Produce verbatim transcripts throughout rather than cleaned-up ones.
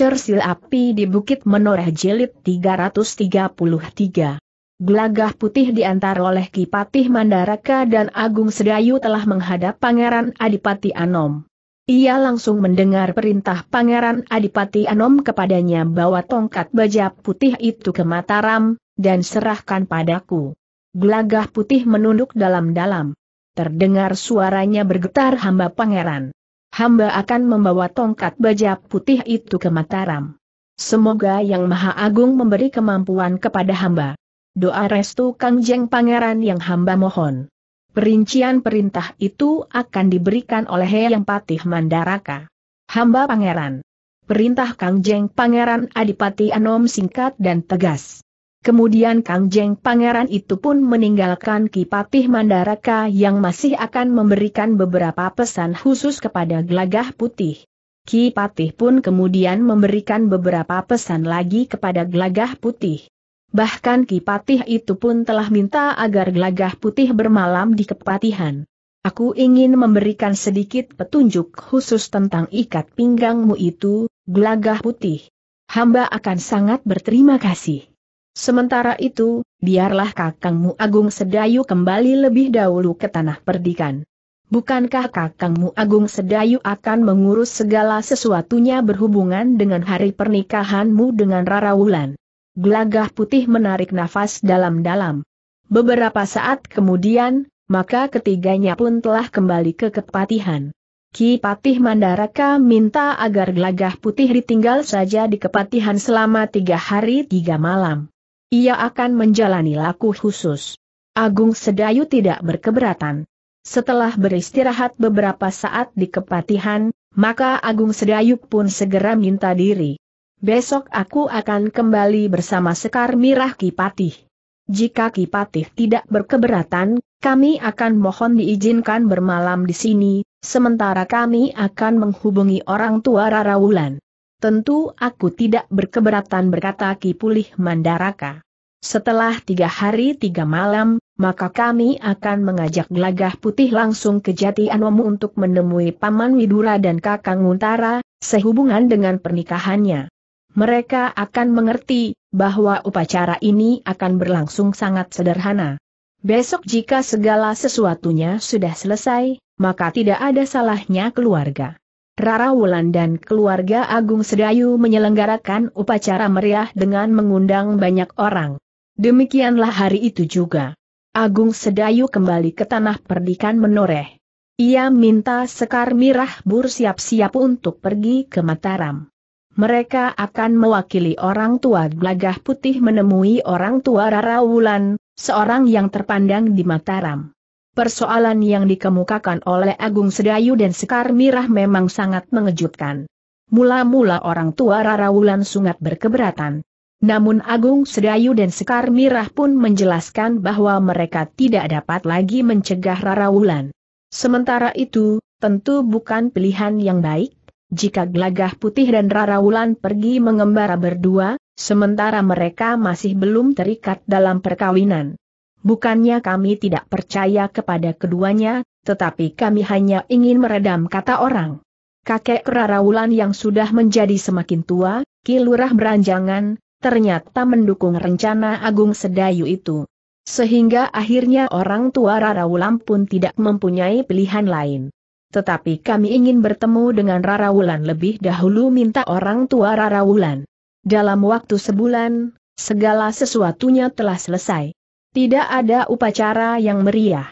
Cersil api di Bukit Menoreh Jilid tiga ratus tiga puluh tiga. Gelagah putih diantar oleh Ki Patih Mandaraka dan Agung Sedayu telah menghadap Pangeran Adipati Anom. Ia langsung mendengar perintah Pangeran Adipati Anom kepadanya, bawa tongkat baja putih itu ke Mataram, dan serahkan padaku. Gelagah putih menunduk dalam-dalam. Terdengar suaranya bergetar, hamba Pangeran. Hamba akan membawa tongkat baja putih itu ke Mataram. Semoga Yang Maha Agung memberi kemampuan kepada hamba. Doa restu Kangjeng Pangeran yang hamba mohon. Perincian perintah itu akan diberikan oleh Yang Patih Mandaraka. Hamba Pangeran. Perintah Kangjeng Pangeran Adipati Anom singkat dan tegas. Kemudian Kangjeng Pangeran itu pun meninggalkan Ki Patih Mandaraka yang masih akan memberikan beberapa pesan khusus kepada Gelagah Putih. Ki Patih pun kemudian memberikan beberapa pesan lagi kepada Gelagah Putih. Bahkan Ki Patih itu pun telah minta agar Gelagah Putih bermalam di kepatihan. Aku ingin memberikan sedikit petunjuk khusus tentang ikat pinggangmu itu, Gelagah Putih. Hamba akan sangat berterima kasih. Sementara itu, biarlah kakangmu Agung Sedayu kembali lebih dahulu ke tanah perdikan. Bukankah kakangmu Agung Sedayu akan mengurus segala sesuatunya berhubungan dengan hari pernikahanmu dengan Rara Wulan? Gelagah putih menarik nafas dalam-dalam. Beberapa saat kemudian, maka ketiganya pun telah kembali ke kepatihan. Ki Patih Mandaraka minta agar Gelagah putih ditinggal saja di kepatihan selama tiga hari tiga malam. Ia akan menjalani laku khusus. Agung Sedayu tidak berkeberatan. Setelah beristirahat beberapa saat di kepatihan, maka Agung Sedayu pun segera minta diri. Besok aku akan kembali bersama Sekar Mirah Ki Patih. Jika Ki Patih tidak berkeberatan, kami akan mohon diizinkan bermalam di sini, sementara kami akan menghubungi orang tua Rara Wulan. Tentu aku tidak berkeberatan, berkata Ki Pulih Mandaraka. Setelah tiga hari tiga malam, maka kami akan mengajak Gelagah Putih langsung ke Jati Anomo untuk menemui Paman Widura dan Kakang Untara, sehubungan dengan pernikahannya. Mereka akan mengerti bahwa upacara ini akan berlangsung sangat sederhana. Besok jika segala sesuatunya sudah selesai, maka tidak ada salahnya keluarga Rara Wulan dan keluarga Agung Sedayu menyelenggarakan upacara meriah dengan mengundang banyak orang. Demikianlah hari itu juga. Agung Sedayu kembali ke tanah perdikan Menoreh. Ia minta Sekar Mirah bersiap-siap untuk pergi ke Mataram. Mereka akan mewakili orang tua Gelagah Putih menemui orang tua Rara Wulan, seorang yang terpandang di Mataram. Persoalan yang dikemukakan oleh Agung Sedayu dan Sekar Mirah memang sangat mengejutkan. Mula-mula orang tua Rara Wulan sangat berkeberatan. Namun Agung Sedayu dan Sekar Mirah pun menjelaskan bahwa mereka tidak dapat lagi mencegah Rara Wulan. Sementara itu, tentu bukan pilihan yang baik jika Gelagah Putih dan Rara Wulan pergi mengembara berdua, sementara mereka masih belum terikat dalam perkawinan. Bukannya kami tidak percaya kepada keduanya, tetapi kami hanya ingin meredam kata orang. Kakek Rara Wulan yang sudah menjadi semakin tua, Ki Lurah Beranjangan, ternyata mendukung rencana Agung Sedayu itu. Sehingga akhirnya orang tua Rara Wulan pun tidak mempunyai pilihan lain. Tetapi kami ingin bertemu dengan Rara Wulan lebih dahulu, minta orang tua Rara Wulan. Dalam waktu sebulan, segala sesuatunya telah selesai. Tidak ada upacara yang meriah.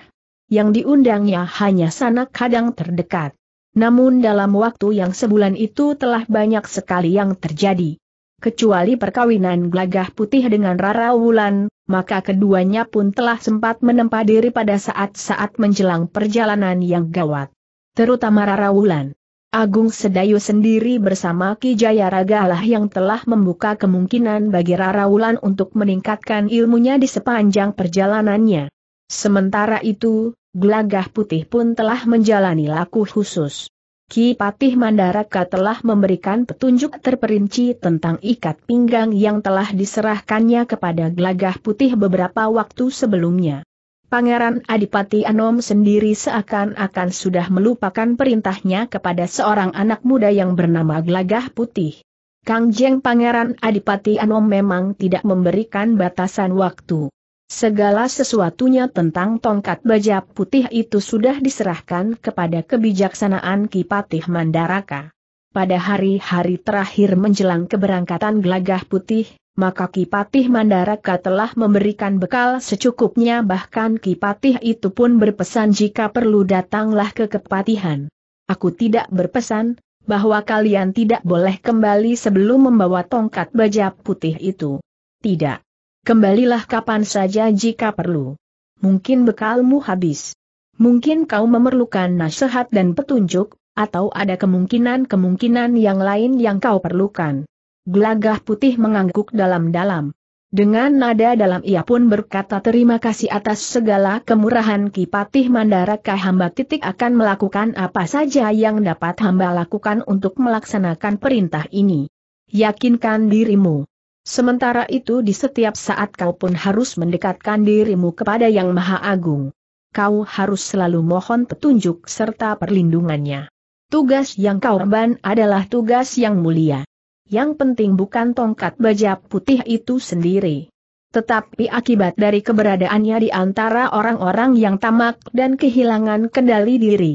Yang diundangnya hanya sanak kadang terdekat. Namun dalam waktu yang sebulan itu telah banyak sekali yang terjadi. Kecuali perkawinan Gelagah Putih dengan Rara Wulan, maka keduanya pun telah sempat menempa diri pada saat-saat menjelang perjalanan yang gawat. Terutama Rara Wulan. Agung Sedayu sendiri bersama Ki Jayaragalah yang telah membuka kemungkinan bagi Rara Wulan untuk meningkatkan ilmunya di sepanjang perjalanannya. Sementara itu, Gelagah Putih pun telah menjalani laku khusus. Ki Patih Mandaraka telah memberikan petunjuk terperinci tentang ikat pinggang yang telah diserahkannya kepada Gelagah Putih beberapa waktu sebelumnya. Pangeran Adipati Anom sendiri seakan-akan sudah melupakan perintahnya kepada seorang anak muda yang bernama Gelagah Putih. Kang Jeng Pangeran Adipati Anom memang tidak memberikan batasan waktu. Segala sesuatunya tentang tongkat baja putih itu sudah diserahkan kepada kebijaksanaan Ki Patih Mandaraka. Pada hari-hari terakhir menjelang keberangkatan Gelagah Putih, maka Ki Patih Mandaraka telah memberikan bekal secukupnya, bahkan Ki Patih itu pun berpesan jika perlu datanglah ke kepatihan. Aku tidak berpesan bahwa kalian tidak boleh kembali sebelum membawa tongkat baja putih itu. Tidak. Kembalilah kapan saja jika perlu. Mungkin bekalmu habis. Mungkin kau memerlukan nasihat dan petunjuk, atau ada kemungkinan-kemungkinan yang lain yang kau perlukan. Gelagah Putih mengangguk dalam-dalam. Dengan nada dalam ia pun berkata, terima kasih atas segala kemurahan Ki Patih Mandaraka. Hamba titik akan melakukan apa saja yang dapat hamba lakukan untuk melaksanakan perintah ini. Yakinkan dirimu. Sementara itu di setiap saat kau pun harus mendekatkan dirimu kepada Yang Maha Agung. Kau harus selalu mohon petunjuk serta perlindungannya. Tugas yang kau emban adalah tugas yang mulia. Yang penting bukan tongkat baja putih itu sendiri, tetapi akibat dari keberadaannya di antara orang-orang yang tamak dan kehilangan kendali diri.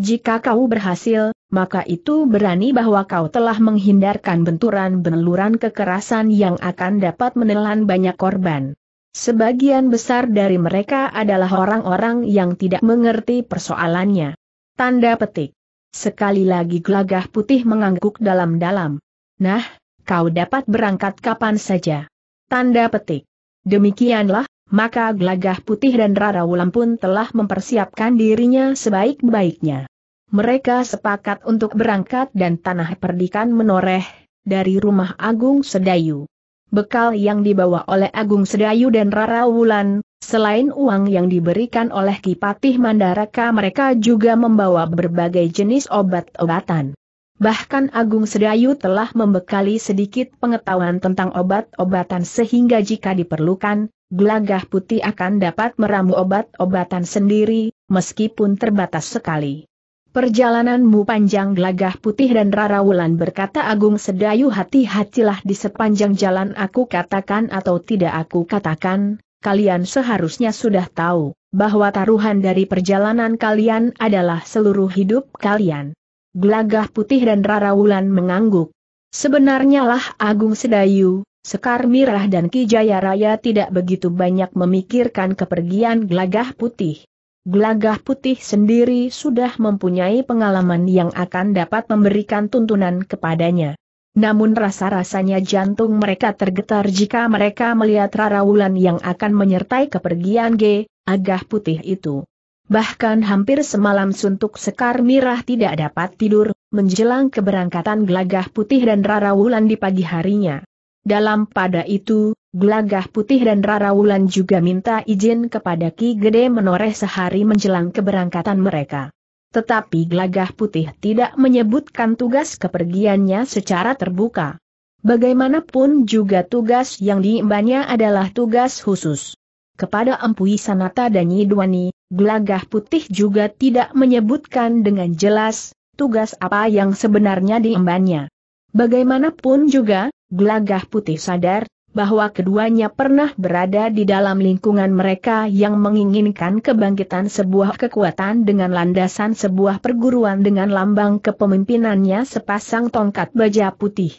Jika kau berhasil, maka itu berani bahwa kau telah menghindarkan benturan-beneluran kekerasan yang akan dapat menelan banyak korban. Sebagian besar dari mereka adalah orang-orang yang tidak mengerti persoalannya. Tanda petik. Sekali lagi Gelagah Putih mengangguk dalam-dalam. Nah, kau dapat berangkat kapan saja. Tanda petik. Demikianlah, maka Gelagah Putih dan Rara Wulan pun telah mempersiapkan dirinya sebaik-baiknya. Mereka sepakat untuk berangkat dan tanah perdikan menoreh dari rumah Agung Sedayu. Bekal yang dibawa oleh Agung Sedayu dan Rara Wulan, selain uang yang diberikan oleh Ki Patih Mandaraka, mereka juga membawa berbagai jenis obat-obatan. Bahkan Agung Sedayu telah membekali sedikit pengetahuan tentang obat-obatan sehingga jika diperlukan, Gelagah Putih akan dapat meramu obat-obatan sendiri, meskipun terbatas sekali. Perjalananmu panjang Gelagah Putih dan Rara Wulan, berkata Agung Sedayu. Hati-hatilah di sepanjang jalan, aku katakan atau tidak aku katakan, kalian seharusnya sudah tahu bahwa taruhan dari perjalanan kalian adalah seluruh hidup kalian. Gelagah Putih dan Rara Wulan mengangguk. Sebenarnya lah Agung Sedayu, Sekar Mirah dan Ki Jaya Raya tidak begitu banyak memikirkan kepergian Gelagah Putih. Gelagah Putih sendiri sudah mempunyai pengalaman yang akan dapat memberikan tuntunan kepadanya. Namun rasa-rasanya jantung mereka tergetar jika mereka melihat Rara Wulan yang akan menyertai kepergian Gelagah Putih itu. Bahkan hampir semalam suntuk Sekar Mirah tidak dapat tidur, menjelang keberangkatan Gelagah Putih dan Rara Wulan di pagi harinya. Dalam pada itu, Gelagah Putih dan Rara Wulan juga minta izin kepada Ki Gede menoreh sehari menjelang keberangkatan mereka. Tetapi Gelagah Putih tidak menyebutkan tugas kepergiannya secara terbuka. Bagaimanapun juga tugas yang diembannya adalah tugas khusus. Kepada Empu Sanata dan Nyi Dwani, Gelagah Putih juga tidak menyebutkan dengan jelas tugas apa yang sebenarnya diembannya. Bagaimanapun juga, Gelagah Putih sadar bahwa keduanya pernah berada di dalam lingkungan mereka yang menginginkan kebangkitan sebuah kekuatan dengan landasan sebuah perguruan dengan lambang kepemimpinannya sepasang tongkat baja putih.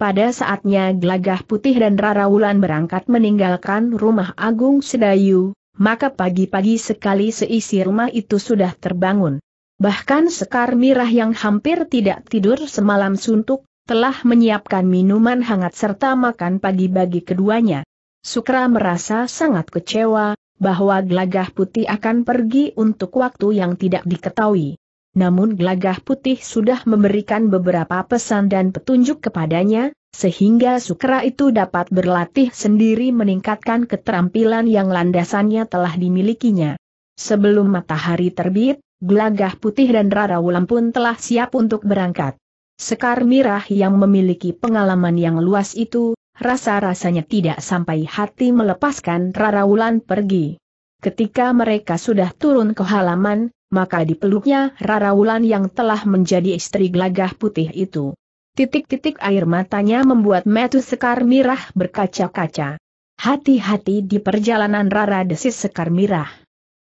Pada saatnya Gelagah Putih dan Rara Wulan berangkat meninggalkan rumah Agung Sedayu, maka pagi-pagi sekali seisi rumah itu sudah terbangun. Bahkan Sekar Mirah yang hampir tidak tidur semalam suntuk, telah menyiapkan minuman hangat serta makan pagi bagi keduanya. Sukra merasa sangat kecewa, bahwa Gelagah Putih akan pergi untuk waktu yang tidak diketahui. Namun Gelagah Putih sudah memberikan beberapa pesan dan petunjuk kepadanya, sehingga Sukra itu dapat berlatih sendiri meningkatkan keterampilan yang landasannya telah dimilikinya. Sebelum matahari terbit, Gelagah Putih dan Rara Wulan pun telah siap untuk berangkat. Sekar Mirah yang memiliki pengalaman yang luas itu, rasa-rasanya tidak sampai hati melepaskan Rara Wulan pergi. Ketika mereka sudah turun ke halaman, maka dipeluknya Rara Wulan yang telah menjadi istri Gelagah Putih itu. Titik-titik air matanya membuat Metu Sekar Mirah berkaca-kaca. Hati-hati di perjalanan, Rara, desis Sekar Mirah.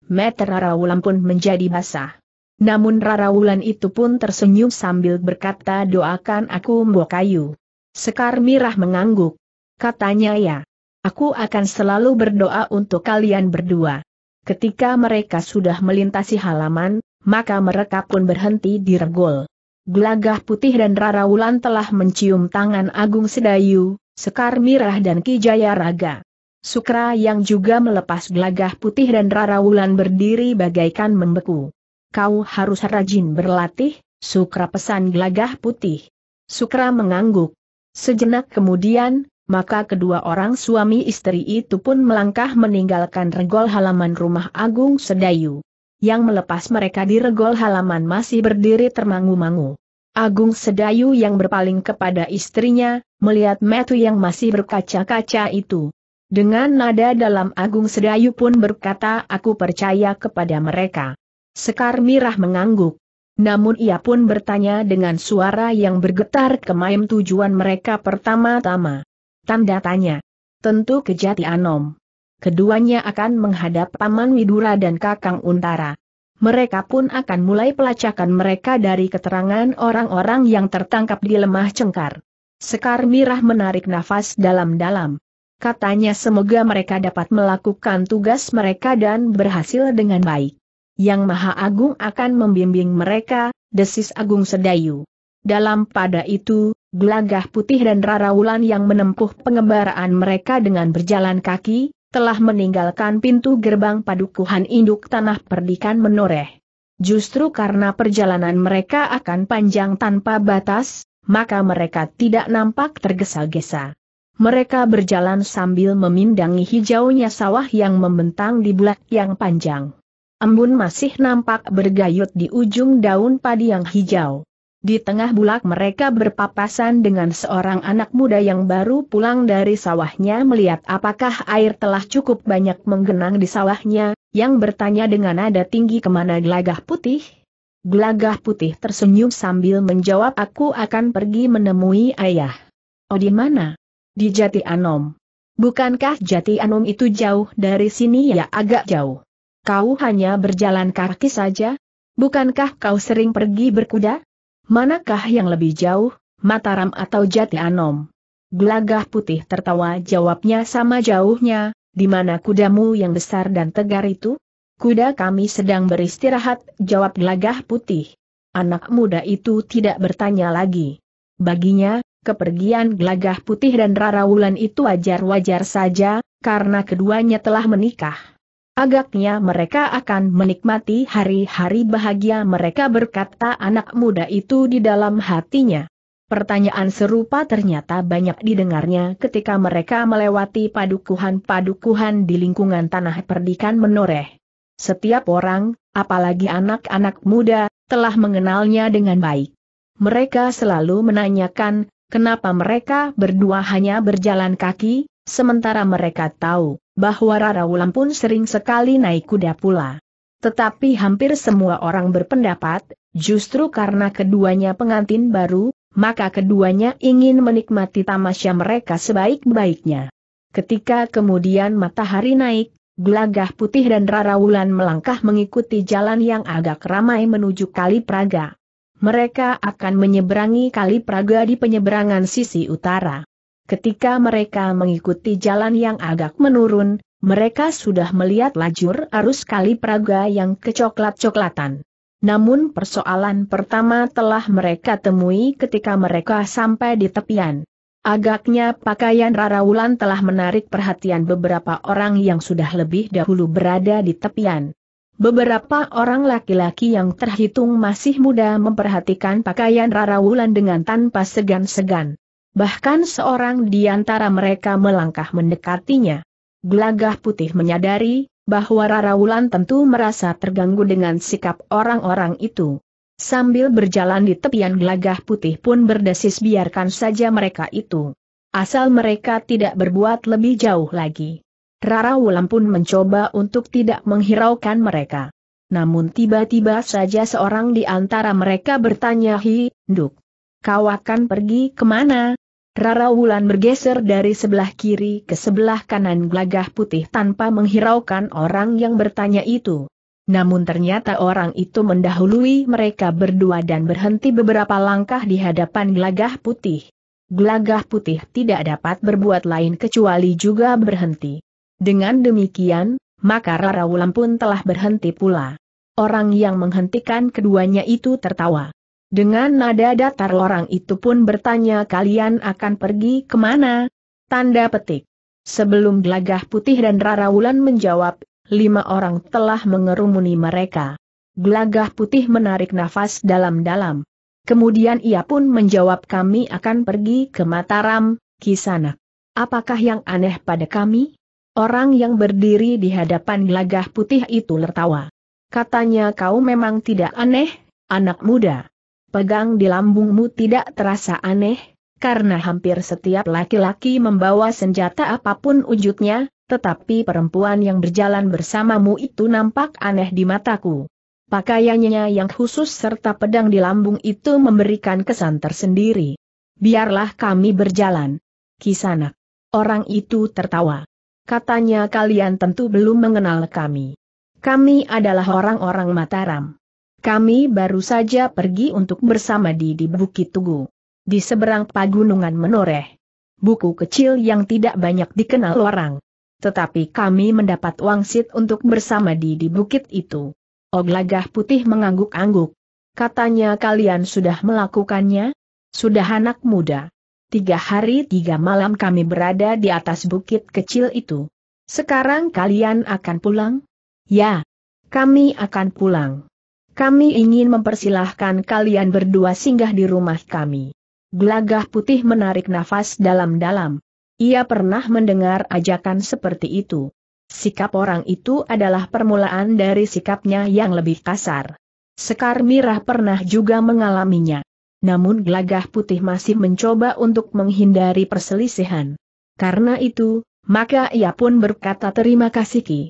Mata Rara Wulan pun menjadi basah. Namun Rara Wulan itu pun tersenyum sambil berkata, doakan aku Mbok Kayu. Sekar Mirah mengangguk. Katanya, ya. Aku akan selalu berdoa untuk kalian berdua. Ketika mereka sudah melintasi halaman, maka mereka pun berhenti di regol. Gelagah Putih dan Rara Wulan telah mencium tangan Agung Sedayu, Sekar Mirah dan Ki Jayaraga. Sukra yang juga melepas Gelagah Putih dan Rara Wulan berdiri bagaikan membeku. Kau harus rajin berlatih, Sukra, pesan Gelagah Putih. Sukra mengangguk. Sejenak kemudian, maka kedua orang suami istri itu pun melangkah meninggalkan regol halaman rumah Agung Sedayu. Yang melepas mereka di regol halaman masih berdiri termangu-mangu. Agung Sedayu yang berpaling kepada istrinya, melihat Metu yang masih berkaca-kaca itu. Dengan nada dalam Agung Sedayu pun berkata, aku percaya kepada mereka. Sekar Mirah mengangguk. Namun ia pun bertanya dengan suara yang bergetar, kemaim tujuan mereka pertama-tama? Tanda tanya. Tentu ke Jati Anom. Keduanya akan menghadap Paman Widura dan Kakang Untara. Mereka pun akan mulai pelacakan mereka dari keterangan orang-orang yang tertangkap di Lemah Cengkar. Sekar Mirah menarik nafas dalam-dalam. Katanya, semoga mereka dapat melakukan tugas mereka dan berhasil dengan baik. Yang Maha Agung akan membimbing mereka, desis Agung Sedayu. Dalam pada itu, Gelagah Putih dan Rara Wulan yang menempuh pengembaraan mereka dengan berjalan kaki, telah meninggalkan pintu gerbang Padukuhan Induk Tanah Perdikan menoreh. Justru karena perjalanan mereka akan panjang tanpa batas, maka mereka tidak nampak tergesa-gesa. Mereka berjalan sambil memindangi hijaunya sawah yang membentang di bulat yang panjang. Embun masih nampak bergayut di ujung daun padi yang hijau. Di tengah bulak mereka berpapasan dengan seorang anak muda yang baru pulang dari sawahnya melihat apakah air telah cukup banyak menggenang di sawahnya, yang bertanya dengan nada tinggi, kemana Gelagah Putih? Gelagah Putih tersenyum sambil menjawab, aku akan pergi menemui ayah. Oh, di mana? Di Jati Anom. Bukankah Jati Anom itu jauh dari sini? Ya, agak jauh. Kau hanya berjalan kaki saja? Bukankah kau sering pergi berkuda? Manakah yang lebih jauh, Mataram atau Jati Anom? Gelagah Putih tertawa, jawabnya, sama jauhnya. Di mana kudamu yang besar dan tegar itu? Kuda kami sedang beristirahat, jawab Gelagah Putih. Anak muda itu tidak bertanya lagi. Baginya, kepergian Gelagah Putih dan Rara Wulan itu wajar-wajar saja, karena keduanya telah menikah. Agaknya mereka akan menikmati hari-hari bahagia mereka, berkata anak muda itu di dalam hatinya. Pertanyaan serupa ternyata banyak didengarnya ketika mereka melewati padukuhan-padukuhan di lingkungan Tanah Perdikan menoreh. Setiap orang, apalagi anak-anak muda, telah mengenalnya dengan baik. Mereka selalu menanyakan, kenapa mereka berdua hanya berjalan kaki, sementara mereka tahu bahwa Rara Wulan pun sering sekali naik kuda pula. Tetapi hampir semua orang berpendapat, justru karena keduanya pengantin baru, maka keduanya ingin menikmati tamasya mereka sebaik-baiknya. Ketika kemudian matahari naik, Gelagah Putih dan Rara Wulan melangkah mengikuti jalan yang agak ramai menuju Kali Praga. Mereka akan menyeberangi Kali Praga di penyeberangan sisi utara. Ketika mereka mengikuti jalan yang agak menurun, mereka sudah melihat lajur arus Kali Praga yang kecoklat-coklatan. Namun persoalan pertama telah mereka temui ketika mereka sampai di tepian. Agaknya pakaian Rara Wulan telah menarik perhatian beberapa orang yang sudah lebih dahulu berada di tepian. Beberapa orang laki-laki yang terhitung masih muda memperhatikan pakaian Rara Wulan dengan tanpa segan-segan. Bahkan seorang di antara mereka melangkah mendekatinya. Gelagah Putih menyadari bahwa Rara Wulan tentu merasa terganggu dengan sikap orang-orang itu. Sambil berjalan di tepian, Gelagah Putih pun berdesis, biarkan saja mereka itu. Asal mereka tidak berbuat lebih jauh lagi. Rara Wulan pun mencoba untuk tidak menghiraukan mereka. Namun tiba-tiba saja seorang di antara mereka bertanya, Hi, Nduk. kau akan pergi kemana? Rara Wulan bergeser dari sebelah kiri ke sebelah kanan gelagah putih tanpa menghiraukan orang yang bertanya itu. Namun ternyata orang itu mendahului mereka berdua dan berhenti beberapa langkah di hadapan gelagah putih. Gelagah putih tidak dapat berbuat lain kecuali juga berhenti. Dengan demikian, maka Rara Wulan pun telah berhenti pula. Orang yang menghentikan keduanya itu tertawa. Dengan nada datar orang itu pun bertanya, kalian akan pergi kemana? Tanda petik. Sebelum gelagah putih dan Rara Wulan menjawab, lima orang telah mengerumuni mereka. Gelagah putih menarik nafas dalam-dalam. Kemudian ia pun menjawab, kami akan pergi ke Mataram, Kisanak. Apakah yang aneh pada kami? Orang yang berdiri di hadapan gelagah putih itu tertawa. Katanya, kau memang tidak aneh, anak muda. Pegang di lambungmu tidak terasa aneh, karena hampir setiap laki-laki membawa senjata apapun wujudnya, tetapi perempuan yang berjalan bersamamu itu nampak aneh di mataku. Pakaiannya yang khusus serta pedang di lambung itu memberikan kesan tersendiri. Biarlah kami berjalan. Kisanak. Orang itu tertawa. Katanya, kalian tentu belum mengenal kami. Kami adalah orang-orang Mataram. Kami baru saja pergi untuk bersama di di Bukit Tugu. Di seberang pagunungan menoreh. Buku kecil yang tidak banyak dikenal orang. Tetapi kami mendapat wangsit untuk bersama di di bukit itu. Oglagah putih mengangguk-angguk. Katanya, kalian sudah melakukannya? Sudah anak muda. Tiga hari tiga malam kami berada di atas bukit kecil itu. Sekarang kalian akan pulang? Ya, kami akan pulang. Kami ingin mempersilahkan kalian berdua singgah di rumah kami. Gelagah putih menarik nafas dalam-dalam. Ia pernah mendengar ajakan seperti itu. Sikap orang itu adalah permulaan dari sikapnya yang lebih kasar. Sekar Mirah pernah juga mengalaminya. Namun gelagah putih masih mencoba untuk menghindari perselisihan. Karena itu, maka ia pun berkata, terima kasih Ki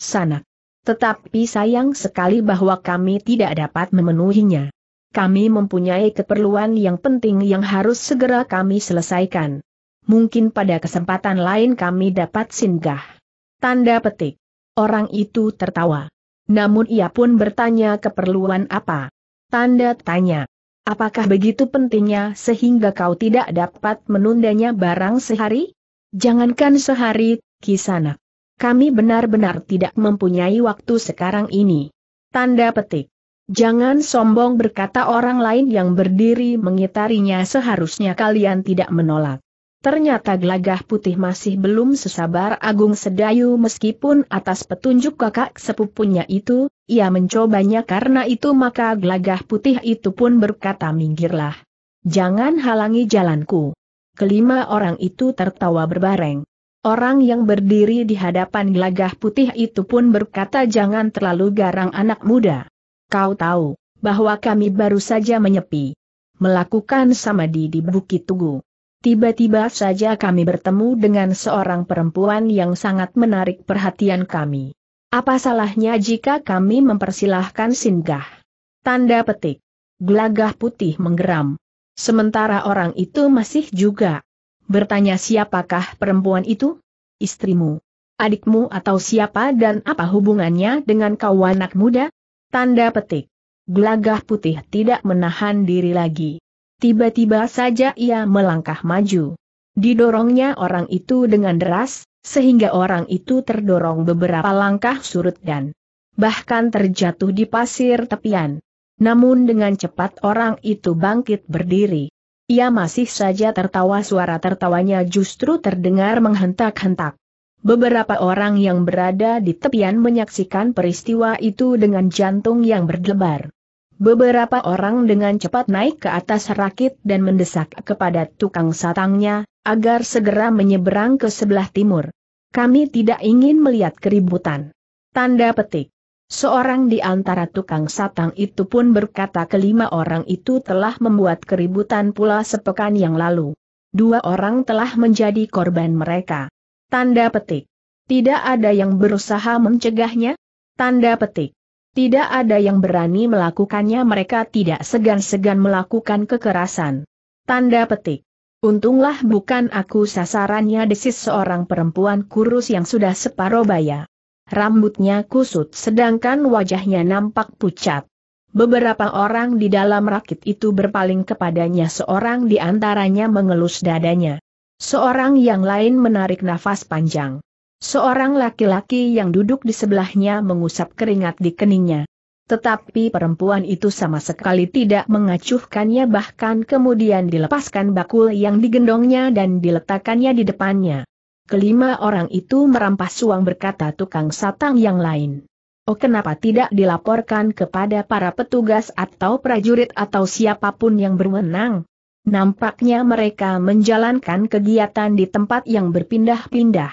Sanak. Tetapi sayang sekali bahwa kami tidak dapat memenuhinya. Kami mempunyai keperluan yang penting yang harus segera kami selesaikan. Mungkin pada kesempatan lain kami dapat singgah. Tanda petik. Orang itu tertawa. Namun ia pun bertanya, keperluan apa? Tanda tanya. Apakah begitu pentingnya sehingga kau tidak dapat menundanya barang sehari? Jangankan sehari, Ki Sanak. Kami benar-benar tidak mempunyai waktu sekarang ini. Tanda petik. Jangan sombong, berkata orang lain yang berdiri mengitarinya, seharusnya kalian tidak menolak. Ternyata gelagah putih masih belum sesabar Agung Sedayu, meskipun atas petunjuk kakak sepupunya itu, ia mencobanya. Karena itu maka gelagah putih itu pun berkata, minggirlah. Jangan halangi jalanku. Kelima orang itu tertawa berbareng. Orang yang berdiri di hadapan gelagah putih itu pun berkata, jangan terlalu garang anak muda. Kau tahu, bahwa kami baru saja menyepi. Melakukan samadhi di Bukit Tugu. Tiba-tiba saja kami bertemu dengan seorang perempuan yang sangat menarik perhatian kami. Apa salahnya jika kami mempersilahkan singgah? Tanda petik. Gelagah putih menggeram. Sementara orang itu masih juga bertanya, siapakah perempuan itu? Istrimu, adikmu atau siapa, dan apa hubungannya dengan kau anak muda? Tanda petik. Gelagah putih tidak menahan diri lagi. Tiba-tiba saja ia melangkah maju. Didorongnya orang itu dengan deras, sehingga orang itu terdorong beberapa langkah surut dan bahkan terjatuh di pasir tepian. Namun dengan cepat orang itu bangkit berdiri. Ia masih saja tertawa, suara tertawanya justru terdengar menghentak-hentak. Beberapa orang yang berada di tepian menyaksikan peristiwa itu dengan jantung yang berdebar. Beberapa orang dengan cepat naik ke atas rakit dan mendesak kepada tukang satangnya, agar segera menyeberang ke sebelah timur. Kami tidak ingin melihat keributan. Tanda petik. Seorang di antara tukang satang itu pun berkata, kelima orang itu telah membuat keributan pula sepekan yang lalu. Dua orang telah menjadi korban mereka. Tanda petik. Tidak ada yang berusaha mencegahnya? Tanda petik. Tidak ada yang berani melakukannya, mereka tidak segan-segan melakukan kekerasan. Tanda petik. Untunglah bukan aku sasarannya, desis seorang perempuan kurus yang sudah separuh baya. Rambutnya kusut sedangkan wajahnya nampak pucat. Beberapa orang di dalam rakit itu berpaling kepadanya, seorang di antaranya mengelus dadanya. Seorang yang lain menarik nafas panjang. Seorang laki-laki yang duduk di sebelahnya mengusap keringat di keningnya. Tetapi perempuan itu sama sekali tidak mengacuhkannya, bahkan kemudian dilepaskan bakul yang digendongnya dan diletakkannya di depannya. Kelima orang itu merampas uang, berkata tukang satang yang lain. Oh, kenapa tidak dilaporkan kepada para petugas atau prajurit atau siapapun yang berwenang? Nampaknya mereka menjalankan kegiatan di tempat yang berpindah-pindah.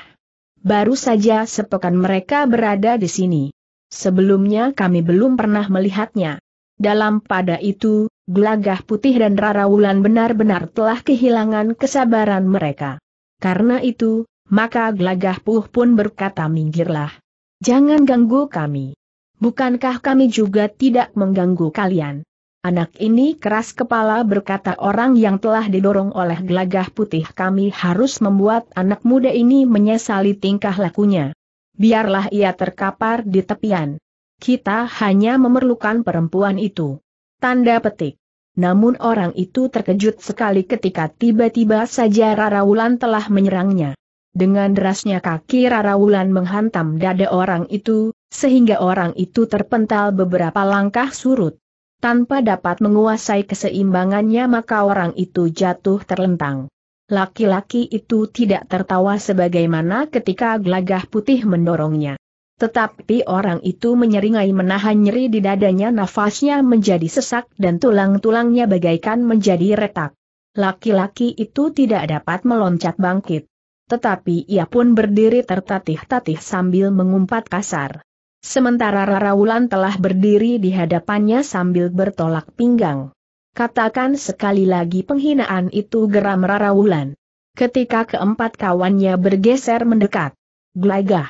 Baru saja sepekan mereka berada di sini. Sebelumnya kami belum pernah melihatnya. Dalam pada itu, Gelagah Putih dan Rara Wulan benar-benar telah kehilangan kesabaran mereka. Karena itu, maka Gelagah Puh pun berkata, minggirlah. Jangan ganggu kami. Bukankah kami juga tidak mengganggu kalian? Anak ini keras kepala, berkata orang yang telah didorong oleh Gelagah Putih. Kami harus membuat anak muda ini menyesali tingkah lakunya. Biarlah ia terkapar di tepian. Kita hanya memerlukan perempuan itu. Tanda petik. Namun orang itu terkejut sekali ketika tiba-tiba saja Rara Wulan telah menyerangnya. Dengan derasnya kaki Rara Wulan menghantam dada orang itu, sehingga orang itu terpental beberapa langkah surut. Tanpa dapat menguasai keseimbangannya, maka orang itu jatuh terlentang. Laki-laki itu tidak tertawa sebagaimana ketika Gelagah Putih mendorongnya. Tetapi orang itu menyeringai menahan nyeri di dadanya, nafasnya menjadi sesak dan tulang-tulangnya bagaikan menjadi retak. Laki-laki itu tidak dapat meloncat bangkit. Tetapi ia pun berdiri tertatih-tatih sambil mengumpat kasar. Sementara Rara Wulan telah berdiri di hadapannya sambil bertolak pinggang. Katakan sekali lagi penghinaan itu, geram Rara Wulan. Ketika keempat kawannya bergeser mendekat, Gelagah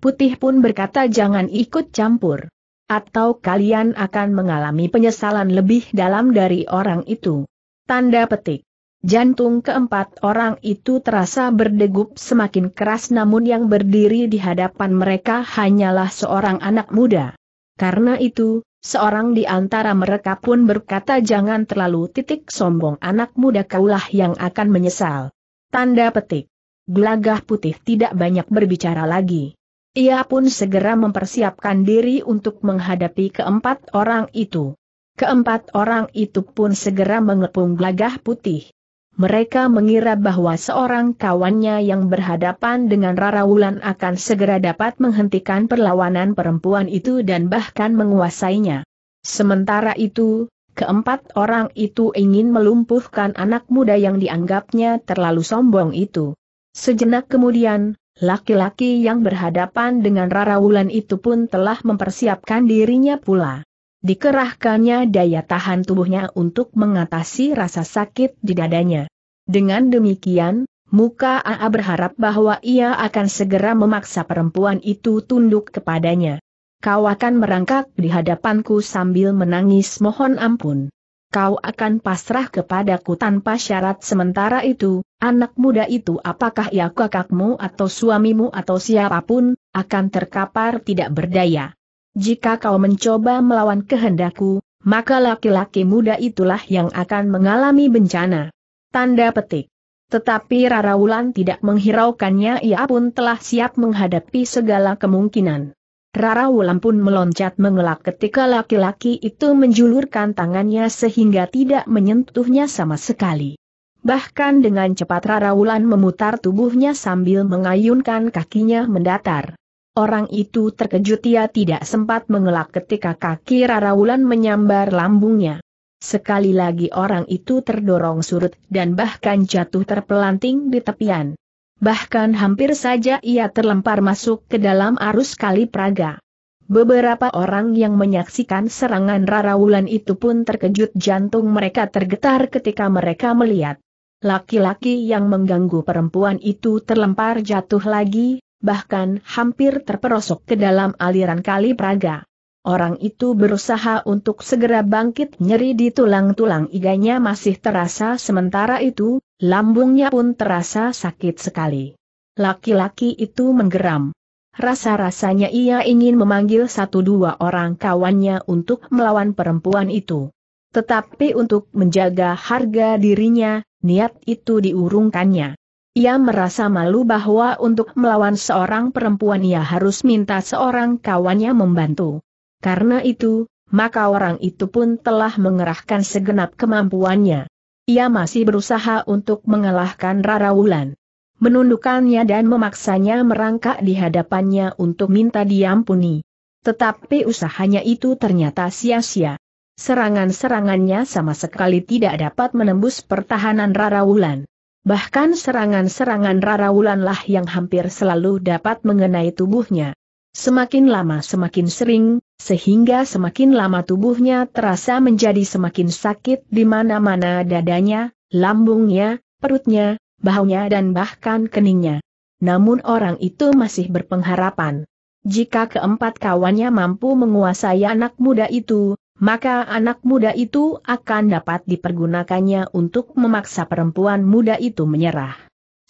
Putih pun berkata, jangan ikut campur. Atau kalian akan mengalami penyesalan lebih dalam dari orang itu. Tanda petik. Jantung keempat orang itu terasa berdegup semakin keras, namun yang berdiri di hadapan mereka hanyalah seorang anak muda. Karena itu, seorang di antara mereka pun berkata, jangan terlalu titik sombong anak muda, kaulah yang akan menyesal. Tanda petik. Gelagah Putih tidak banyak berbicara lagi. Ia pun segera mempersiapkan diri untuk menghadapi keempat orang itu. Keempat orang itu pun segera mengepung Gelagah Putih. Mereka mengira bahwa seorang kawannya yang berhadapan dengan Rara Wulan akan segera dapat menghentikan perlawanan perempuan itu dan bahkan menguasainya. Sementara itu, keempat orang itu ingin melumpuhkan anak muda yang dianggapnya terlalu sombong itu. Sejenak kemudian, laki-laki yang berhadapan dengan Rara Wulan itu pun telah mempersiapkan dirinya pula. Dikerahkannya daya tahan tubuhnya untuk mengatasi rasa sakit di dadanya. Dengan demikian, muka A A berharap bahwa ia akan segera memaksa perempuan itu tunduk kepadanya. Kau akan merangkak di hadapanku sambil menangis mohon ampun. Kau akan pasrah kepadaku tanpa syarat. Sementara itu, anak muda itu, apakah ia kakakmu atau suamimu atau siapapun, akan terkapar tidak berdaya. Jika kau mencoba melawan kehendakku, maka laki-laki muda itulah yang akan mengalami bencana. Tanda petik. Tetapi Rara Wulan tidak menghiraukannya, ia pun telah siap menghadapi segala kemungkinan. Rara Wulan pun meloncat mengelak ketika laki-laki itu menjulurkan tangannya sehingga tidak menyentuhnya sama sekali. Bahkan dengan cepat Rara Wulan memutar tubuhnya sambil mengayunkan kakinya mendatar. Orang itu terkejut, ia tidak sempat mengelak ketika kaki Rara Wulan menyambar lambungnya. Sekali lagi orang itu terdorong surut dan bahkan jatuh terpelanting di tepian. Bahkan hampir saja ia terlempar masuk ke dalam arus Kali Praga. Beberapa orang yang menyaksikan serangan Rara Wulan itu pun terkejut, jantung mereka tergetar ketika mereka melihat laki-laki yang mengganggu perempuan itu terlempar jatuh lagi. Bahkan hampir terperosok ke dalam aliran Kali Praga. Orang itu berusaha untuk segera bangkit, nyeri di tulang-tulang iganya masih terasa, sementara itu, lambungnya pun terasa sakit sekali. Laki-laki itu menggeram. Rasa-rasanya ia ingin memanggil satu dua orang kawannya untuk melawan perempuan itu. Tetapi untuk menjaga harga dirinya, niat itu diurungkannya. Ia merasa malu bahwa untuk melawan seorang perempuan ia harus minta seorang kawannya membantu. Karena itu, maka orang itu pun telah mengerahkan segenap kemampuannya. Ia masih berusaha untuk mengalahkan Rara Wulan, menundukkannya dan memaksanya merangkak di hadapannya untuk minta diampuni. Tetapi usahanya itu ternyata sia-sia. Serangan-serangannya sama sekali tidak dapat menembus pertahanan Rara Wulan. Bahkan serangan-serangan Rara Wulanlah yang hampir selalu dapat mengenai tubuhnya. Semakin lama semakin sering, sehingga semakin lama tubuhnya terasa menjadi semakin sakit di mana-mana, dadanya, lambungnya, perutnya, bahunya dan bahkan keningnya. Namun orang itu masih berpengharapan. Jika keempat kawannya mampu menguasai anak muda itu, maka anak muda itu akan dapat dipergunakannya untuk memaksa perempuan muda itu menyerah.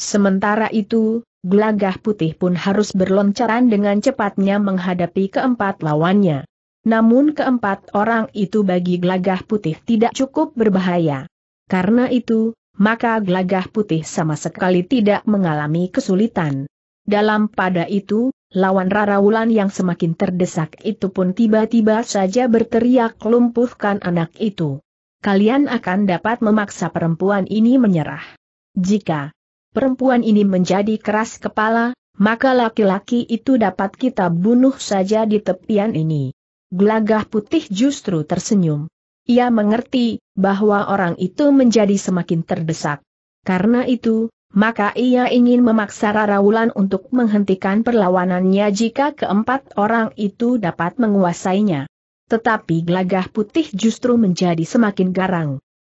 Sementara itu, Gelagah putih pun harus berloncaran dengan cepatnya menghadapi keempat lawannya. Namun keempat orang itu bagi Gelagah putih tidak cukup berbahaya. Karena itu, maka Gelagah putih sama sekali tidak mengalami kesulitan. Dalam pada itu, lawan Rara Wulan yang semakin terdesak itu pun tiba-tiba saja berteriak, "Lumpuhkan anak itu. Kalian akan dapat memaksa perempuan ini menyerah. Jika perempuan ini menjadi keras kepala, maka laki-laki itu dapat kita bunuh saja di tepian ini." Gelagah putih justru tersenyum. Ia mengerti bahwa orang itu menjadi semakin terdesak. Karena itu, maka ia ingin memaksa Rara Wulan untuk menghentikan perlawanannya jika keempat orang itu dapat menguasainya. Tetapi Gelagah putih justru menjadi semakin garang.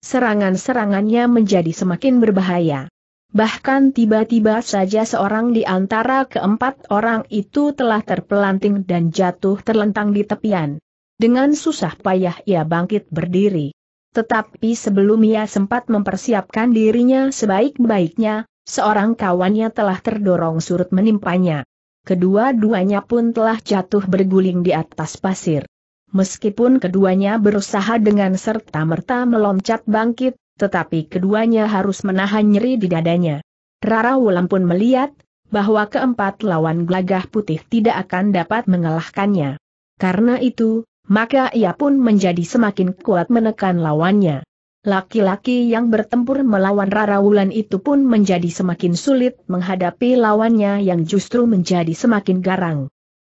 Serangan-serangannya menjadi semakin berbahaya. Bahkan tiba-tiba saja seorang di antara keempat orang itu telah terpelanting dan jatuh terlentang di tepian. Dengan susah payah ia bangkit berdiri. Tetapi sebelum ia sempat mempersiapkan dirinya sebaik-baiknya, seorang kawannya telah terdorong surut menimpanya. Kedua-duanya pun telah jatuh berguling di atas pasir. Meskipun keduanya berusaha dengan serta-merta meloncat bangkit, tetapi keduanya harus menahan nyeri di dadanya. Rara Wulan pun melihat bahwa keempat lawan Gelagah putih tidak akan dapat mengalahkannya. Karena itu, maka ia pun menjadi semakin kuat menekan lawannya. Laki-laki yang bertempur melawan Rara Wulan itu pun menjadi semakin sulit menghadapi lawannya yang justru menjadi semakin garang.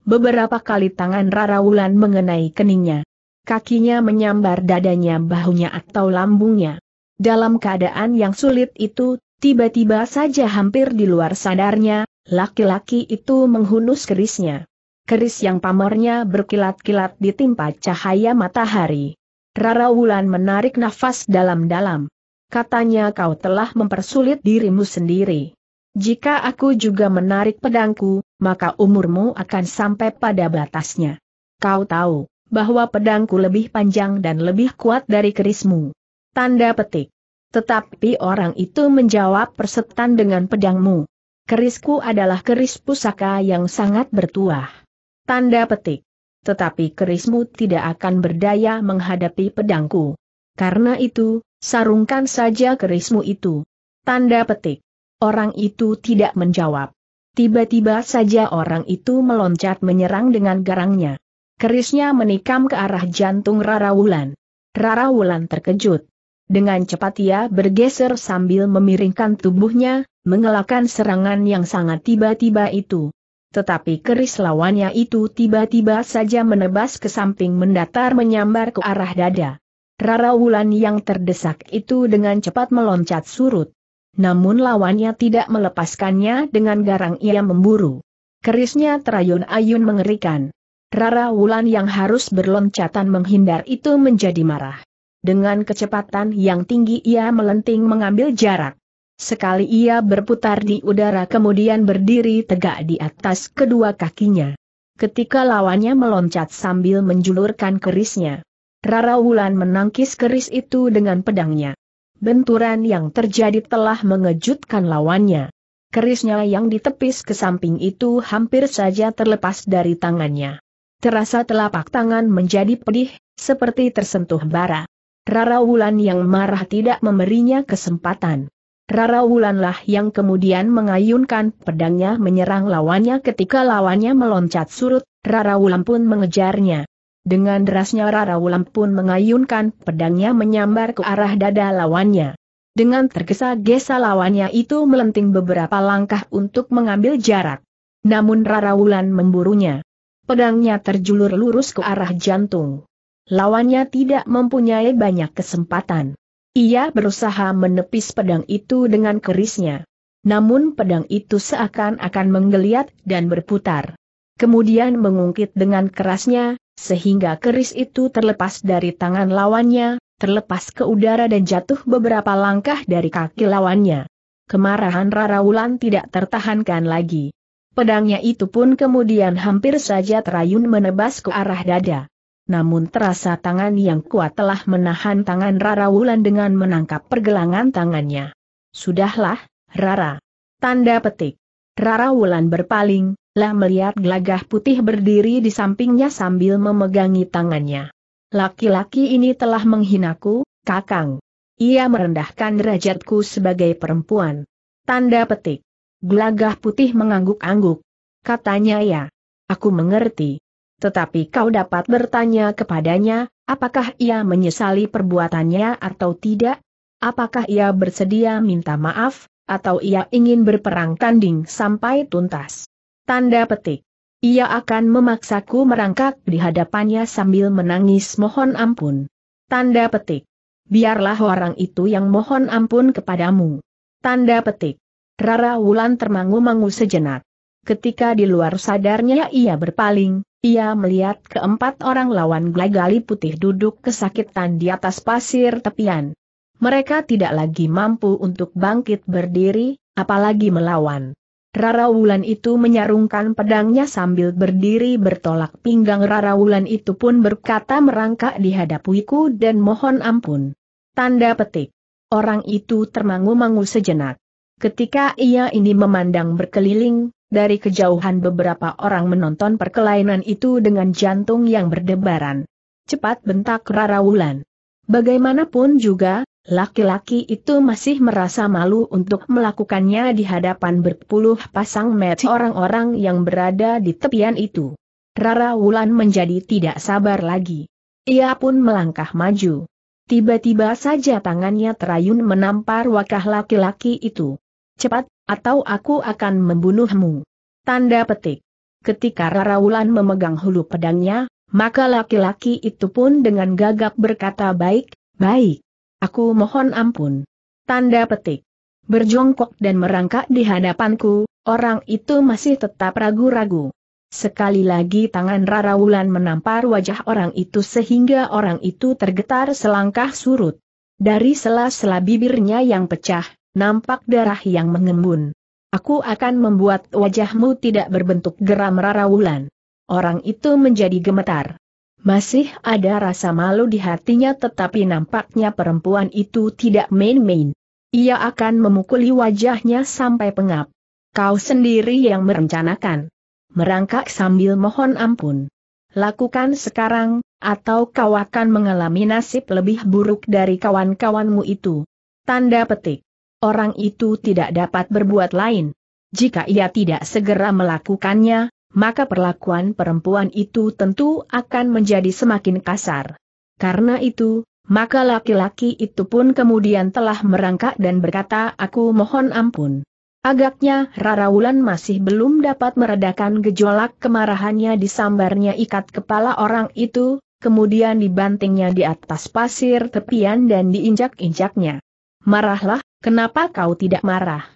Beberapa kali tangan Rara Wulan mengenai keningnya. Kakinya menyambar dadanya, bahunya atau lambungnya. Dalam keadaan yang sulit itu, tiba-tiba saja hampir di luar sadarnya, laki-laki itu menghunus kerisnya. Keris yang pamernya berkilat-kilat ditimpa cahaya matahari. Rara Wulan menarik nafas dalam-dalam. Katanya, "Kau telah mempersulit dirimu sendiri. Jika aku juga menarik pedangku, maka umurmu akan sampai pada batasnya. Kau tahu bahwa pedangku lebih panjang dan lebih kuat dari kerismu." Tanda petik. Tetapi orang itu menjawab, "Persetan dengan pedangmu. Kerisku adalah keris pusaka yang sangat bertuah." Tanda petik. Tetapi kerismu tidak akan berdaya menghadapi pedangku. Karena itu, sarungkan saja kerismu itu. Tanda petik. Orang itu tidak menjawab. Tiba-tiba saja orang itu meloncat menyerang dengan garangnya. Kerisnya menikam ke arah jantung Rara Wulan. Rara Wulan terkejut. Dengan cepat ia bergeser sambil memiringkan tubuhnya, mengelakkan serangan yang sangat tiba-tiba itu. Tetapi keris lawannya itu tiba-tiba saja menebas ke samping, mendatar menyambar ke arah dada. Rara Wulan yang terdesak itu dengan cepat meloncat surut. Namun lawannya tidak melepaskannya, dengan garang ia memburu. Kerisnya terayun-ayun mengerikan. Rara Wulan yang harus berloncatan menghindar itu menjadi marah. Dengan kecepatan yang tinggi ia melenting mengambil jarak. Sekali ia berputar di udara kemudian berdiri tegak di atas kedua kakinya. ketika lawannya meloncat sambil menjulurkan kerisnya. Rara Wulan menangkis keris itu dengan pedangnya. Benturan yang terjadi telah mengejutkan lawannya. Kerisnya yang ditepis ke samping itu hampir saja terlepas dari tangannya. Terasa telapak tangan menjadi pedih, seperti tersentuh bara. Rara Wulan yang marah tidak memberinya kesempatan. Rara Wulanlah yang kemudian mengayunkan pedangnya menyerang lawannya. Ketika lawannya meloncat surut, Rara Wulan pun mengejarnya. Dengan derasnya Rara Wulan pun mengayunkan pedangnya menyambar ke arah dada lawannya. Dengan tergesa-gesa lawannya itu melenting beberapa langkah untuk mengambil jarak. Namun Rara Wulan memburunya. Pedangnya terjulur lurus ke arah jantung. Lawannya tidak mempunyai banyak kesempatan. Ia berusaha menepis pedang itu dengan kerisnya. Namun pedang itu seakan-akan menggeliat dan berputar. Kemudian mengungkit dengan kerasnya, sehingga keris itu terlepas dari tangan lawannya, terlepas ke udara dan jatuh beberapa langkah dari kaki lawannya. Kemarahan Rara Wulan tidak tertahankan lagi. Pedangnya itu pun kemudian hampir saja terayun menebas ke arah dada. Namun terasa tangan yang kuat telah menahan tangan Rara Wulan dengan menangkap pergelangan tangannya. "Sudahlah, Rara." Tanda petik. Rara Wulan berpaling, lah melihat gelagah putih berdiri di sampingnya sambil memegangi tangannya. "Laki-laki ini telah menghinaku, Kakang. Ia merendahkan derajatku sebagai perempuan." Tanda petik. Gelagah putih mengangguk-angguk. "Katanya ya. Aku mengerti. Tetapi kau dapat bertanya kepadanya, apakah ia menyesali perbuatannya atau tidak? Apakah ia bersedia minta maaf, atau ia ingin berperang tanding sampai tuntas?" Tanda petik. "Ia akan memaksaku merangkak di hadapannya sambil menangis mohon ampun." Tanda petik. "Biarlah orang itu yang mohon ampun kepadamu." Tanda petik. Rara Wulan termangu-mangu sejenak. Ketika di luar sadarnya ia berpaling, ia melihat keempat orang lawan gelagali putih duduk kesakitan di atas pasir tepian. Mereka tidak lagi mampu untuk bangkit berdiri, apalagi melawan. Rara Wulan itu menyarungkan pedangnya sambil berdiri bertolak pinggang. Rara Wulan itu pun berkata, "Merangkak di hadapiku dan mohon ampun." Tanda petik. Orang itu termangu-mangu sejenak. Ketika ia ini memandang berkeliling, dari kejauhan beberapa orang menonton perkelainan itu dengan jantung yang berdebaran. Cepat bentak Rara Wulan. Bagaimanapun juga, laki-laki itu masih merasa malu untuk melakukannya di hadapan berpuluh pasang mata orang-orang yang berada di tepian itu. Rara Wulan menjadi tidak sabar lagi. Ia pun melangkah maju. Tiba-tiba saja tangannya terayun menampar wakah laki-laki itu. "Cepat, atau aku akan membunuhmu." Tanda petik. Ketika Rara Wulan memegang hulu pedangnya, maka laki-laki itu pun dengan gagap berkata, "Baik, baik. Aku mohon ampun." Tanda petik. Berjongkok dan merangkak di hadapanku, orang itu masih tetap ragu-ragu. Sekali lagi tangan Rara Wulan menampar wajah orang itu sehingga orang itu tergetar selangkah surut. Dari sela-sela bibirnya yang pecah, nampak darah yang mengembun. "Aku akan membuat wajahmu tidak berbentuk," geram Rara Wulan. Orang itu menjadi gemetar. Masih ada rasa malu di hatinya, tetapi nampaknya perempuan itu tidak main-main. Ia akan memukuli wajahnya sampai pengap. "Kau sendiri yang merencanakan. Merangkak sambil mohon ampun. Lakukan sekarang, atau kau akan mengalami nasib lebih buruk dari kawan-kawanmu itu." Tanda petik. Orang itu tidak dapat berbuat lain. Jika ia tidak segera melakukannya, maka perlakuan perempuan itu tentu akan menjadi semakin kasar. Karena itu, maka laki-laki itu pun kemudian telah merangkak dan berkata, "Aku mohon ampun." Agaknya Rara Wulan masih belum dapat meredakan gejolak kemarahannya. Disambarnya ikat kepala orang itu, kemudian dibantingnya di atas pasir tepian dan diinjak-injaknya. "Marahlah. Kenapa kau tidak marah?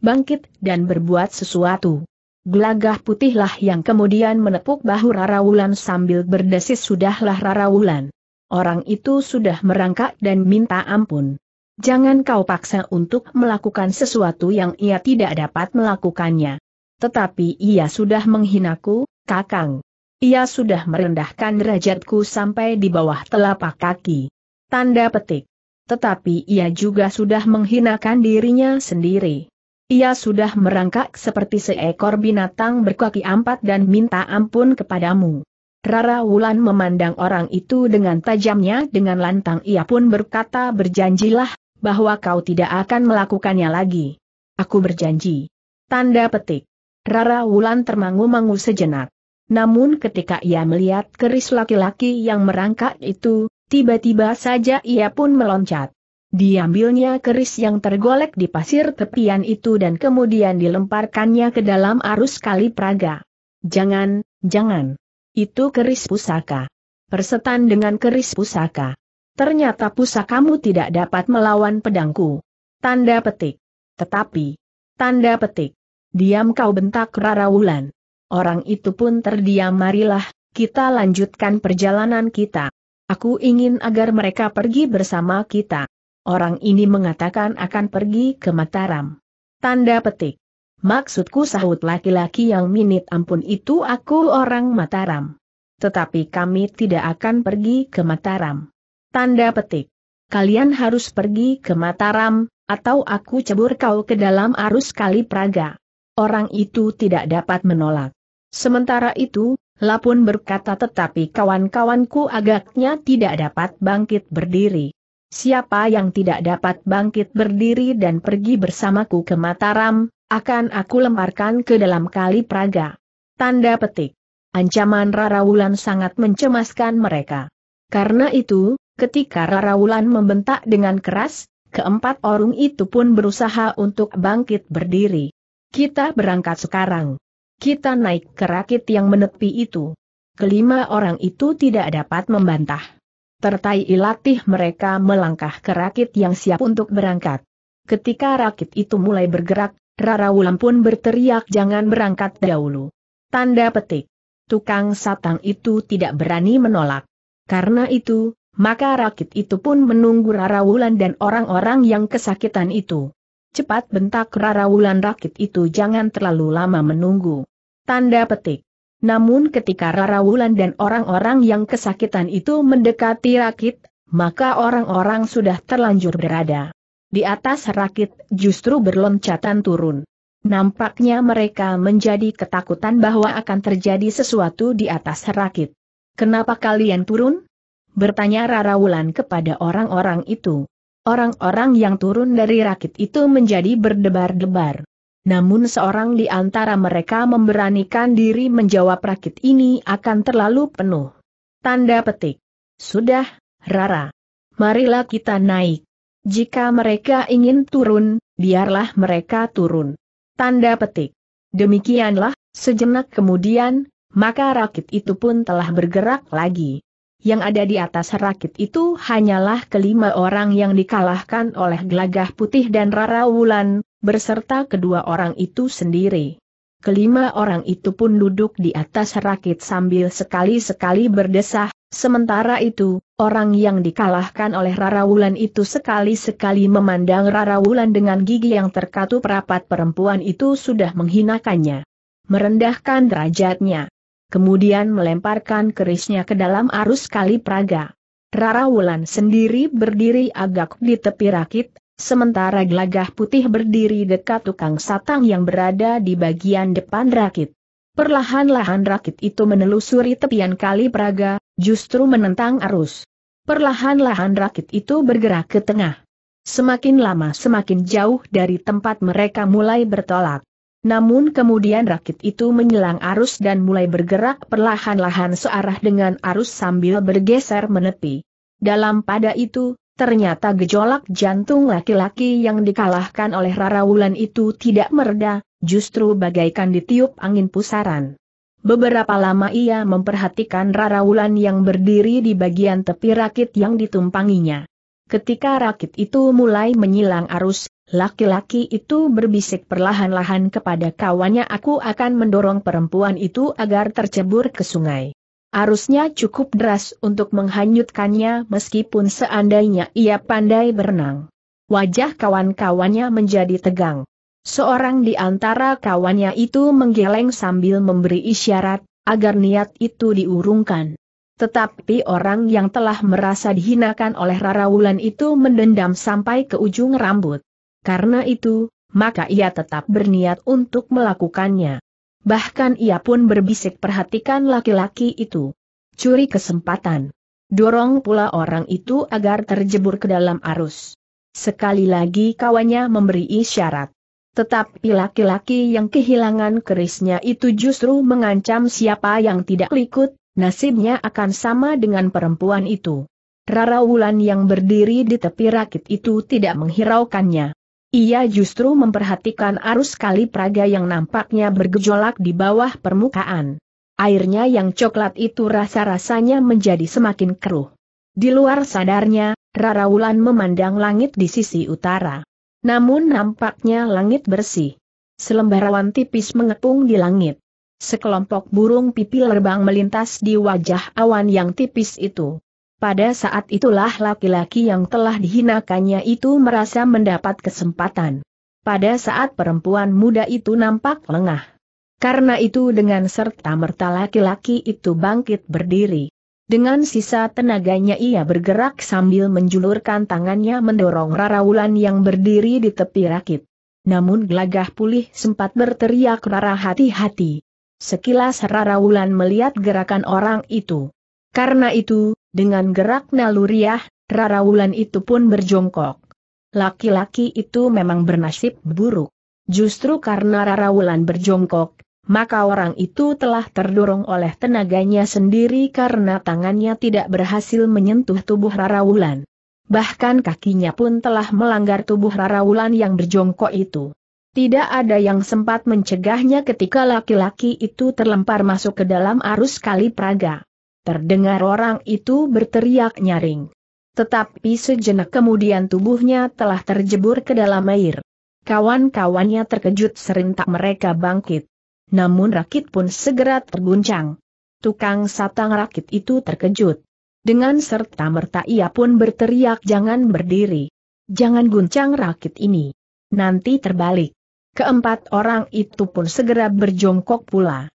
Bangkit dan berbuat sesuatu." Gelagah putihlah yang kemudian menepuk bahu Rara Wulan sambil berdesis, "Sudahlah Rara Wulan. Orang itu sudah merangkak dan minta ampun. Jangan kau paksa untuk melakukan sesuatu yang ia tidak dapat melakukannya." "Tetapi ia sudah menghinaku, Kakang. Ia sudah merendahkan derajatku sampai di bawah telapak kaki. Tanda petik. Tetapi ia juga sudah menghinakan dirinya sendiri. Ia sudah merangkak seperti seekor binatang berkaki empat dan minta ampun kepadamu. Rara Wulan memandang orang itu dengan tajamnya. Dengan lantang ia pun berkata, berjanjilah, bahwa kau tidak akan melakukannya lagi. Aku berjanji. Tanda petik. Rara Wulan termangu-mangu sejenak. Namun ketika ia melihat keris laki-laki yang merangkak itu, tiba-tiba saja ia pun meloncat. Diambilnya keris yang tergolek di pasir tepian itu dan kemudian dilemparkannya ke dalam arus Kali Praga. Jangan, jangan. Itu keris pusaka. Persetan dengan keris pusaka. Ternyata pusakamu tidak dapat melawan pedangku. Tanda petik. Tetapi. Tanda petik. Diam kau, bentak Rara Wulan. Orang itu pun terdiam. Marilah, kita lanjutkan perjalanan kita. Aku ingin agar mereka pergi bersama kita. Orang ini mengatakan akan pergi ke Mataram. Tanda petik. Maksudku, sahut laki-laki yang minit ampun itu, aku orang Mataram. Tetapi kami tidak akan pergi ke Mataram. Tanda petik. Kalian harus pergi ke Mataram, atau aku cebur kau ke dalam arus Kali Praga. Orang itu tidak dapat menolak. Sementara itu, Lapun berkata, tetapi kawan-kawanku agaknya tidak dapat bangkit berdiri. Siapa yang tidak dapat bangkit berdiri dan pergi bersamaku ke Mataram, akan aku lemparkan ke dalam Kali Praga. Tanda petik. Ancaman Rara Wulan sangat mencemaskan mereka. Karena itu, ketika Rara Wulan membentak dengan keras, keempat orang itu pun berusaha untuk bangkit berdiri. Kita berangkat sekarang. Kita naik ke rakit yang menepi itu. Kelima orang itu tidak dapat membantah. Tertai ilatih mereka melangkah ke rakit yang siap untuk berangkat. Ketika rakit itu mulai bergerak, Rara Wulan pun berteriak, jangan berangkat dahulu. Tanda petik. Tukang satang itu tidak berani menolak. Karena itu, maka rakit itu pun menunggu Rara Wulan dan orang-orang yang kesakitan itu. Cepat, bentak Rara Wulan, rakit itu jangan terlalu lama menunggu. Tanda petik. Namun ketika Rara Wulan dan orang-orang yang kesakitan itu mendekati rakit, maka orang-orang sudah terlanjur berada di atas rakit, justru berloncatan turun. Nampaknya mereka menjadi ketakutan bahwa akan terjadi sesuatu di atas rakit. Kenapa kalian turun? Bertanya Rara Wulan kepada orang-orang itu. Orang-orang yang turun dari rakit itu menjadi berdebar-debar. Namun seorang di antara mereka memberanikan diri menjawab, rakit ini akan terlalu penuh. Tanda petik. Sudah, Rara. Marilah kita naik. Jika mereka ingin turun, biarlah mereka turun. Tanda petik. Demikianlah, sejenak kemudian, maka rakit itu pun telah bergerak lagi. Yang ada di atas rakit itu hanyalah kelima orang yang dikalahkan oleh Gelagah Putih dan Rara Wulan, berserta kedua orang itu sendiri. Kelima orang itu pun duduk di atas rakit sambil sekali-sekali berdesah. Sementara itu, orang yang dikalahkan oleh Rara Wulan itu sekali-sekali memandang Rara Wulan dengan gigi yang terkatup rapat. Perempuan itu sudah menghinakannya, merendahkan derajatnya. Kemudian melemparkan kerisnya ke dalam arus Kali Praga. Rara Wulan sendiri berdiri agak di tepi rakit, sementara Gelagah Putih berdiri dekat tukang satang yang berada di bagian depan rakit. Perlahan-lahan rakit itu menelusuri tepian Kali Praga, justru menentang arus. Perlahan-lahan rakit itu bergerak ke tengah. Semakin lama semakin jauh dari tempat mereka mulai bertolak. Namun kemudian rakit itu menyelang arus dan mulai bergerak perlahan-lahan searah dengan arus sambil bergeser menepi. Dalam pada itu, ternyata gejolak jantung laki-laki yang dikalahkan oleh Rara Wulan itu tidak mereda, justru bagaikan ditiup angin pusaran. Beberapa lama ia memperhatikan Rara Wulan yang berdiri di bagian tepi rakit yang ditumpanginya. Ketika rakit itu mulai menyilang arus, laki-laki itu berbisik perlahan-lahan kepada kawannya, aku akan mendorong perempuan itu agar tercebur ke sungai. Arusnya cukup deras untuk menghanyutkannya meskipun seandainya ia pandai berenang. Wajah kawan-kawannya menjadi tegang. Seorang di antara kawannya itu menggeleng sambil memberi isyarat, agar niat itu diurungkan. Tetapi orang yang telah merasa dihinakan oleh Rara Wulan itu mendendam sampai ke ujung rambut. Karena itu, maka ia tetap berniat untuk melakukannya. Bahkan ia pun berbisik, "Perhatikan laki-laki itu. Curi kesempatan. Dorong pula orang itu agar terjebur ke dalam arus." Sekali lagi kawannya memberi isyarat. Tetapi laki-laki yang kehilangan kerisnya itu justru mengancam siapa yang tidak ikut, nasibnya akan sama dengan perempuan itu. Rara Wulan yang berdiri di tepi rakit itu tidak menghiraukannya. Ia justru memperhatikan arus kali Praga yang nampaknya bergejolak di bawah permukaan. Airnya yang coklat itu rasa-rasanya menjadi semakin keruh. Di luar sadarnya, Rara Wulan memandang langit di sisi utara. Namun nampaknya langit bersih. Selembar awan tipis mengepung di langit. Sekelompok burung pipil terbang melintas di wajah awan yang tipis itu. Pada saat itulah laki-laki yang telah dihinakannya itu merasa mendapat kesempatan. Pada saat perempuan muda itu nampak lengah. Karena itu dengan serta-merta laki-laki itu bangkit berdiri. Dengan sisa tenaganya ia bergerak sambil menjulurkan tangannya mendorong Rara Wulan yang berdiri di tepi rakit. Namun gelagah pulih sempat berteriak, "Rara, hati-hati." Sekilas Rara Wulan melihat gerakan orang itu. Karena itu, dengan gerak naluriah, Rara Wulan itu pun berjongkok. Laki-laki itu memang bernasib buruk. Justru karena Rara Wulan berjongkok, maka orang itu telah terdorong oleh tenaganya sendiri karena tangannya tidak berhasil menyentuh tubuh Rara Wulan. Bahkan kakinya pun telah melanggar tubuh Rara Wulan yang berjongkok itu. Tidak ada yang sempat mencegahnya ketika laki-laki itu terlempar masuk ke dalam arus kali Praga. Terdengar orang itu berteriak nyaring. Tetapi sejenak kemudian tubuhnya telah terjebur ke dalam air. Kawan-kawannya terkejut serentak mereka bangkit. Namun rakit pun segera terguncang. Tukang satang rakit itu terkejut. Dengan serta-merta ia pun berteriak, "Jangan berdiri. Jangan guncang rakit ini. Nanti terbalik." Keempat orang itu pun segera berjongkok pula.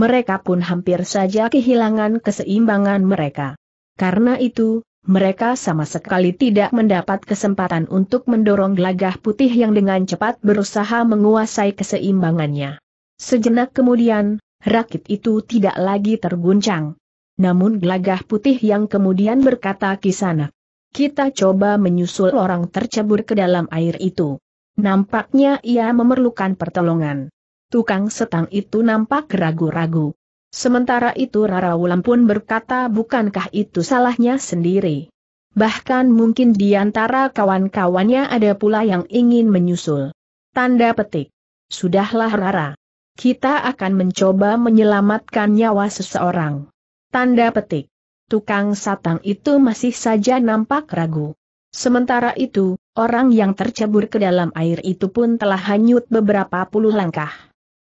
Mereka pun hampir saja kehilangan keseimbangan mereka. Karena itu, mereka sama sekali tidak mendapat kesempatan untuk mendorong gelagah putih yang dengan cepat berusaha menguasai keseimbangannya. Sejenak kemudian, rakit itu tidak lagi terguncang. Namun gelagah putih yang kemudian berkata, "Kisanak, kita coba menyusul orang tercebur ke dalam air itu. Nampaknya ia memerlukan pertolongan." Tukang setang itu nampak ragu-ragu. Sementara itu Rara Wulan pun berkata, "Bukankah itu salahnya sendiri? Bahkan mungkin di antara kawan-kawannya ada pula yang ingin menyusul." Tanda petik. Sudahlah Rara. Kita akan mencoba menyelamatkan nyawa seseorang. Tanda petik. Tukang satang itu masih saja nampak ragu. Sementara itu, orang yang tercebur ke dalam air itu pun telah hanyut beberapa puluh langkah.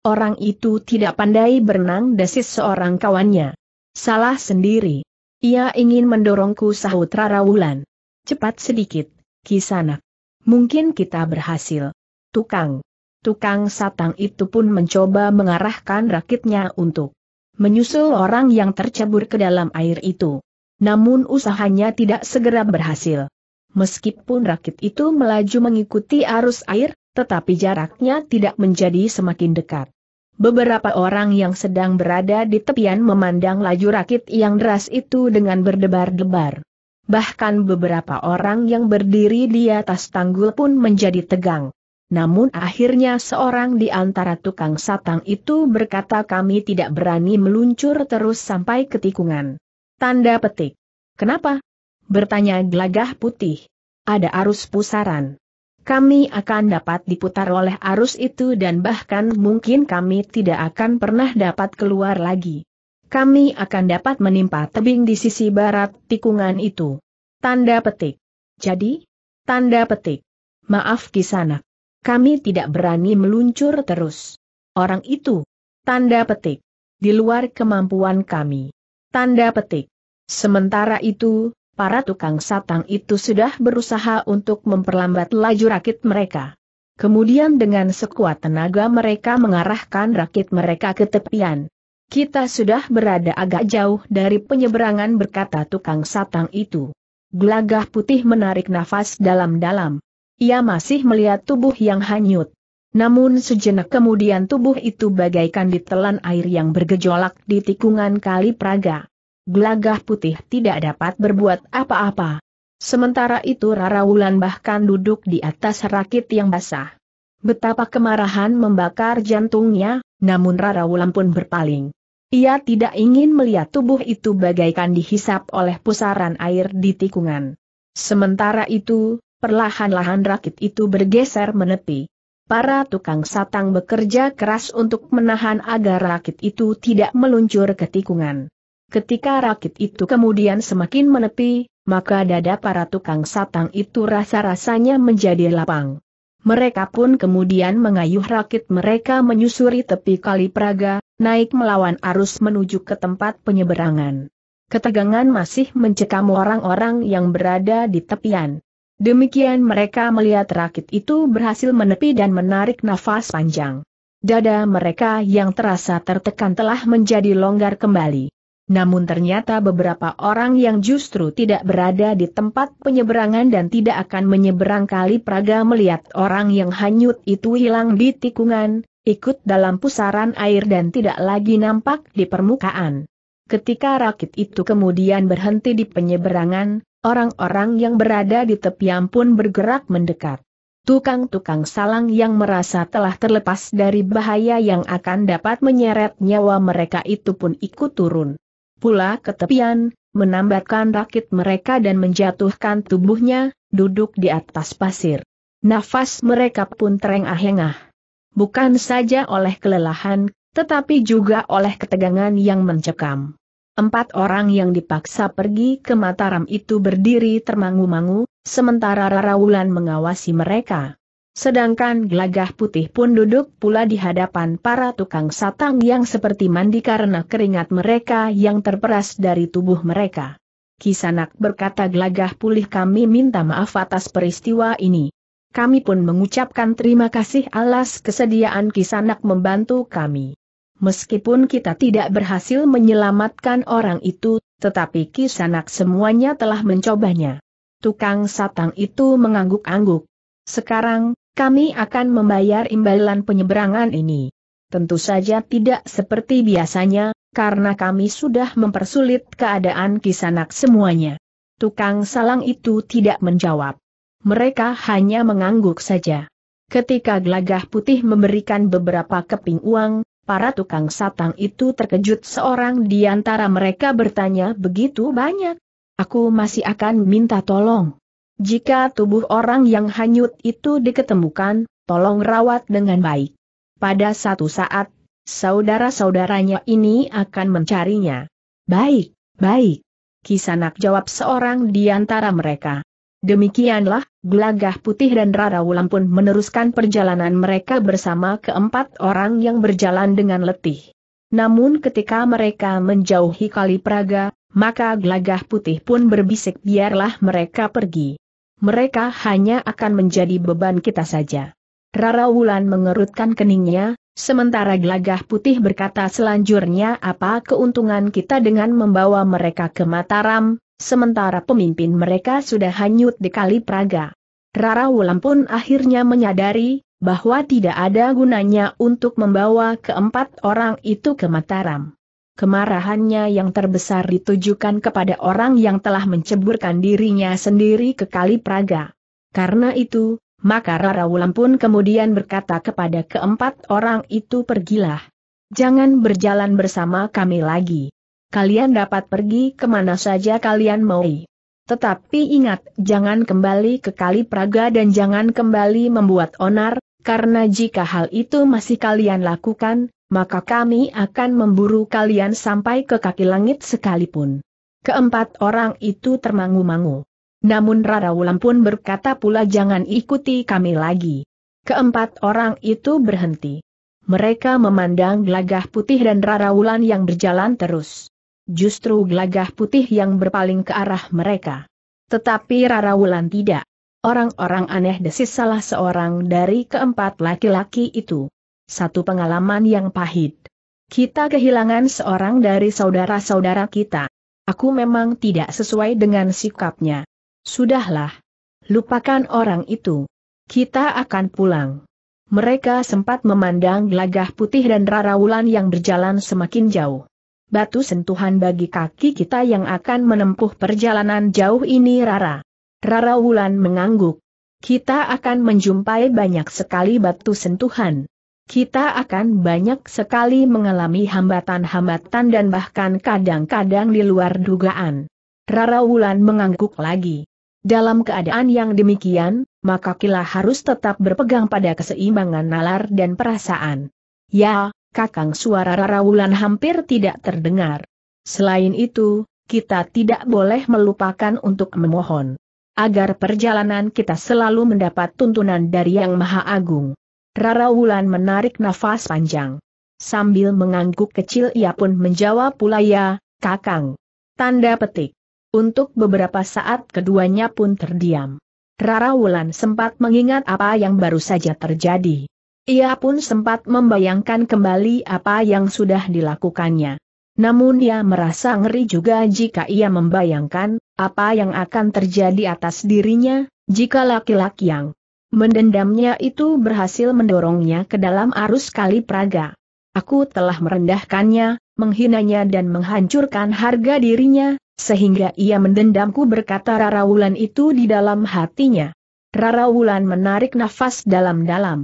Orang itu tidak pandai berenang, desis seorang kawannya. "Salah sendiri. Ia ingin mendorongku," sahut Rara Wulan. "Cepat sedikit, Kisanak. Mungkin kita berhasil." Tukang. Tukang satang itu pun mencoba mengarahkan rakitnya untuk menyusul orang yang tercebur ke dalam air itu. Namun usahanya tidak segera berhasil. Meskipun rakit itu melaju mengikuti arus air, tetapi jaraknya tidak menjadi semakin dekat. Beberapa orang yang sedang berada di tepian memandang laju rakit yang deras itu dengan berdebar-debar. Bahkan beberapa orang yang berdiri di atas tanggul pun menjadi tegang. Namun akhirnya seorang di antara tukang satang itu berkata, "Kami tidak berani meluncur terus sampai ke tikungan." Tanda petik. "Kenapa?" bertanya gelagah putih. "Ada arus pusaran. Kami akan dapat diputar oleh arus itu dan bahkan mungkin kami tidak akan pernah dapat keluar lagi. Kami akan dapat menimpa tebing di sisi barat tikungan itu." Tanda petik. "Jadi?" Tanda petik. "Maaf Kisanak. Kami tidak berani meluncur terus. Orang itu." Tanda petik. "Di luar kemampuan kami." Tanda petik. Sementara itu, para tukang satang itu sudah berusaha untuk memperlambat laju rakit mereka. Kemudian dengan sekuat tenaga mereka mengarahkan rakit mereka ke tepian. "Kita sudah berada agak jauh dari penyeberangan," berkata tukang satang itu. Gelagah putih menarik nafas dalam-dalam. Ia masih melihat tubuh yang hanyut. Namun sejenak kemudian tubuh itu bagaikan ditelan air yang bergejolak di tikungan Kali Praga. Gelagah putih tidak dapat berbuat apa-apa. Sementara itu Rara Wulan bahkan duduk di atas rakit yang basah. Betapa kemarahan membakar jantungnya, namun Rara Wulan pun berpaling. Ia tidak ingin melihat tubuh itu bagaikan dihisap oleh pusaran air di tikungan. Sementara itu, perlahan-lahan rakit itu bergeser menepi. Para tukang satang bekerja keras untuk menahan agar rakit itu tidak meluncur ke tikungan. Ketika rakit itu kemudian semakin menepi, maka dada para tukang satang itu rasa-rasanya menjadi lapang. Mereka pun kemudian mengayuh rakit mereka menyusuri tepi Kali Praga, naik melawan arus menuju ke tempat penyeberangan. Ketegangan masih mencekam orang-orang yang berada di tepian. Demikian mereka melihat rakit itu berhasil menepi dan menarik nafas panjang. Dada mereka yang terasa tertekan telah menjadi longgar kembali. Namun ternyata beberapa orang yang justru tidak berada di tempat penyeberangan dan tidak akan menyeberang Kali Praga melihat orang yang hanyut itu hilang di tikungan, ikut dalam pusaran air dan tidak lagi nampak di permukaan. Ketika rakit itu kemudian berhenti di penyeberangan, orang-orang yang berada di tepian pun bergerak mendekat. Tukang-tukang salang yang merasa telah terlepas dari bahaya yang akan dapat menyeret nyawa mereka itu pun ikut turun pula ke tepian, menambatkan rakit mereka dan menjatuhkan tubuhnya, duduk di atas pasir. Nafas mereka pun terengah-engah. Bukan saja oleh kelelahan, tetapi juga oleh ketegangan yang mencekam. Empat orang yang dipaksa pergi ke Mataram itu berdiri termangu-mangu, sementara Rara Wulan mengawasi mereka. Sedangkan Gelagah Putih pun duduk pula di hadapan para tukang satang yang seperti mandi karena keringat mereka yang terperas dari tubuh mereka. "Kisanak," berkata Gelagah Putih, "kami minta maaf atas peristiwa ini. Kami pun mengucapkan terima kasih alas kesediaan Kisanak membantu kami. Meskipun kita tidak berhasil menyelamatkan orang itu, tetapi Kisanak semuanya telah mencobanya." Tukang satang itu mengangguk-angguk. "Sekarang, kami akan membayar imbalan penyeberangan ini. Tentu saja tidak seperti biasanya, karena kami sudah mempersulit keadaan Kisanak semuanya." Tukang salang itu tidak menjawab. Mereka hanya mengangguk saja. Ketika Gelagah Putih memberikan beberapa keping uang, para tukang satang itu terkejut. Seorang di antara mereka bertanya, "Begitu banyak? Aku masih akan minta tolong. Jika tubuh orang yang hanyut itu diketemukan, tolong rawat dengan baik. Pada satu saat, saudara-saudaranya ini akan mencarinya." "Baik, baik, Kisanak," jawab seorang di antara mereka. Demikianlah, Gelagah Putih dan Rara Wulan pun meneruskan perjalanan mereka bersama keempat orang yang berjalan dengan letih. Namun ketika mereka menjauhi Kali Praga, maka Gelagah Putih pun berbisik, "Biarlah mereka pergi. Mereka hanya akan menjadi beban kita saja." Rara Wulan mengerutkan keningnya, sementara Gelagah Putih berkata, "Selanjutnya apa keuntungan kita dengan membawa mereka ke Mataram, sementara pemimpin mereka sudah hanyut di Kali Praga?" Rara Wulan pun akhirnya menyadari bahwa tidak ada gunanya untuk membawa keempat orang itu ke Mataram. Kemarahannya yang terbesar ditujukan kepada orang yang telah menceburkan dirinya sendiri ke Kali Praga. Karena itu, maka Rara Wulan pun kemudian berkata kepada keempat orang itu, "Pergilah. Jangan berjalan bersama kami lagi. Kalian dapat pergi kemana saja kalian mau. Tetapi ingat, jangan kembali ke Kali Praga dan jangan kembali membuat onar, karena jika hal itu masih kalian lakukan, maka kami akan memburu kalian sampai ke kaki langit sekalipun." Keempat orang itu termangu-mangu. Namun Rara Wulan pun berkata pula, "Jangan ikuti kami lagi." Keempat orang itu berhenti. Mereka memandang Gelagah Putih dan Rara Wulan yang berjalan terus. Justru Gelagah Putih yang berpaling ke arah mereka. Tetapi Rara Wulan tidak. "Orang-orang aneh," desis salah seorang dari keempat laki-laki itu. "Satu pengalaman yang pahit. Kita kehilangan seorang dari saudara-saudara kita. Aku memang tidak sesuai dengan sikapnya. Sudahlah. Lupakan orang itu. Kita akan pulang." Mereka sempat memandang gelagah putih dan rarawulan yang berjalan semakin jauh. "Batu sentuhan bagi kaki kita yang akan menempuh perjalanan jauh ini, Rara." Rarawulan mengangguk. "Kita akan menjumpai banyak sekali batu sentuhan. Kita akan banyak sekali mengalami hambatan-hambatan dan bahkan kadang-kadang di luar dugaan." Rarawulan mengangguk lagi. "Dalam keadaan yang demikian, maka kita harus tetap berpegang pada keseimbangan nalar dan perasaan." "Ya, Kakang," suara Rarawulan hampir tidak terdengar. "Selain itu, kita tidak boleh melupakan untuk memohon. Agar perjalanan kita selalu mendapat tuntunan dari Yang Maha Agung." Rarawulan menarik nafas panjang. Sambil mengangguk kecil ia pun menjawab pula, "Ya, Kakang." Tanda petik. Untuk beberapa saat keduanya pun terdiam. Rarawulan sempat mengingat apa yang baru saja terjadi. Ia pun sempat membayangkan kembali apa yang sudah dilakukannya. Namun ia merasa ngeri juga jika ia membayangkan apa yang akan terjadi atas dirinya jika laki-laki yang mendendamnya itu berhasil mendorongnya ke dalam arus kali Praga. "Aku telah merendahkannya, menghinanya dan menghancurkan harga dirinya, sehingga ia mendendamku," berkata Rarawulan itu di dalam hatinya. Rarawulan menarik nafas dalam-dalam.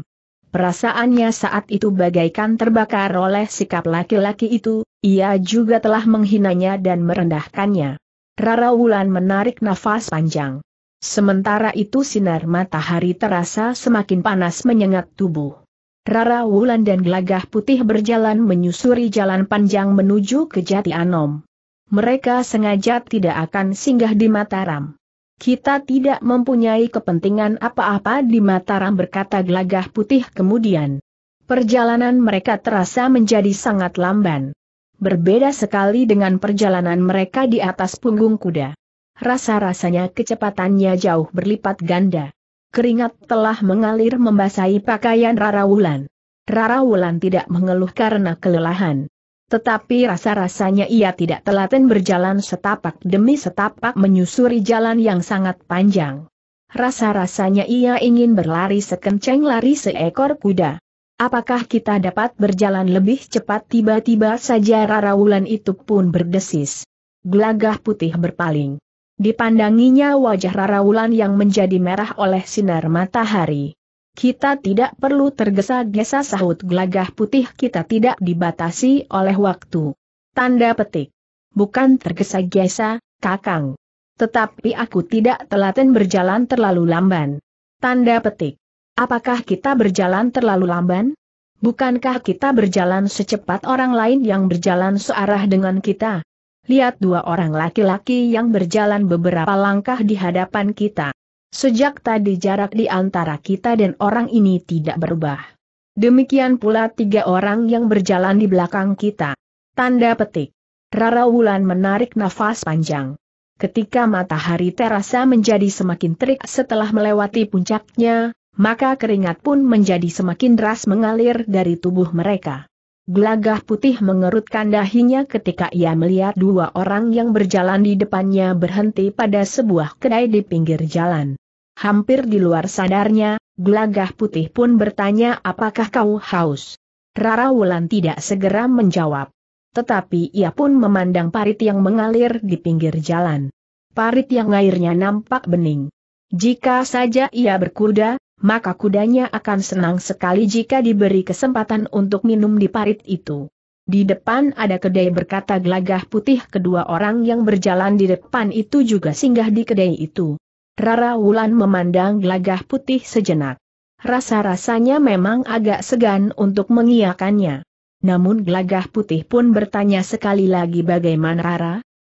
Perasaannya saat itu bagaikan terbakar oleh sikap laki-laki itu, ia juga telah menghinanya dan merendahkannya. Rarawulan menarik nafas panjang. Sementara itu sinar matahari terasa semakin panas menyengat tubuh. Rarawulan dan gelagah putih berjalan menyusuri jalan panjang menuju ke Jati Anom. Mereka sengaja tidak akan singgah di Mataram. "Kita tidak mempunyai kepentingan apa-apa di Mataram," berkata gelagah putih kemudian. Perjalanan mereka terasa menjadi sangat lamban. Berbeda sekali dengan perjalanan mereka di atas punggung kuda. Rasa-rasanya kecepatannya jauh berlipat ganda. Keringat telah mengalir membasahi pakaian Rarawulan. Rarawulan tidak mengeluh karena kelelahan. Tetapi rasa-rasanya ia tidak telaten berjalan setapak demi setapak menyusuri jalan yang sangat panjang. Rasa-rasanya ia ingin berlari sekencang lari seekor kuda. "Apakah kita dapat berjalan lebih cepat?" Tiba-tiba saja Rarawulan itu pun berdesis. Gelagah putih berpaling. Dipandanginya wajah Rarawulan yang menjadi merah oleh sinar matahari. "Kita tidak perlu tergesa-gesa," sahut gelagah putih, "kita tidak dibatasi oleh waktu." Tanda petik. "Bukan tergesa-gesa, Kakang. Tetapi aku tidak telaten berjalan terlalu lamban." Tanda petik. "Apakah kita berjalan terlalu lamban? Bukankah kita berjalan secepat orang lain yang berjalan searah dengan kita? Lihat dua orang laki-laki yang berjalan beberapa langkah di hadapan kita. Sejak tadi jarak di antara kita dan orang ini tidak berubah. Demikian pula tiga orang yang berjalan di belakang kita." Tanda petik. Rarawulan menarik nafas panjang. Ketika matahari terasa menjadi semakin terik setelah melewati puncaknya, maka keringat pun menjadi semakin deras mengalir dari tubuh mereka. Gelagah putih mengerutkan dahinya ketika ia melihat dua orang yang berjalan di depannya berhenti pada sebuah kedai di pinggir jalan. Hampir di luar sadarnya, gelagah putih pun bertanya, "Apakah kau haus?" Rarawulan tidak segera menjawab. Tetapi ia pun memandang parit yang mengalir di pinggir jalan. Parit yang airnya nampak bening. Jika saja ia berkuda, maka kudanya akan senang sekali jika diberi kesempatan untuk minum di parit itu. "Di depan ada kedai," berkata gelagah putih. Kedua orang yang berjalan di depan itu juga singgah di kedai itu. Rarawulan memandang gelagah putih sejenak. Rasa-rasanya memang agak segan untuk mengiyakannya. Namun gelagah putih pun bertanya sekali lagi, "Bagaimana, Rara?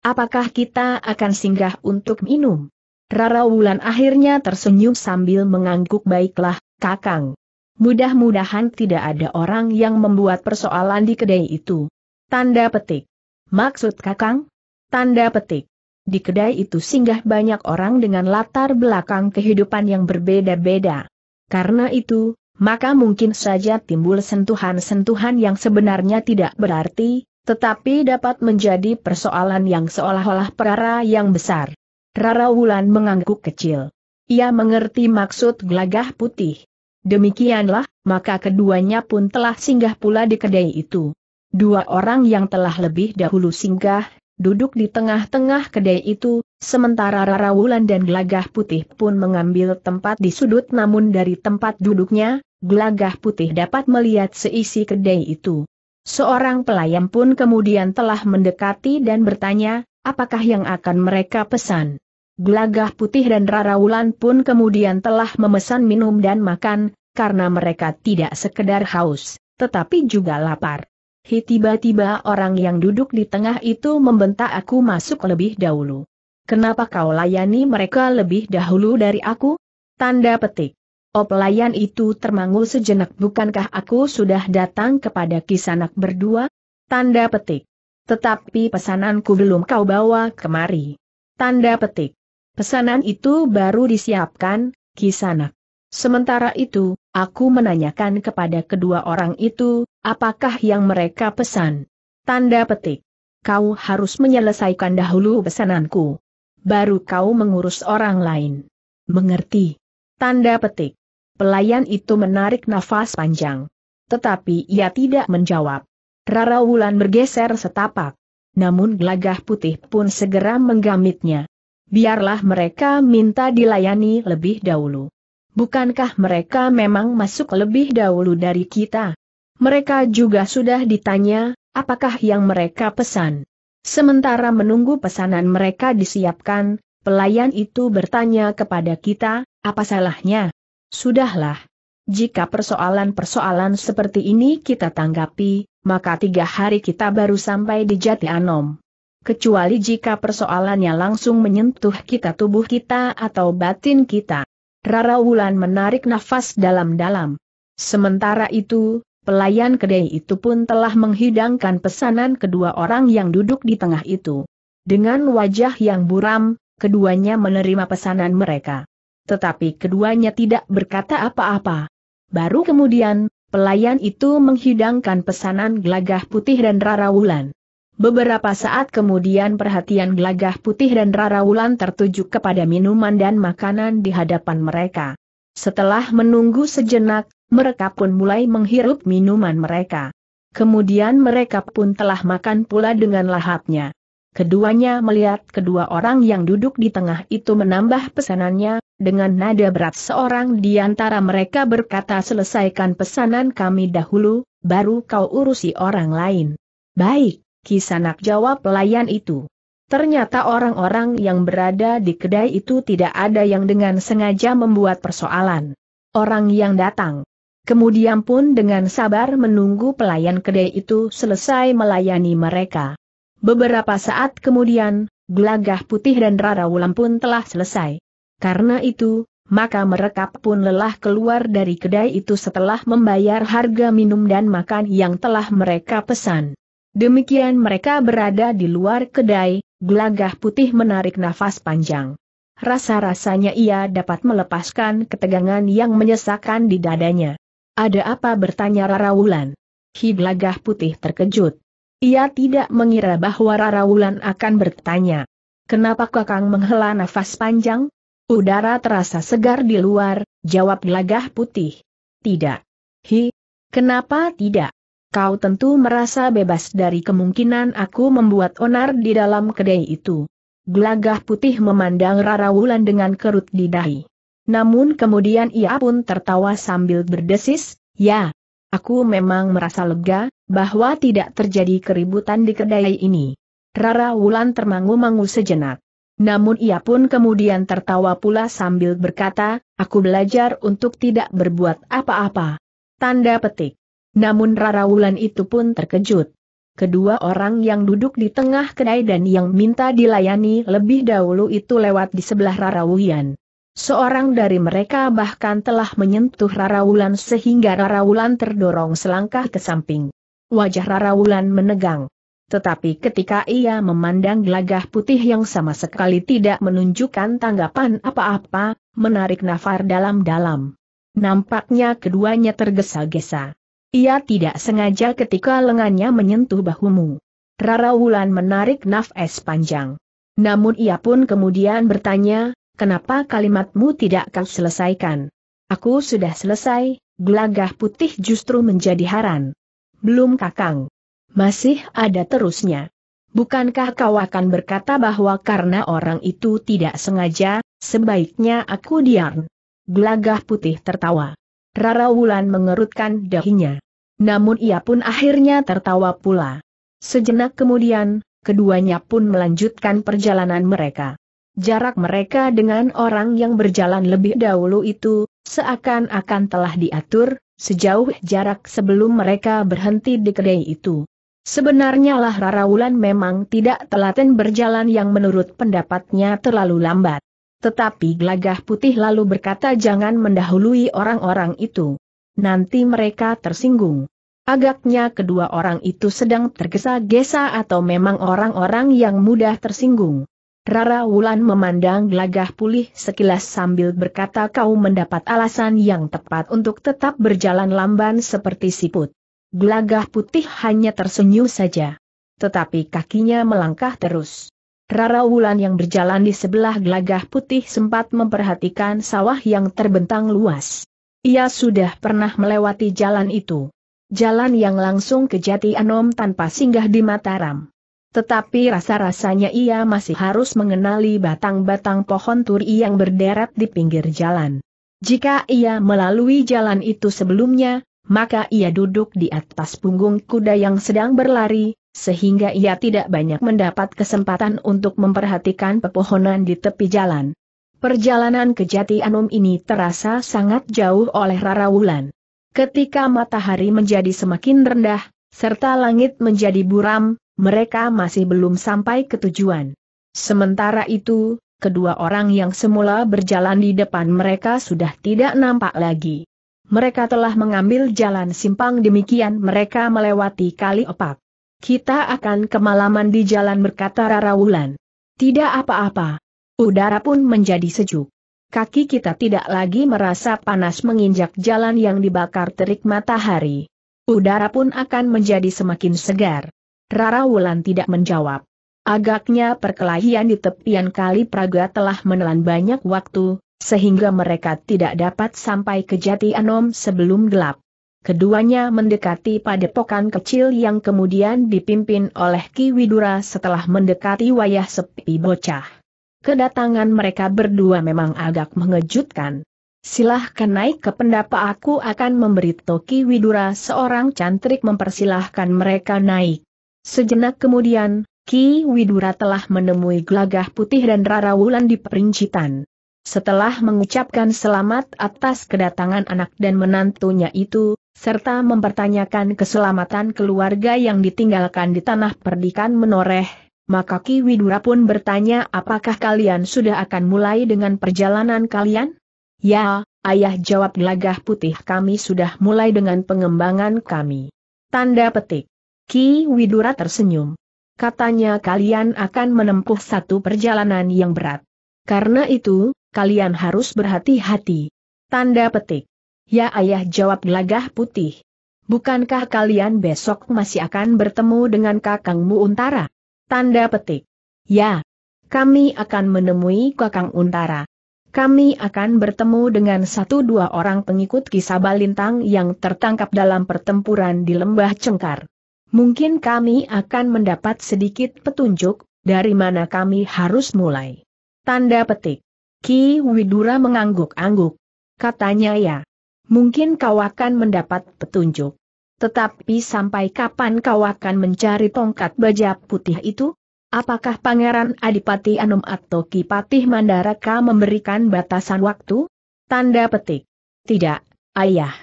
Apakah kita akan singgah untuk minum?" Rarawulan akhirnya tersenyum sambil mengangguk, "Baiklah, Kakang. Mudah-mudahan tidak ada orang yang membuat persoalan di kedai itu." Tanda petik. "Maksud Kakang?" Tanda petik. Di kedai itu singgah banyak orang dengan latar belakang kehidupan yang berbeda-beda. Karena itu, maka mungkin saja timbul sentuhan-sentuhan yang sebenarnya tidak berarti, tetapi dapat menjadi persoalan yang seolah-olah perara yang besar. Rara Wulan mengangguk kecil. Ia mengerti maksud gelagah putih. Demikianlah, maka keduanya pun telah singgah pula di kedai itu. Dua orang yang telah lebih dahulu singgah, duduk di tengah-tengah kedai itu, sementara Rara Wulan dan gelagah putih pun mengambil tempat di sudut. Namun dari tempat duduknya, gelagah putih dapat melihat seisi kedai itu. Seorang pelayan pun kemudian telah mendekati dan bertanya, apakah yang akan mereka pesan? Gelagah putih dan Rara Wulan pun kemudian telah memesan minum dan makan, karena mereka tidak sekedar haus, tetapi juga lapar. Hi, tiba-tiba orang yang duduk di tengah itu membentak, aku masuk lebih dahulu. Kenapa kau layani mereka lebih dahulu dari aku? Tanda petik. Oh, pelayan itu termangu sejenak, bukankah aku sudah datang kepada Kisanak berdua? Tanda petik. Tetapi pesananku belum kau bawa kemari. Tanda petik. Pesanan itu baru disiapkan, Kisanak. Sementara itu, aku menanyakan kepada kedua orang itu, apakah yang mereka pesan? Tanda petik. Kau harus menyelesaikan dahulu pesananku. Baru kau mengurus orang lain. Mengerti? Tanda petik. Pelayan itu menarik nafas panjang. Tetapi ia tidak menjawab. Rara Wulan bergeser setapak. Namun gelagah putih pun segera menggamitnya. Biarlah mereka minta dilayani lebih dahulu. Bukankah mereka memang masuk lebih dahulu dari kita? Mereka juga sudah ditanya, apakah yang mereka pesan? Sementara menunggu pesanan mereka disiapkan, pelayan itu bertanya kepada kita, apa salahnya? Sudahlah. Jika persoalan-persoalan seperti ini kita tanggapi, maka tiga hari kita baru sampai di Jati Anom. Kecuali jika persoalannya langsung menyentuh kita, tubuh kita atau batin kita. Rara Wulan menarik nafas dalam-dalam. Sementara itu, pelayan kedai itu pun telah menghidangkan pesanan kedua orang yang duduk di tengah itu. Dengan wajah yang buram, keduanya menerima pesanan mereka. Tetapi keduanya tidak berkata apa-apa. Baru kemudian, pelayan itu menghidangkan pesanan gelagah putih dan Rara Wulan. Beberapa saat kemudian perhatian gelagah putih dan Rara Wulan tertuju kepada minuman dan makanan di hadapan mereka. Setelah menunggu sejenak, mereka pun mulai menghirup minuman mereka. Kemudian mereka pun telah makan pula dengan lahapnya. Keduanya melihat kedua orang yang duduk di tengah itu menambah pesanannya, dengan nada berat seorang di antara mereka berkata, selesaikan pesanan kami dahulu, baru kau urusi orang lain. Baik, Kisanak, jawab pelayan itu. Ternyata orang-orang yang berada di kedai itu tidak ada yang dengan sengaja membuat persoalan. Orang yang datang kemudian pun dengan sabar menunggu pelayan kedai itu selesai melayani mereka. Beberapa saat kemudian, gelagah putih dan Rara Wulan pun telah selesai. Karena itu, maka mereka pun lelah keluar dari kedai itu setelah membayar harga minum dan makan yang telah mereka pesan. Demikian mereka berada di luar kedai, gelagah putih menarik nafas panjang. Rasa-rasanya ia dapat melepaskan ketegangan yang menyesakkan di dadanya. Ada apa, bertanya Rara Wulan. Hi, gelagah putih terkejut. Ia tidak mengira bahwa Rara Wulan akan bertanya. Kenapa kakang menghela nafas panjang? Udara terasa segar di luar, jawab gelagah putih. Tidak. Hi, kenapa tidak? Kau tentu merasa bebas dari kemungkinan aku membuat onar di dalam kedai itu. Gelagah putih memandang Rara Wulan dengan kerut di dahi. Namun kemudian ia pun tertawa sambil berdesis, ya. Aku memang merasa lega, bahwa tidak terjadi keributan di kedai ini. Rara Wulan termangu-mangu sejenak. Namun ia pun kemudian tertawa pula sambil berkata, aku belajar untuk tidak berbuat apa-apa. Tanda petik. Namun Rara Wulan itu pun terkejut. Kedua orang yang duduk di tengah kedai dan yang minta dilayani lebih dahulu itu lewat di sebelah Rara Wulan. Seorang dari mereka bahkan telah menyentuh Rara Wulan sehingga Rara Wulan terdorong selangkah ke samping. Wajah Rara Wulan menegang. Tetapi ketika ia memandang gelagah putih yang sama sekali tidak menunjukkan tanggapan apa-apa, menarik nafas dalam-dalam. Nampaknya keduanya tergesa-gesa. Ia tidak sengaja ketika lengannya menyentuh bahumu. Rara Wulan menarik nafas panjang. Namun ia pun kemudian bertanya, kenapa kalimatmu tidak kau selesaikan? Aku sudah selesai, gelagah putih justru menjadi haran. Belum Kakang. Masih ada terusnya. Bukankah kau akan berkata bahwa karena orang itu tidak sengaja, sebaiknya aku diam? Gelagah putih tertawa. Rara Wulan mengerutkan dahinya. Namun ia pun akhirnya tertawa pula. Sejenak kemudian, keduanya pun melanjutkan perjalanan mereka. Jarak mereka dengan orang yang berjalan lebih dahulu itu, seakan-akan telah diatur, sejauh jarak sebelum mereka berhenti di kedai itu. Sebenarnya lah Rara Wulan memang tidak telaten berjalan yang menurut pendapatnya terlalu lambat. Tetapi Gelagah Putih lalu berkata jangan mendahului orang-orang itu. Nanti mereka tersinggung. Agaknya kedua orang itu sedang tergesa-gesa atau memang orang-orang yang mudah tersinggung. Rara Wulan memandang Gelagah Pulih sekilas sambil berkata kau mendapat alasan yang tepat untuk tetap berjalan lamban seperti siput. Gelagah Putih hanya tersenyum saja. Tetapi kakinya melangkah terus. Rara Wulan yang berjalan di sebelah Gelagah Putih sempat memperhatikan sawah yang terbentang luas. Ia sudah pernah melewati jalan itu. Jalan yang langsung ke Jati Anom tanpa singgah di Mataram. Tetapi rasa-rasanya ia masih harus mengenali batang-batang pohon turi yang berderet di pinggir jalan. Jika ia melalui jalan itu sebelumnya, maka ia duduk di atas punggung kuda yang sedang berlari, sehingga ia tidak banyak mendapat kesempatan untuk memperhatikan pepohonan di tepi jalan. Perjalanan ke Jati Anom ini terasa sangat jauh oleh Rara Wulan. Ketika matahari menjadi semakin rendah, serta langit menjadi buram, mereka masih belum sampai ke tujuan. Sementara itu, kedua orang yang semula berjalan di depan mereka sudah tidak nampak lagi. Mereka telah mengambil jalan simpang demikian mereka melewati Kali Opak. Kita akan kemalaman di jalan berkata Rara Wulan. Tidak apa-apa. Udara pun menjadi sejuk. Kaki kita tidak lagi merasa panas menginjak jalan yang dibakar terik matahari. Udara pun akan menjadi semakin segar. Rara Wulan tidak menjawab. Agaknya perkelahian di tepian Kali Praga telah menelan banyak waktu, sehingga mereka tidak dapat sampai ke Jati Anom sebelum gelap. Keduanya mendekati padepokan kecil yang kemudian dipimpin oleh Ki Widura setelah mendekati wayah sepi bocah. Kedatangan mereka berdua memang agak mengejutkan. Silahkan naik ke pendapa aku akan memberitahu Ki Widura seorang cantrik mempersilahkan mereka naik. Sejenak kemudian, Ki Widura telah menemui Gelagah Putih dan Rara Wulan di perincitan. Setelah mengucapkan selamat atas kedatangan anak dan menantunya itu, serta mempertanyakan keselamatan keluarga yang ditinggalkan di tanah perdikan menoreh, maka Ki Widura pun bertanya apakah kalian sudah akan mulai dengan perjalanan kalian? Ya, ayah jawab Gelagah Putih kami sudah mulai dengan pengembangan kami. Tanda petik. Ki Widura tersenyum. Katanya kalian akan menempuh satu perjalanan yang berat. Karena itu, kalian harus berhati-hati. Tanda petik. Ya ayah jawab Gelagah Putih. Bukankah kalian besok masih akan bertemu dengan kakangmu Untara? Tanda petik. Ya. Kami akan menemui kakang Untara. Kami akan bertemu dengan satu dua orang pengikut Ki Sabalintang yang tertangkap dalam pertempuran di Lembah Cengkar. Mungkin kami akan mendapat sedikit petunjuk, dari mana kami harus mulai. Tanda petik. Ki Widura mengangguk-angguk. Katanya ya, mungkin kau akan mendapat petunjuk. Tetapi sampai kapan kau akan mencari tongkat baja putih itu? Apakah Pangeran Adipati Anom atau Ki Patih Mandaraka memberikan batasan waktu? Tanda petik. Tidak, ayah.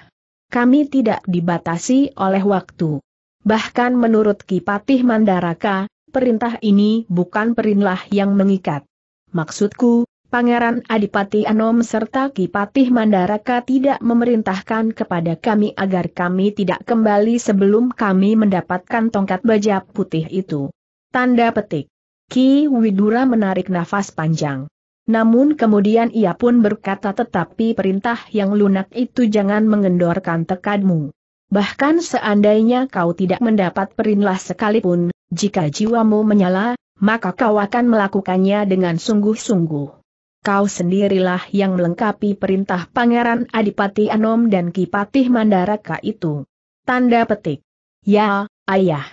Kami tidak dibatasi oleh waktu. Bahkan menurut Ki Patih Mandaraka, perintah ini bukan perintah yang mengikat. Maksudku, Pangeran Adipati Anom serta Ki Patih Mandaraka tidak memerintahkan kepada kami agar kami tidak kembali sebelum kami mendapatkan tongkat baja putih itu. Tanda petik. Ki Widura menarik nafas panjang. Namun kemudian ia pun berkata, tetapi perintah yang lunak itu jangan mengendorkan tekadmu. Bahkan seandainya kau tidak mendapat perintah sekalipun, jika jiwamu menyala, maka kau akan melakukannya dengan sungguh-sungguh. Kau sendirilah yang melengkapi perintah Pangeran Adipati Anom dan Ki Patih Mandaraka itu. Tanda petik. Ya, ayah.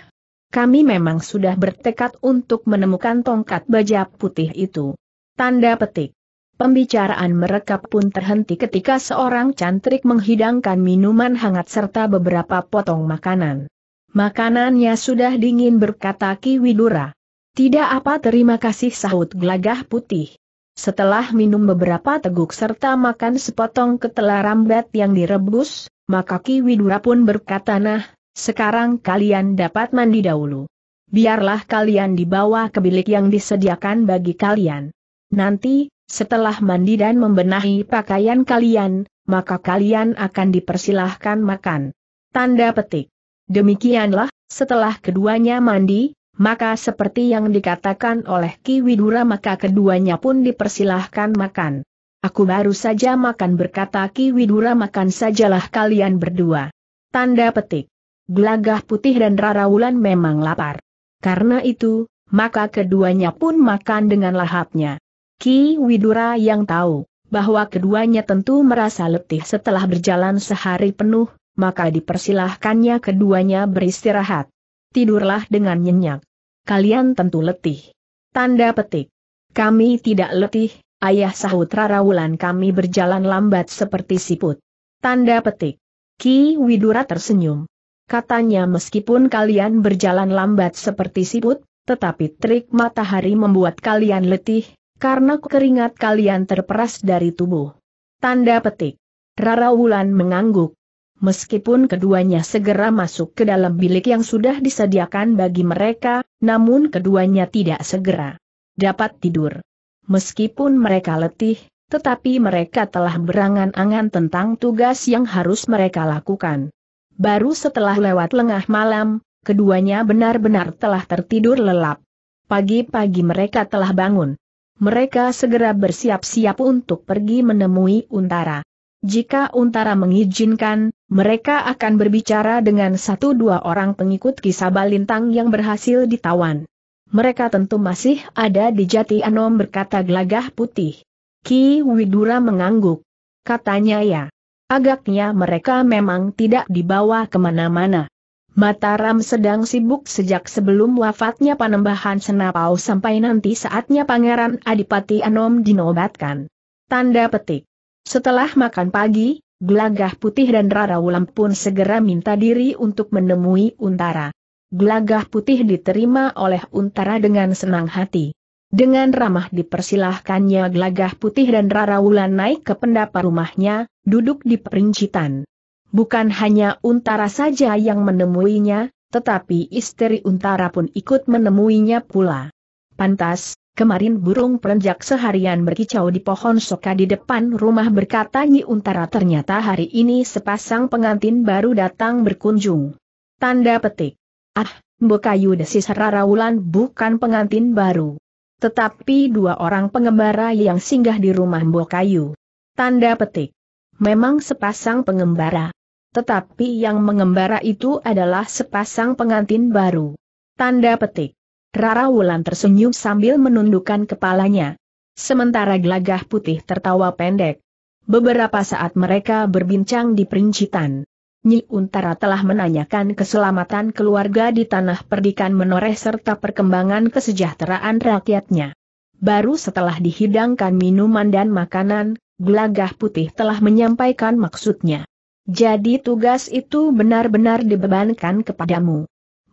Kami memang sudah bertekad untuk menemukan tongkat baja putih itu. Tanda petik. Pembicaraan mereka pun terhenti ketika seorang cantrik menghidangkan minuman hangat serta beberapa potong makanan. Makanannya sudah dingin, berkata Ki Widura. Tidak apa, terima kasih, sahut Gelagah Putih. Setelah minum beberapa teguk serta makan sepotong ketela rambat yang direbus, maka Ki Widura pun berkata, nah, sekarang kalian dapat mandi dahulu. Biarlah kalian dibawa ke bilik yang disediakan bagi kalian. Nanti, setelah mandi dan membenahi pakaian kalian, maka kalian akan dipersilahkan makan. Tanda petik. Demikianlah, setelah keduanya mandi, maka seperti yang dikatakan oleh Ki Widura, maka keduanya pun dipersilahkan makan. Aku baru saja makan, berkata Ki Widura, makan sajalah kalian berdua. Tanda petik. Gelagah Putih dan Raraulan memang lapar. Karena itu, maka keduanya pun makan dengan lahapnya. Ki Widura yang tahu bahwa keduanya tentu merasa letih setelah berjalan sehari penuh, maka dipersilahkannya keduanya beristirahat. Tidurlah dengan nyenyak. Kalian tentu letih. Tanda petik. Kami tidak letih, ayah, sahut Raraulan, kami berjalan lambat seperti siput. Tanda petik. Ki Widura tersenyum. Katanya, meskipun kalian berjalan lambat seperti siput, tetapi terik matahari membuat kalian letih, karena keringat kalian terperas dari tubuh. Tanda petik. Raraulan mengangguk. Meskipun keduanya segera masuk ke dalam bilik yang sudah disediakan bagi mereka, namun keduanya tidak segera dapat tidur. Meskipun mereka letih, tetapi mereka telah berangan-angan tentang tugas yang harus mereka lakukan. Baru setelah lewat lengah malam, keduanya benar-benar telah tertidur lelap. Pagi-pagi mereka telah bangun. Mereka segera bersiap-siap untuk pergi menemui Untara. Jika Untara mengizinkan, mereka akan berbicara dengan satu dua orang pengikut Ki Sabalintang yang berhasil ditawan. Mereka tentu masih ada di Jati Anom, berkata Gelagah Putih. Ki Widura mengangguk. Katanya, ya. Agaknya mereka memang tidak dibawa kemana-mana. Mataram sedang sibuk sejak sebelum wafatnya Panembahan Senapau sampai nanti saatnya Pangeran Adipati Anom dinobatkan. Tanda petik. Setelah makan pagi, Gelagah Putih dan Raraulan pun segera minta diri untuk menemui Untara. Gelagah Putih diterima oleh Untara dengan senang hati. Dengan ramah dipersilahkannya Gelagah Putih dan Raraulan naik ke pendapa rumahnya, duduk di perincitan. Bukan hanya Untara saja yang menemuinya, tetapi istri Untara pun ikut menemuinya pula. Pantas. Kemarin burung perenjak seharian berkicau di pohon soka di depan rumah, berkata Nyi Untara, ternyata hari ini sepasang pengantin baru datang berkunjung. Tanda petik. Ah, Mbokayu, desis Raraulan, bukan pengantin baru. Tetapi dua orang pengembara yang singgah di rumah Mbokayu. Tanda petik. Memang sepasang pengembara. Tetapi yang mengembara itu adalah sepasang pengantin baru. Tanda petik. Raraulan tersenyum sambil menundukkan kepalanya. Sementara Gelagah Putih tertawa pendek. Beberapa saat mereka berbincang di perincitan. Nyi Untara telah menanyakan keselamatan keluarga di tanah perdikan menoreh serta perkembangan kesejahteraan rakyatnya. Baru setelah dihidangkan minuman dan makanan, Gelagah Putih telah menyampaikan maksudnya. Jadi tugas itu benar-benar dibebankan kepadamu?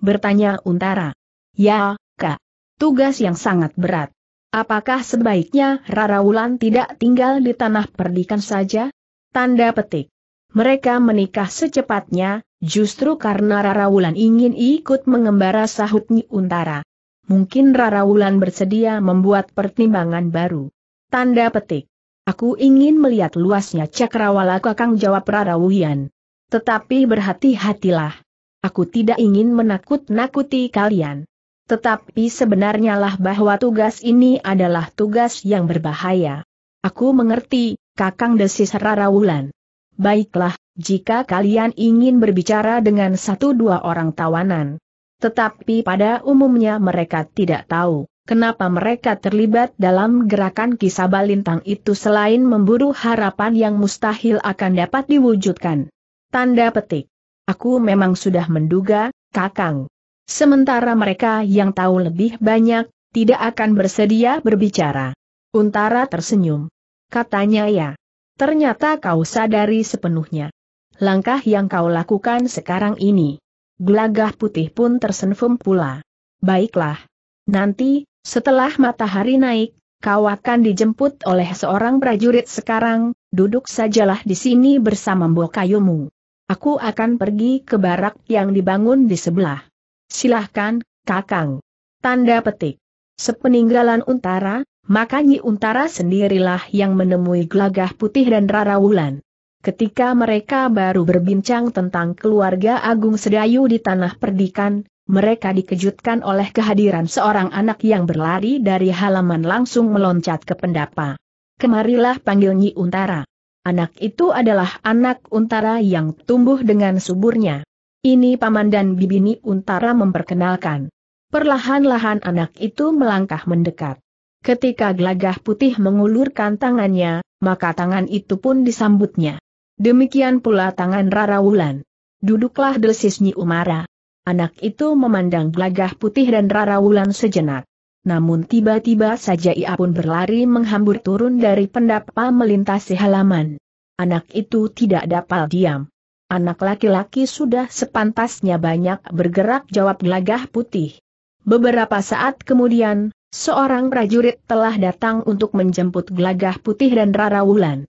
Bertanya Untara. Ya, Kak. Tugas yang sangat berat. Apakah sebaiknya Raraulan tidak tinggal di tanah perdikan saja? Tanda petik. Mereka menikah secepatnya, justru karena Raraulan ingin ikut mengembara, sahut Nyi Untara. Mungkin Raraulan bersedia membuat pertimbangan baru. Tanda petik. Aku ingin melihat luasnya cakrawala Kakang, jawab Raraulan. Tetapi berhati-hatilah. Aku tidak ingin menakut-nakuti kalian. Tetapi sebenarnya lah bahwa tugas ini adalah tugas yang berbahaya. Aku mengerti, Kakang, desis Rara Wulan. Baiklah, jika kalian ingin berbicara dengan satu dua orang tawanan. Tetapi pada umumnya mereka tidak tahu, kenapa mereka terlibat dalam gerakan Kisaba Lintang itu selain memburu harapan yang mustahil akan dapat diwujudkan. Tanda petik. Aku memang sudah menduga, Kakang. Sementara mereka yang tahu lebih banyak, tidak akan bersedia berbicara. Untara tersenyum. Katanya, ya. Ternyata kau sadari sepenuhnya langkah yang kau lakukan sekarang ini. Gelagah putih pun tersenyum pula. Baiklah. Nanti, setelah matahari naik, kau akan dijemput oleh seorang prajurit sekarang, duduk sajalah di sini bersama mbok kayumu. Aku akan pergi ke barak yang dibangun di sebelah. Silahkan, Kakang. Tanda petik. Sepeninggalan Untara, maka Nyi Untara sendirilah yang menemui Gelagah Putih dan Rara Wulan. Ketika mereka baru berbincang tentang keluarga Agung Sedayu di Tanah Perdikan, mereka dikejutkan oleh kehadiran seorang anak yang berlari dari halaman langsung meloncat ke pendapa. Kemarilah, panggil Nyi Untara. Anak itu adalah anak Untara yang tumbuh dengan suburnya. Ini paman dan bibini Untara memperkenalkan. Perlahan-lahan anak itu melangkah mendekat. Ketika Gelagah Putih mengulurkan tangannya, maka tangan itu pun disambutnya. Demikian pula tangan Rara Wulan. Duduklah, desis Nyi Umara. Anak itu memandang Gelagah Putih dan Rara Wulan sejenak. Namun tiba-tiba saja ia pun berlari menghambur turun dari pendapa melintasi halaman. Anak itu tidak dapat diam. Anak laki-laki sudah sepantasnya banyak bergerak, jawab Gelagah Putih. Beberapa saat kemudian, seorang prajurit telah datang untuk menjemput Gelagah Putih dan Rara Wulan.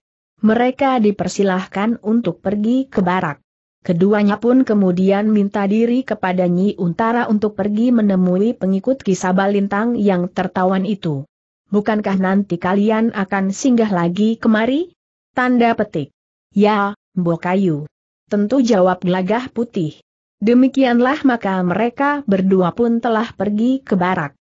Mereka dipersilahkan untuk pergi ke barak. Keduanya pun kemudian minta diri kepada Nyi Untara untuk pergi menemui pengikut Kisaba Lintang yang tertawan itu. Bukankah nanti kalian akan singgah lagi kemari? Tanda petik. Ya, mbok kayu. Tentu, jawab Gelagah Putih. Demikianlah maka mereka berdua pun telah pergi ke barak.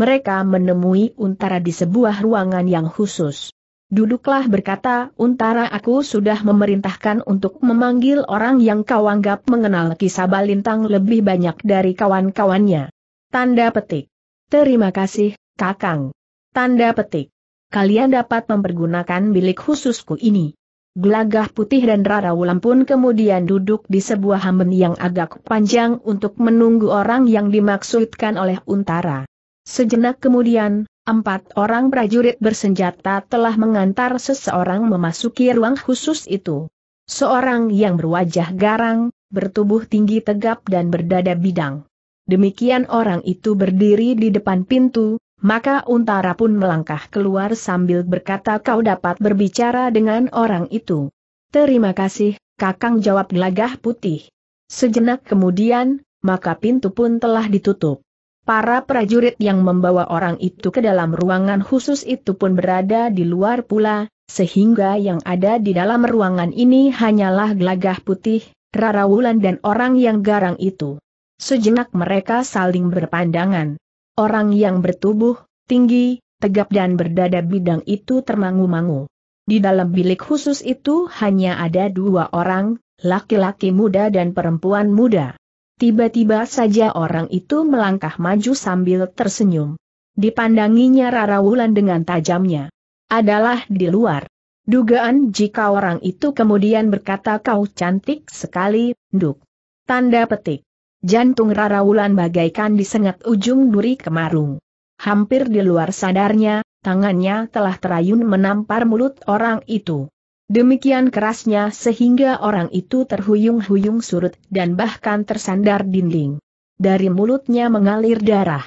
Mereka menemui Untara di sebuah ruangan yang khusus. Duduklah, berkata Untara, aku sudah memerintahkan untuk memanggil orang yang kau anggap mengenal Kisaba Lintang lebih banyak dari kawan-kawannya. Tanda petik. Terima kasih, Kakang. Tanda petik. Kalian dapat mempergunakan bilik khususku ini. Gelagah Putih dan Rara Wulan pun kemudian duduk di sebuah hamben yang agak panjang untuk menunggu orang yang dimaksudkan oleh Untara. Sejenak kemudian, empat orang prajurit bersenjata telah mengantar seseorang memasuki ruang khusus itu. Seorang yang berwajah garang, bertubuh tinggi tegap dan berdada bidang. Demikian orang itu berdiri di depan pintu, maka Untara pun melangkah keluar sambil berkata, kau dapat berbicara dengan orang itu. Terima kasih, Kakang, jawab Gelagah Putih. Sejenak kemudian, maka pintu pun telah ditutup. Para prajurit yang membawa orang itu ke dalam ruangan khusus itu pun berada di luar pula, sehingga yang ada di dalam ruangan ini hanyalah Gelagah Putih, Rara Wulan dan orang yang garang itu. Sejenak mereka saling berpandangan. Orang yang bertubuh tinggi, tegap dan berdada bidang itu termangu-mangu. Di dalam bilik khusus itu hanya ada dua orang, laki-laki muda dan perempuan muda. Tiba-tiba saja orang itu melangkah maju sambil tersenyum. Dipandanginya Rara Wulan dengan tajamnya. Adalah di luar. Dugaan jika orang itu kemudian berkata, kau cantik sekali, Nduk. Tanda petik. Jantung Rara Wulan bagaikan disengat ujung duri kemarung. Hampir di luar sadarnya, tangannya telah terayun menampar mulut orang itu. Demikian kerasnya sehingga orang itu terhuyung-huyung surut dan bahkan tersandar dinding. Dari mulutnya mengalir darah.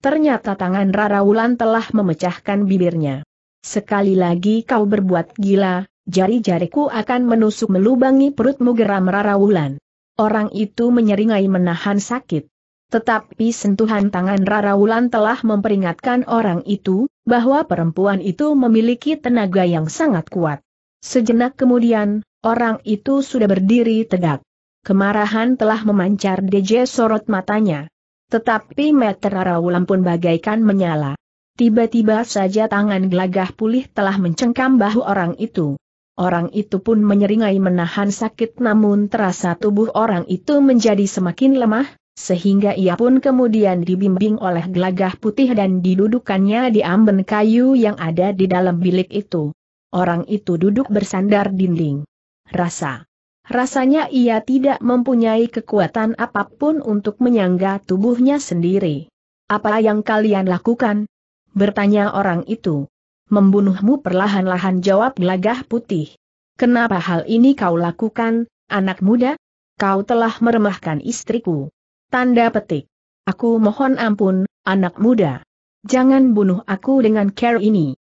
Ternyata tangan Rara Wulan telah memecahkan bibirnya. Sekali lagi kau berbuat gila, jari-jariku akan menusuk melubangi perutmu, geram Rara Wulan. Orang itu menyeringai menahan sakit. Tetapi sentuhan tangan Rara Wulan telah memperingatkan orang itu, bahwa perempuan itu memiliki tenaga yang sangat kuat. Sejenak kemudian, orang itu sudah berdiri tegak. Kemarahan telah memancar di sorot matanya. Tetapi Meterara Wulan pun bagaikan menyala. Tiba-tiba saja tangan gelagah pulih telah mencengkam bahu orang itu. Orang itu pun menyeringai menahan sakit, namun terasa tubuh orang itu menjadi semakin lemah, sehingga ia pun kemudian dibimbing oleh gelagah putih dan didudukannya di amben kayu yang ada di dalam bilik itu. Orang itu duduk bersandar dinding. Rasa. Rasanya ia tidak mempunyai kekuatan apapun untuk menyangga tubuhnya sendiri. Apa yang kalian lakukan? Bertanya orang itu. Membunuhmu perlahan-lahan, jawab gelagah putih. Kenapa hal ini kau lakukan, anak muda? Kau telah meremehkan istriku. Tanda petik. Aku mohon ampun, anak muda. Jangan bunuh aku dengan cara ini.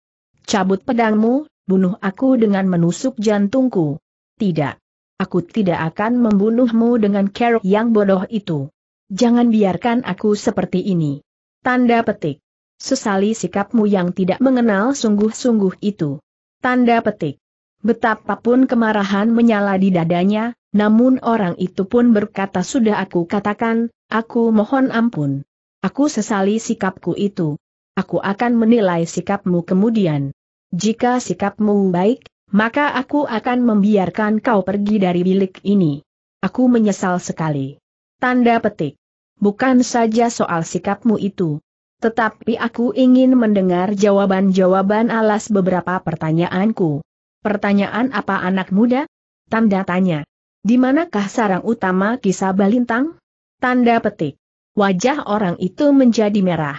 Cabut pedangmu, bunuh aku dengan menusuk jantungku. Tidak. Aku tidak akan membunuhmu dengan cara yang bodoh itu. Jangan biarkan aku seperti ini. Tanda petik. Sesali sikapmu yang tidak mengenal sungguh-sungguh itu. Tanda petik. Betapapun kemarahan menyala di dadanya, namun orang itu pun berkata, sudah aku katakan, aku mohon ampun. Aku sesali sikapku itu. Aku akan menilai sikapmu kemudian. Jika sikapmu baik, maka aku akan membiarkan kau pergi dari bilik ini. Aku menyesal sekali. Tanda petik. Bukan saja soal sikapmu itu. Tetapi aku ingin mendengar jawaban-jawaban alas beberapa pertanyaanku. Pertanyaan apa, anak muda? Tanda tanya. Di manakah sarang utama kisah Balintang? Tanda petik. Wajah orang itu menjadi merah.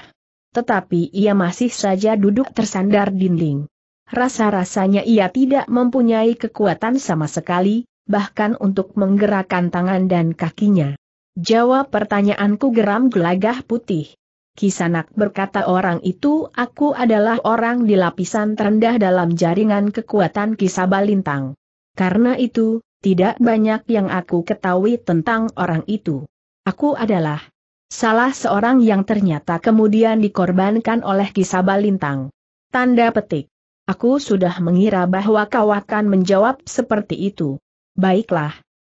Tetapi ia masih saja duduk tersandar dinding. Rasa-rasanya ia tidak mempunyai kekuatan sama sekali, bahkan untuk menggerakkan tangan dan kakinya. Jawab pertanyaanku, geram gelagah putih. Kisanak, berkata orang itu, aku adalah orang di lapisan terendah dalam jaringan kekuatan Kisah Balintang. Karena itu, tidak banyak yang aku ketahui tentang orang itu. Aku adalah salah seorang yang ternyata kemudian dikorbankan oleh Kisah Balintang. Tanda petik. Aku sudah mengira bahwa kau akan menjawab seperti itu. Baiklah.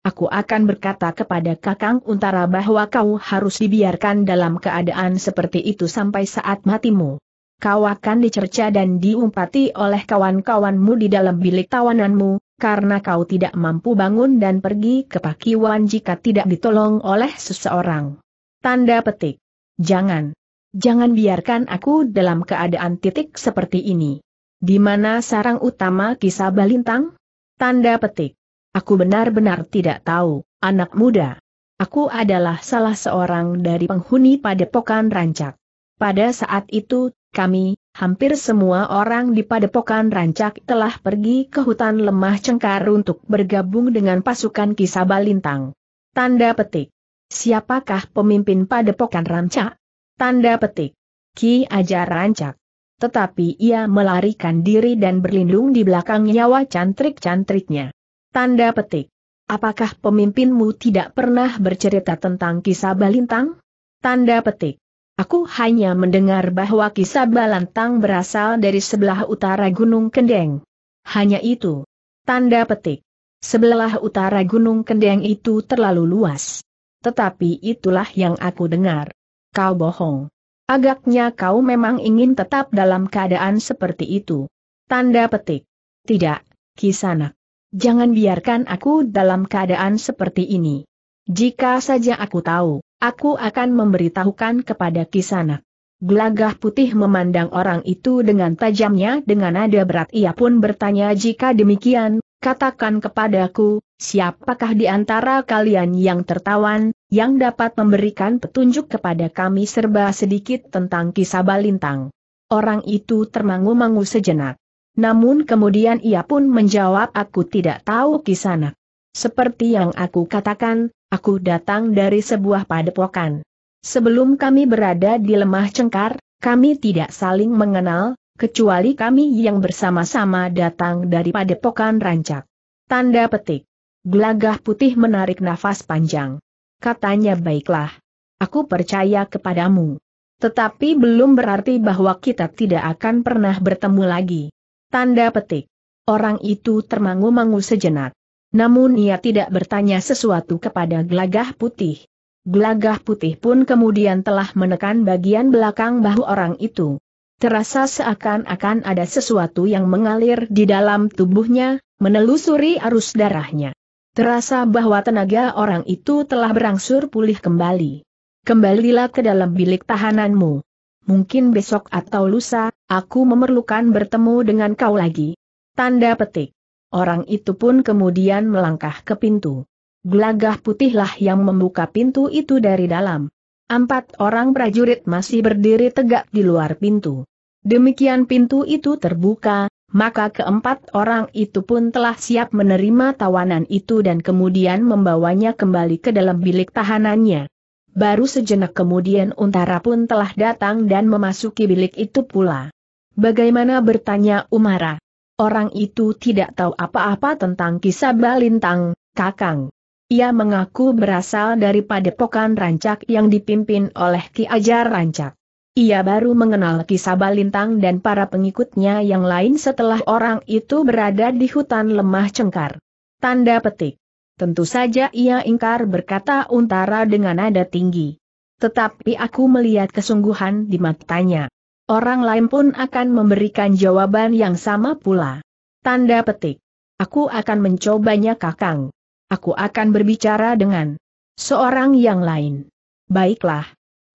Aku akan berkata kepada Kakang Untara bahwa kau harus dibiarkan dalam keadaan seperti itu sampai saat matimu. Kau akan dicerca dan diumpati oleh kawan-kawanmu di dalam bilik tawananmu, karena kau tidak mampu bangun dan pergi ke Pakiwan jika tidak ditolong oleh seseorang. Tanda petik. Jangan. Jangan biarkan aku dalam keadaan titik seperti ini. Di mana sarang utama Kisah Balintang? Tanda petik. Aku benar-benar tidak tahu, anak muda. Aku adalah salah seorang dari penghuni Padepokan Rancak. Pada saat itu, kami, hampir semua orang di Padepokan Rancak telah pergi ke hutan Lemah Cengkar untuk bergabung dengan pasukan Kisah Balintang. Tanda petik. Siapakah pemimpin Padepokan Rancak? Tanda petik. Ki Ajar Rancak. Tetapi ia melarikan diri dan berlindung di belakang nyawa cantrik-cantriknya. Tanda petik. Apakah pemimpinmu tidak pernah bercerita tentang Kisah Balintang? Tanda petik. Aku hanya mendengar bahwa Kisah Balintang berasal dari sebelah utara Gunung Kendeng. Hanya itu. Tanda petik. Sebelah utara Gunung Kendeng itu terlalu luas. Tetapi itulah yang aku dengar. Kau bohong. Agaknya kau memang ingin tetap dalam keadaan seperti itu. Tanda petik. Tidak, Kisanak. Jangan biarkan aku dalam keadaan seperti ini. Jika saja aku tahu, aku akan memberitahukan kepada Kisanak. Gelagah putih memandang orang itu dengan tajamnya, dengan nada berat ia pun bertanya, jika demikian, katakan kepadaku, siapakah di antara kalian yang tertawan, yang dapat memberikan petunjuk kepada kami serba sedikit tentang Kisah Balintang? Orang itu termangu-mangu sejenak. Namun kemudian ia pun menjawab, aku tidak tahu Kisanak. Seperti yang aku katakan, aku datang dari sebuah padepokan. Sebelum kami berada di Lemah Cengkar, kami tidak saling mengenal, kecuali kami yang bersama-sama datang dari Padepokan Rancak. Tanda petik. Gelagah putih menarik nafas panjang. Katanya, baiklah. Aku percaya kepadamu. Tetapi belum berarti bahwa kita tidak akan pernah bertemu lagi. Tanda petik. Orang itu termangu-mangu sejenak. Namun ia tidak bertanya sesuatu kepada gelagah putih. Gelagah putih pun kemudian telah menekan bagian belakang bahu orang itu. Terasa seakan-akan ada sesuatu yang mengalir di dalam tubuhnya, menelusuri arus darahnya. Terasa bahwa tenaga orang itu telah berangsur pulih kembali. Kembalilah ke dalam bilik tahananmu. Mungkin besok atau lusa, aku memerlukan bertemu dengan kau lagi. Tanda petik. Orang itu pun kemudian melangkah ke pintu. Gelagah putihlah yang membuka pintu itu dari dalam. Empat orang prajurit masih berdiri tegak di luar pintu. Demikian pintu itu terbuka, maka keempat orang itu pun telah siap menerima tawanan itu dan kemudian membawanya kembali ke dalam bilik tahanannya. Baru sejenak kemudian Untara pun telah datang dan memasuki bilik itu pula. "Bagaimana?" bertanya Umara. "Orang itu tidak tahu apa-apa tentang kisah Balintang, Kakang. Ia mengaku berasal dari padepokan Rancak yang dipimpin oleh Ki Ajar Rancak. Ia baru mengenal kisah Balintang dan para pengikutnya yang lain setelah orang itu berada di hutan lemah Cengkar." Tanda petik. "Tentu saja ia ingkar," berkata Untara dengan nada tinggi. "Tetapi aku melihat kesungguhan di matanya. Orang lain pun akan memberikan jawaban yang sama pula." Tanda petik. "Aku akan mencobanya, Kakang. Aku akan berbicara dengan seorang yang lain." "Baiklah.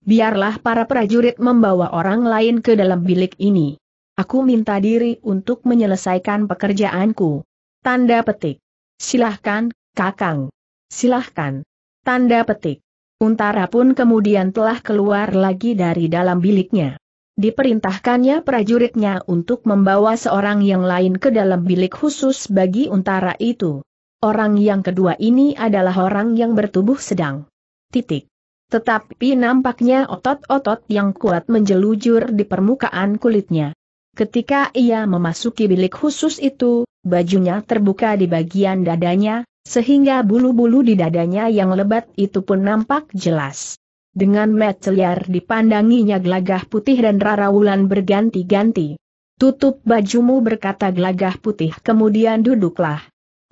Biarlah para prajurit membawa orang lain ke dalam bilik ini. Aku minta diri untuk menyelesaikan pekerjaanku." Tanda petik. "Silahkan, Kakang. Silahkan." Tanda petik. Untara pun kemudian telah keluar lagi dari dalam biliknya. Diperintahkannya prajuritnya untuk membawa seorang yang lain ke dalam bilik khusus bagi Untara itu. Orang yang kedua ini adalah orang yang bertubuh sedang. Titik. Tetapi nampaknya otot-otot yang kuat menjelujur di permukaan kulitnya. Ketika ia memasuki bilik khusus itu, bajunya terbuka di bagian dadanya, sehingga bulu-bulu di dadanya yang lebat itu pun nampak jelas. Dengan mata liar dipandanginya Gelagah Putih dan Rara Wulan berganti-ganti. "Tutup bajumu," berkata Gelagah Putih, "kemudian duduklah."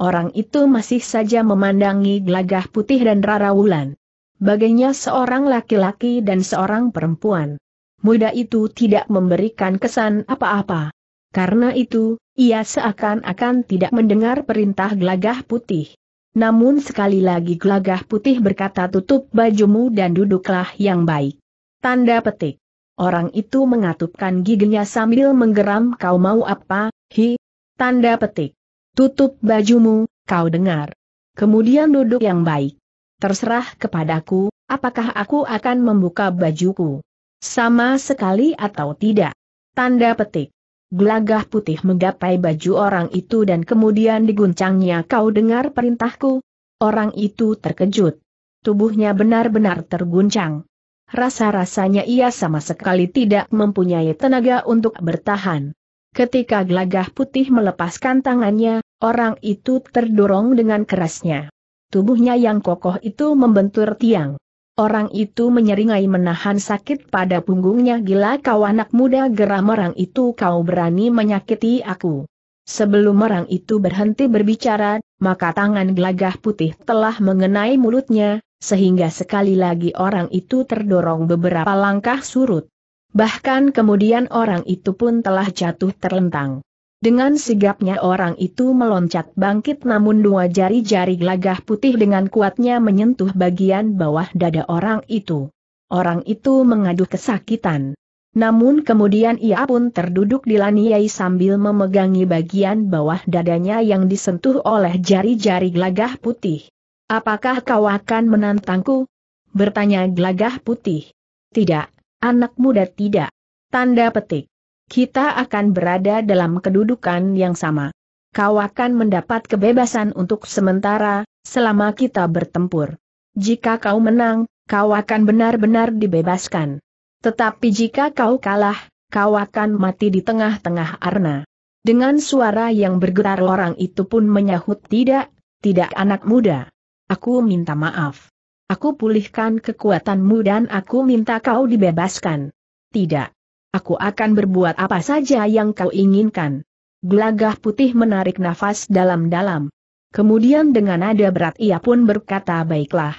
Orang itu masih saja memandangi Gelagah Putih dan Rara Wulan. Bagainya seorang laki-laki dan seorang perempuan. Muda itu tidak memberikan kesan apa-apa. Karena itu, ia seakan-akan tidak mendengar perintah Gelagah Putih. Namun sekali lagi Gelagah Putih berkata, "Tutup bajumu dan duduklah yang baik." Tanda petik. Orang itu mengatupkan giginya sambil menggeram, "Kau mau apa, hi?" Tanda petik. "Tutup bajumu, kau dengar. Kemudian duduk yang baik. Terserah kepadaku, apakah aku akan membuka bajuku sama sekali atau tidak." Tanda petik. Gelagah Putih menggapai baju orang itu dan kemudian diguncangnya, "Kau dengar perintahku?" Orang itu terkejut. Tubuhnya benar-benar terguncang. Rasa-rasanya ia sama sekali tidak mempunyai tenaga untuk bertahan. Ketika Gelagah Putih melepaskan tangannya, orang itu terdorong dengan kerasnya. Tubuhnya yang kokoh itu membentur tiang. Orang itu menyeringai menahan sakit pada punggungnya. "Gila kau, anak muda," geram orang itu, "kau berani menyakiti aku." Sebelum orang itu berhenti berbicara, maka tangan Gelagah Putih telah mengenai mulutnya, sehingga sekali lagi orang itu terdorong beberapa langkah surut. Bahkan kemudian orang itu pun telah jatuh terlentang. Dengan sigapnya orang itu meloncat bangkit, namun dua jari-jari Gelagah Putih dengan kuatnya menyentuh bagian bawah dada orang itu. Orang itu mengaduh kesakitan. Namun kemudian ia pun terduduk dilaniai sambil memegangi bagian bawah dadanya yang disentuh oleh jari-jari Gelagah Putih. "Apakah kau akan menantangku?" bertanya Gelagah Putih. "Tidak, anak muda, tidak." Tanda petik. "Kita akan berada dalam kedudukan yang sama. Kau akan mendapat kebebasan untuk sementara, selama kita bertempur. Jika kau menang, kau akan benar-benar dibebaskan. Tetapi jika kau kalah, kau akan mati di tengah-tengah arena." Dengan suara yang bergetar orang itu pun menyahut, "Tidak, tidak anak muda. Aku minta maaf. Aku pulihkan kekuatanmu dan aku minta kau dibebaskan." "Tidak. Aku akan berbuat apa saja yang kau inginkan." Gelagah Putih menarik nafas dalam-dalam. Kemudian dengan nada berat ia pun berkata, "Baiklah.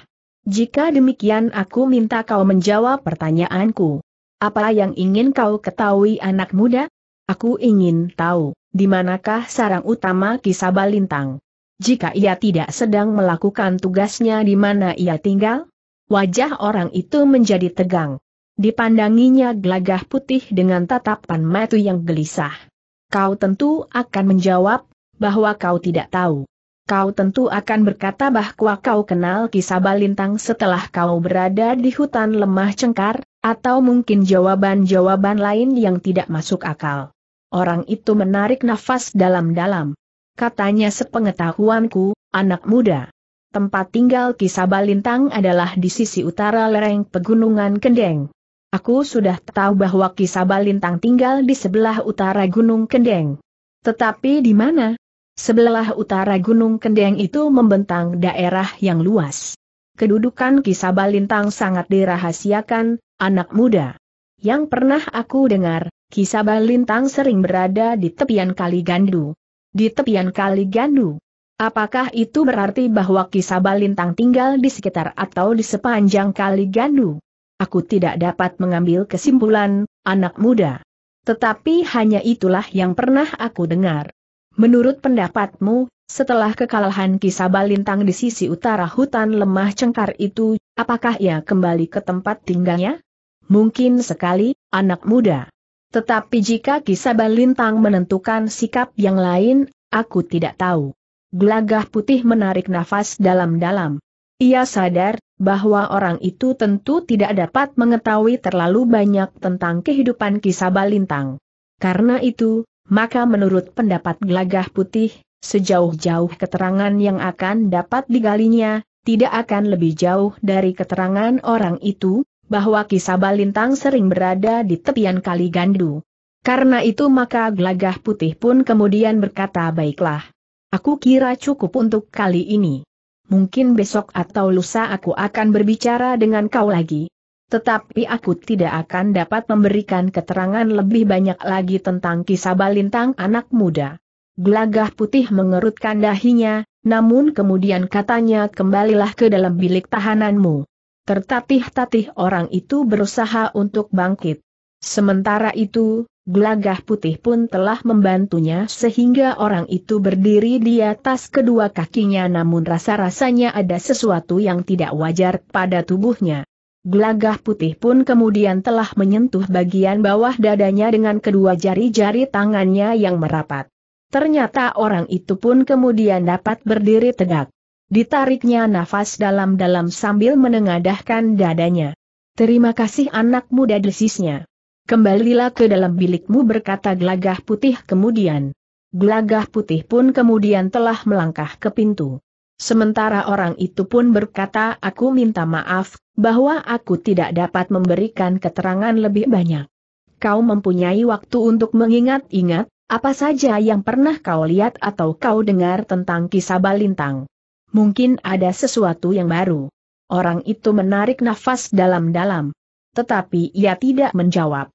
Jika demikian aku minta kau menjawab pertanyaanku. Apa yang ingin kau ketahui anak muda? Aku ingin tahu, di manakah sarang utama Ki Sabalintang? Jika ia tidak sedang melakukan tugasnya di mana ia tinggal? Wajah orang itu menjadi tegang. Dipandanginya gelagah putih dengan tatapan mata yang gelisah. Kau tentu akan menjawab bahwa kau tidak tahu. Kau tentu akan berkata bahwa kau kenal Ki Sabalintang setelah kau berada di hutan lemah cengkar, atau mungkin jawaban-jawaban lain yang tidak masuk akal. Orang itu menarik nafas dalam-dalam. Katanya, sepengetahuanku, anak muda, tempat tinggal Ki Sabalintang adalah di sisi utara lereng pegunungan Kendeng. Aku sudah tahu bahwa Ki Sabalintang tinggal di sebelah utara Gunung Kendeng. Tetapi di mana? Sebelah utara Gunung Kendeng itu membentang daerah yang luas. Kedudukan Ki Sabalintang sangat dirahasiakan, anak muda. Yang pernah aku dengar, Ki Sabalintang sering berada di tepian Kali Gandu. Di tepian Kali Gandu. Apakah itu berarti bahwa Ki Sabalintang tinggal di sekitar atau di sepanjang Kali Gandu? Aku tidak dapat mengambil kesimpulan, anak muda. Tetapi hanya itulah yang pernah aku dengar. Menurut pendapatmu, setelah kekalahan Ki Sabalintang di sisi utara hutan lemah cengkar itu, apakah ia kembali ke tempat tinggalnya? Mungkin sekali, anak muda. Tetapi jika Ki Sabalintang menentukan sikap yang lain, aku tidak tahu. Gelagah putih menarik nafas dalam-dalam. Ia sadar bahwa orang itu tentu tidak dapat mengetahui terlalu banyak tentang kehidupan Ki Sabalintang. Karena itu, maka menurut pendapat gelagah putih, sejauh-jauh keterangan yang akan dapat digalinya, tidak akan lebih jauh dari keterangan orang itu, bahwa Ki Sabalintang sering berada di tepian Kali Gandu. Karena itu maka gelagah putih pun kemudian berkata, baiklah, aku kira cukup untuk kali ini. Mungkin besok atau lusa aku akan berbicara dengan kau lagi. Tetapi aku tidak akan dapat memberikan keterangan lebih banyak lagi tentang Ki Sabalintang anak muda. Gelagah putih mengerutkan dahinya, namun kemudian katanya, kembalilah ke dalam bilik tahananmu. Tertatih-tatih orang itu berusaha untuk bangkit. Sementara itu, gelagah putih pun telah membantunya sehingga orang itu berdiri di atas kedua kakinya, namun rasa-rasanya ada sesuatu yang tidak wajar pada tubuhnya. Gelagah putih pun kemudian telah menyentuh bagian bawah dadanya dengan kedua jari-jari tangannya yang merapat. Ternyata orang itu pun kemudian dapat berdiri tegak. Ditariknya nafas dalam-dalam sambil menengadahkan dadanya. Terima kasih anak muda, desisnya. Kembalilah ke dalam bilikmu, berkata gelagah putih kemudian. Gelagah putih pun kemudian telah melangkah ke pintu. Sementara orang itu pun berkata, aku minta maaf, bahwa aku tidak dapat memberikan keterangan lebih banyak. Kau mempunyai waktu untuk mengingat-ingat, apa saja yang pernah kau lihat atau kau dengar tentang Ki Sabalintang. Mungkin ada sesuatu yang baru. Orang itu menarik nafas dalam-dalam. Tetapi ia tidak menjawab.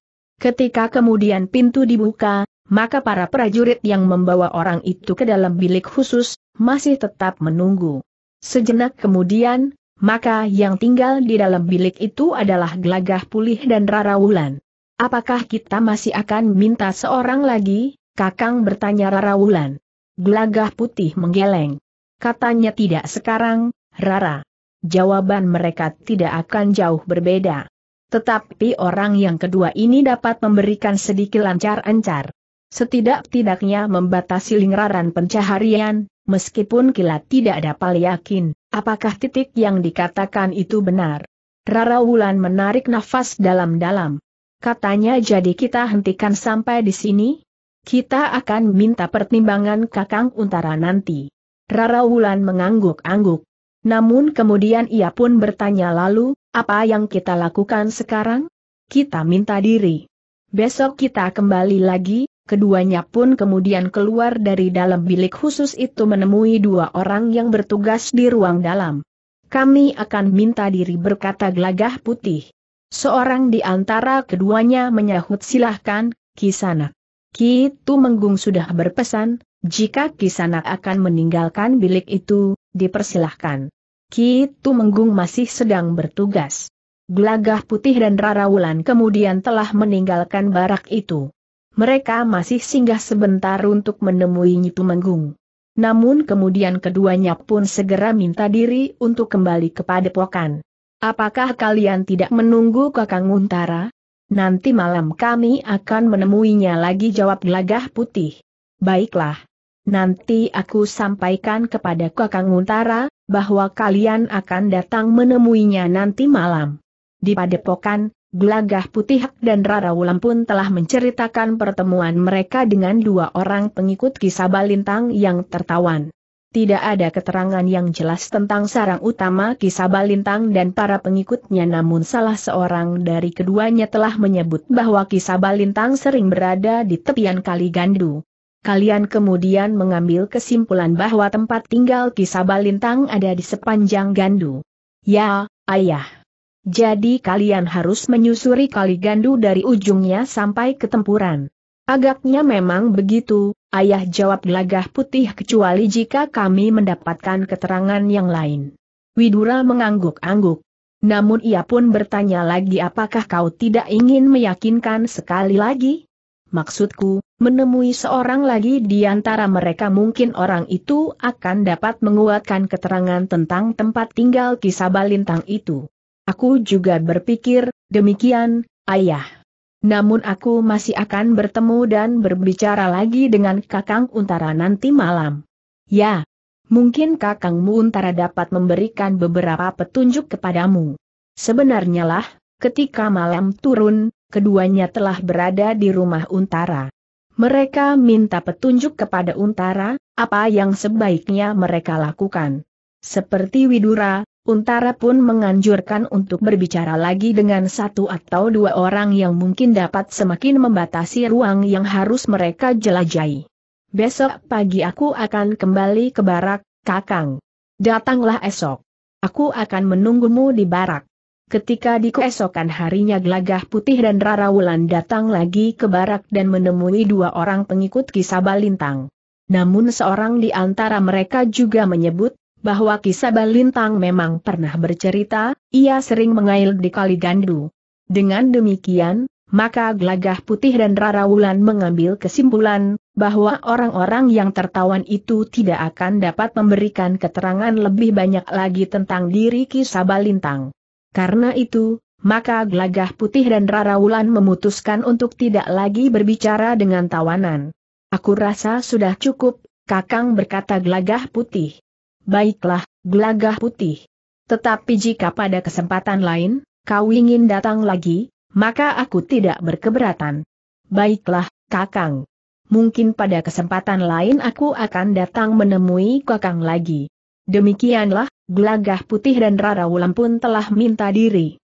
Ketika kemudian pintu dibuka, maka para prajurit yang membawa orang itu ke dalam bilik khusus, masih tetap menunggu. Sejenak kemudian, maka yang tinggal di dalam bilik itu adalah gelagah pulih dan Rara Wulan. Apakah kita masih akan minta seorang lagi, Kakang, bertanya Rara Wulan. Gelagah putih menggeleng. Katanya, tidak sekarang, Rara. Jawaban mereka tidak akan jauh berbeda. Tetapi orang yang kedua ini dapat memberikan sedikit lancar-ancar. Setidak-tidaknya membatasi lingkaran pencaharian, meskipun kilat tidak dapat yakin, apakah titik yang dikatakan itu benar. Rara Wulan menarik nafas dalam-dalam. Katanya, jadi kita hentikan sampai di sini? Kita akan minta pertimbangan Kakang Untara nanti. Rara Wulan mengangguk-angguk. Namun kemudian ia pun bertanya, lalu, apa yang kita lakukan sekarang? Kita minta diri. Besok kita kembali lagi. Keduanya pun kemudian keluar dari dalam bilik khusus itu menemui dua orang yang bertugas di ruang dalam. Kami akan minta diri, berkata gelagah putih. Seorang di antara keduanya menyahut, silahkan, Kisanak. Ki Tumenggung sudah berpesan, jika Kisanak akan meninggalkan bilik itu, dipersilahkan. Ki Tumenggung masih sedang bertugas. Gelagah Putih dan Rarawulan kemudian telah meninggalkan barak itu. Mereka masih singgah sebentar untuk menemui Nyi Tumenggung. Namun kemudian keduanya pun segera minta diri untuk kembali ke padepokan. Apakah kalian tidak menunggu Kakang Untara? Nanti malam kami akan menemuinya lagi, jawab Gelagah Putih. Baiklah. Nanti aku sampaikan kepada Kakang Untara bahwa kalian akan datang menemuinya nanti malam. Di padepokan, Gelagah Putih dan Rarawulan pun telah menceritakan pertemuan mereka dengan dua orang pengikut Ki Sabalintang yang tertawan. Tidak ada keterangan yang jelas tentang sarang utama Ki Sabalintang dan para pengikutnya, namun salah seorang dari keduanya telah menyebut bahwa Ki Sabalintang sering berada di tepian Kali Gandu. Kalian kemudian mengambil kesimpulan bahwa tempat tinggal Ki Sabalintang ada di sepanjang Gandu. Ya, ayah. Jadi kalian harus menyusuri Kali Gandu dari ujungnya sampai ke tempuran. Agaknya memang begitu, ayah, jawab Gelagah Putih, kecuali jika kami mendapatkan keterangan yang lain. Widura mengangguk-angguk. Namun ia pun bertanya lagi, apakah kau tidak ingin meyakinkan sekali lagi? Maksudku, menemui seorang lagi di antara mereka, mungkin orang itu akan dapat menguatkan keterangan tentang tempat tinggal Ki Sabalintang itu. Aku juga berpikir demikian, ayah. Namun aku masih akan bertemu dan berbicara lagi dengan Kakang Untara nanti malam. Ya, mungkin Kakangmu Untara dapat memberikan beberapa petunjuk kepadamu. Sebenarnya lah, ketika malam turun, keduanya telah berada di rumah Untara. Mereka minta petunjuk kepada Untara, apa yang sebaiknya mereka lakukan. Seperti Widura, Untara pun menganjurkan untuk berbicara lagi dengan satu atau dua orang yang mungkin dapat semakin membatasi ruang yang harus mereka jelajahi. Besok pagi aku akan kembali ke barak, Kakang. Datanglah esok. Aku akan menunggumu di barak. Ketika di keesokan harinya Gelagah Putih dan Rarawulan datang lagi ke barak dan menemui dua orang pengikut Ki Sabalintang. Namun seorang di antara mereka juga menyebut bahwa Ki Sabalintang memang pernah bercerita, ia sering mengail di Kali Gandu. Dengan demikian, maka Gelagah Putih dan Rarawulan mengambil kesimpulan bahwa orang-orang yang tertawan itu tidak akan dapat memberikan keterangan lebih banyak lagi tentang diri Ki Sabalintang. Karena itu, maka Gelagah Putih dan Rarawulan memutuskan untuk tidak lagi berbicara dengan tawanan. Aku rasa sudah cukup, Kakang, berkata Gelagah Putih. Baiklah, Gelagah Putih. Tetapi jika pada kesempatan lain, kau ingin datang lagi, maka aku tidak berkeberatan. Baiklah, Kakang. Mungkin pada kesempatan lain aku akan datang menemui Kakang lagi. Demikianlah, Gelagah Putih dan Rarawulan pun telah minta diri.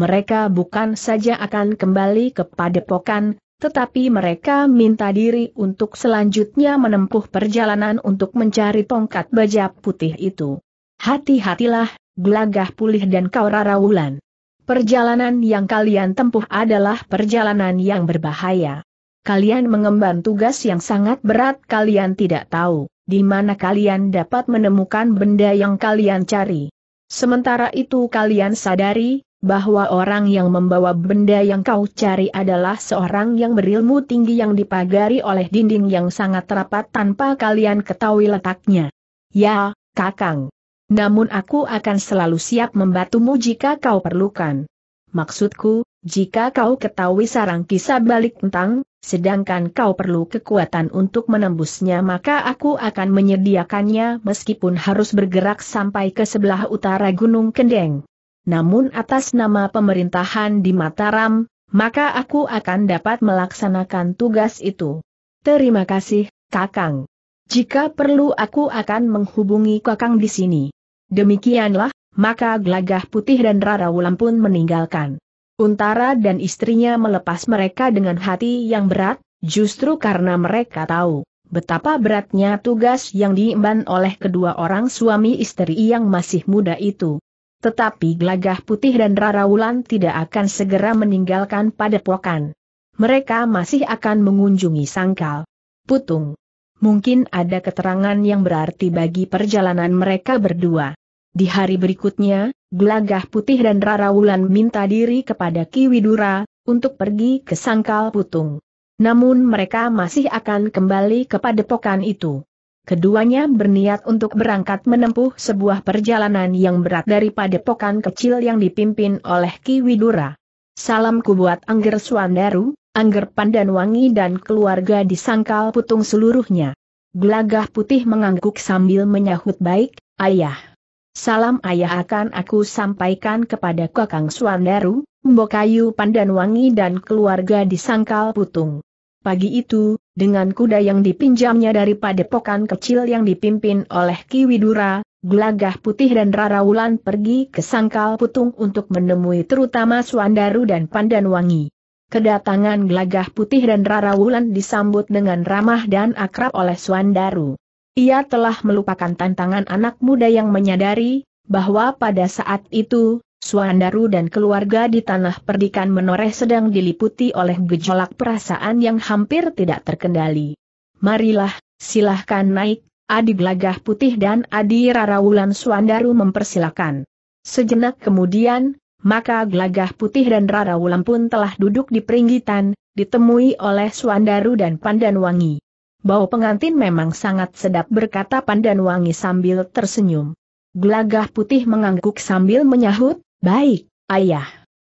Mereka bukan saja akan kembali ke padepokan, tetapi mereka minta diri untuk selanjutnya menempuh perjalanan untuk mencari tongkat baja putih itu. Hati-hatilah, Gelagah Putih dan kau Rarawulan. Perjalanan yang kalian tempuh adalah perjalanan yang berbahaya. Kalian mengemban tugas yang sangat berat, kalian tidak tahu di mana kalian dapat menemukan benda yang kalian cari. Sementara itu kalian sadari bahwa orang yang membawa benda yang kau cari adalah seorang yang berilmu tinggi yang dipagari oleh dinding yang sangat rapat tanpa kalian ketahui letaknya. Ya, Kakang. Namun aku akan selalu siap membantumu jika kau perlukan. Maksudku, jika kau ketahui sarang Ki Sabalintang, sedangkan kau perlu kekuatan untuk menembusnya, maka aku akan menyediakannya meskipun harus bergerak sampai ke sebelah utara Gunung Kendeng. Namun atas nama pemerintahan di Mataram, maka aku akan dapat melaksanakan tugas itu. Terima kasih, Kakang. Jika perlu aku akan menghubungi Kakang di sini. Demikianlah, maka Gelagah Putih dan Rarawulan pun meninggalkan Untara dan istrinya, melepas mereka dengan hati yang berat, justru karena mereka tahu betapa beratnya tugas yang diemban oleh kedua orang suami istri yang masih muda itu. Tetapi Gelagah Putih dan Rarawulan tidak akan segera meninggalkan padepokan. Mereka masih akan mengunjungi Sangkal Putung. Mungkin ada keterangan yang berarti bagi perjalanan mereka berdua. Di hari berikutnya, Gelagah Putih dan Rarawulan minta diri kepada Ki Widura, untuk pergi ke Sangkal Putung. Namun mereka masih akan kembali ke padepokan itu. Keduanya berniat untuk berangkat menempuh sebuah perjalanan yang berat dari padepokan kecil yang dipimpin oleh Ki Widura. Salamku buat Angger Swandaru, Angger Pandanwangi dan keluarga di Sangkal Putung seluruhnya. Gelagah Putih mengangguk sambil menyahut baik, Ayah. Salam ayah akan aku sampaikan kepada Kakang Swandaru, Mbokayu Pandanwangi dan keluarga di Sangkal Putung. Pagi itu, dengan kuda yang dipinjamnya dari padepokan kecil yang dipimpin oleh Ki Widura, Gelagah Putih dan Rarawulan pergi ke Sangkal Putung untuk menemui terutama Swandaru dan Pandanwangi. Kedatangan Gelagah Putih dan Rarawulan disambut dengan ramah dan akrab oleh Swandaru. Ia telah melupakan tantangan anak muda yang menyadari, bahwa pada saat itu, Swandaru dan keluarga di tanah perdikan menoreh sedang diliputi oleh gejolak perasaan yang hampir tidak terkendali. Marilah, silahkan naik, Adi Gelagah Putih dan Adi Rarawulan Swandaru mempersilakan. Sejenak kemudian, maka Gelagah Putih dan Rarawulan pun telah duduk di peringgitan, ditemui oleh Swandaru dan Pandanwangi. Bau pengantin memang sangat sedap, berkata Pandanwangi sambil tersenyum. Gelagah Putih mengangguk sambil menyahut, baik, ayah.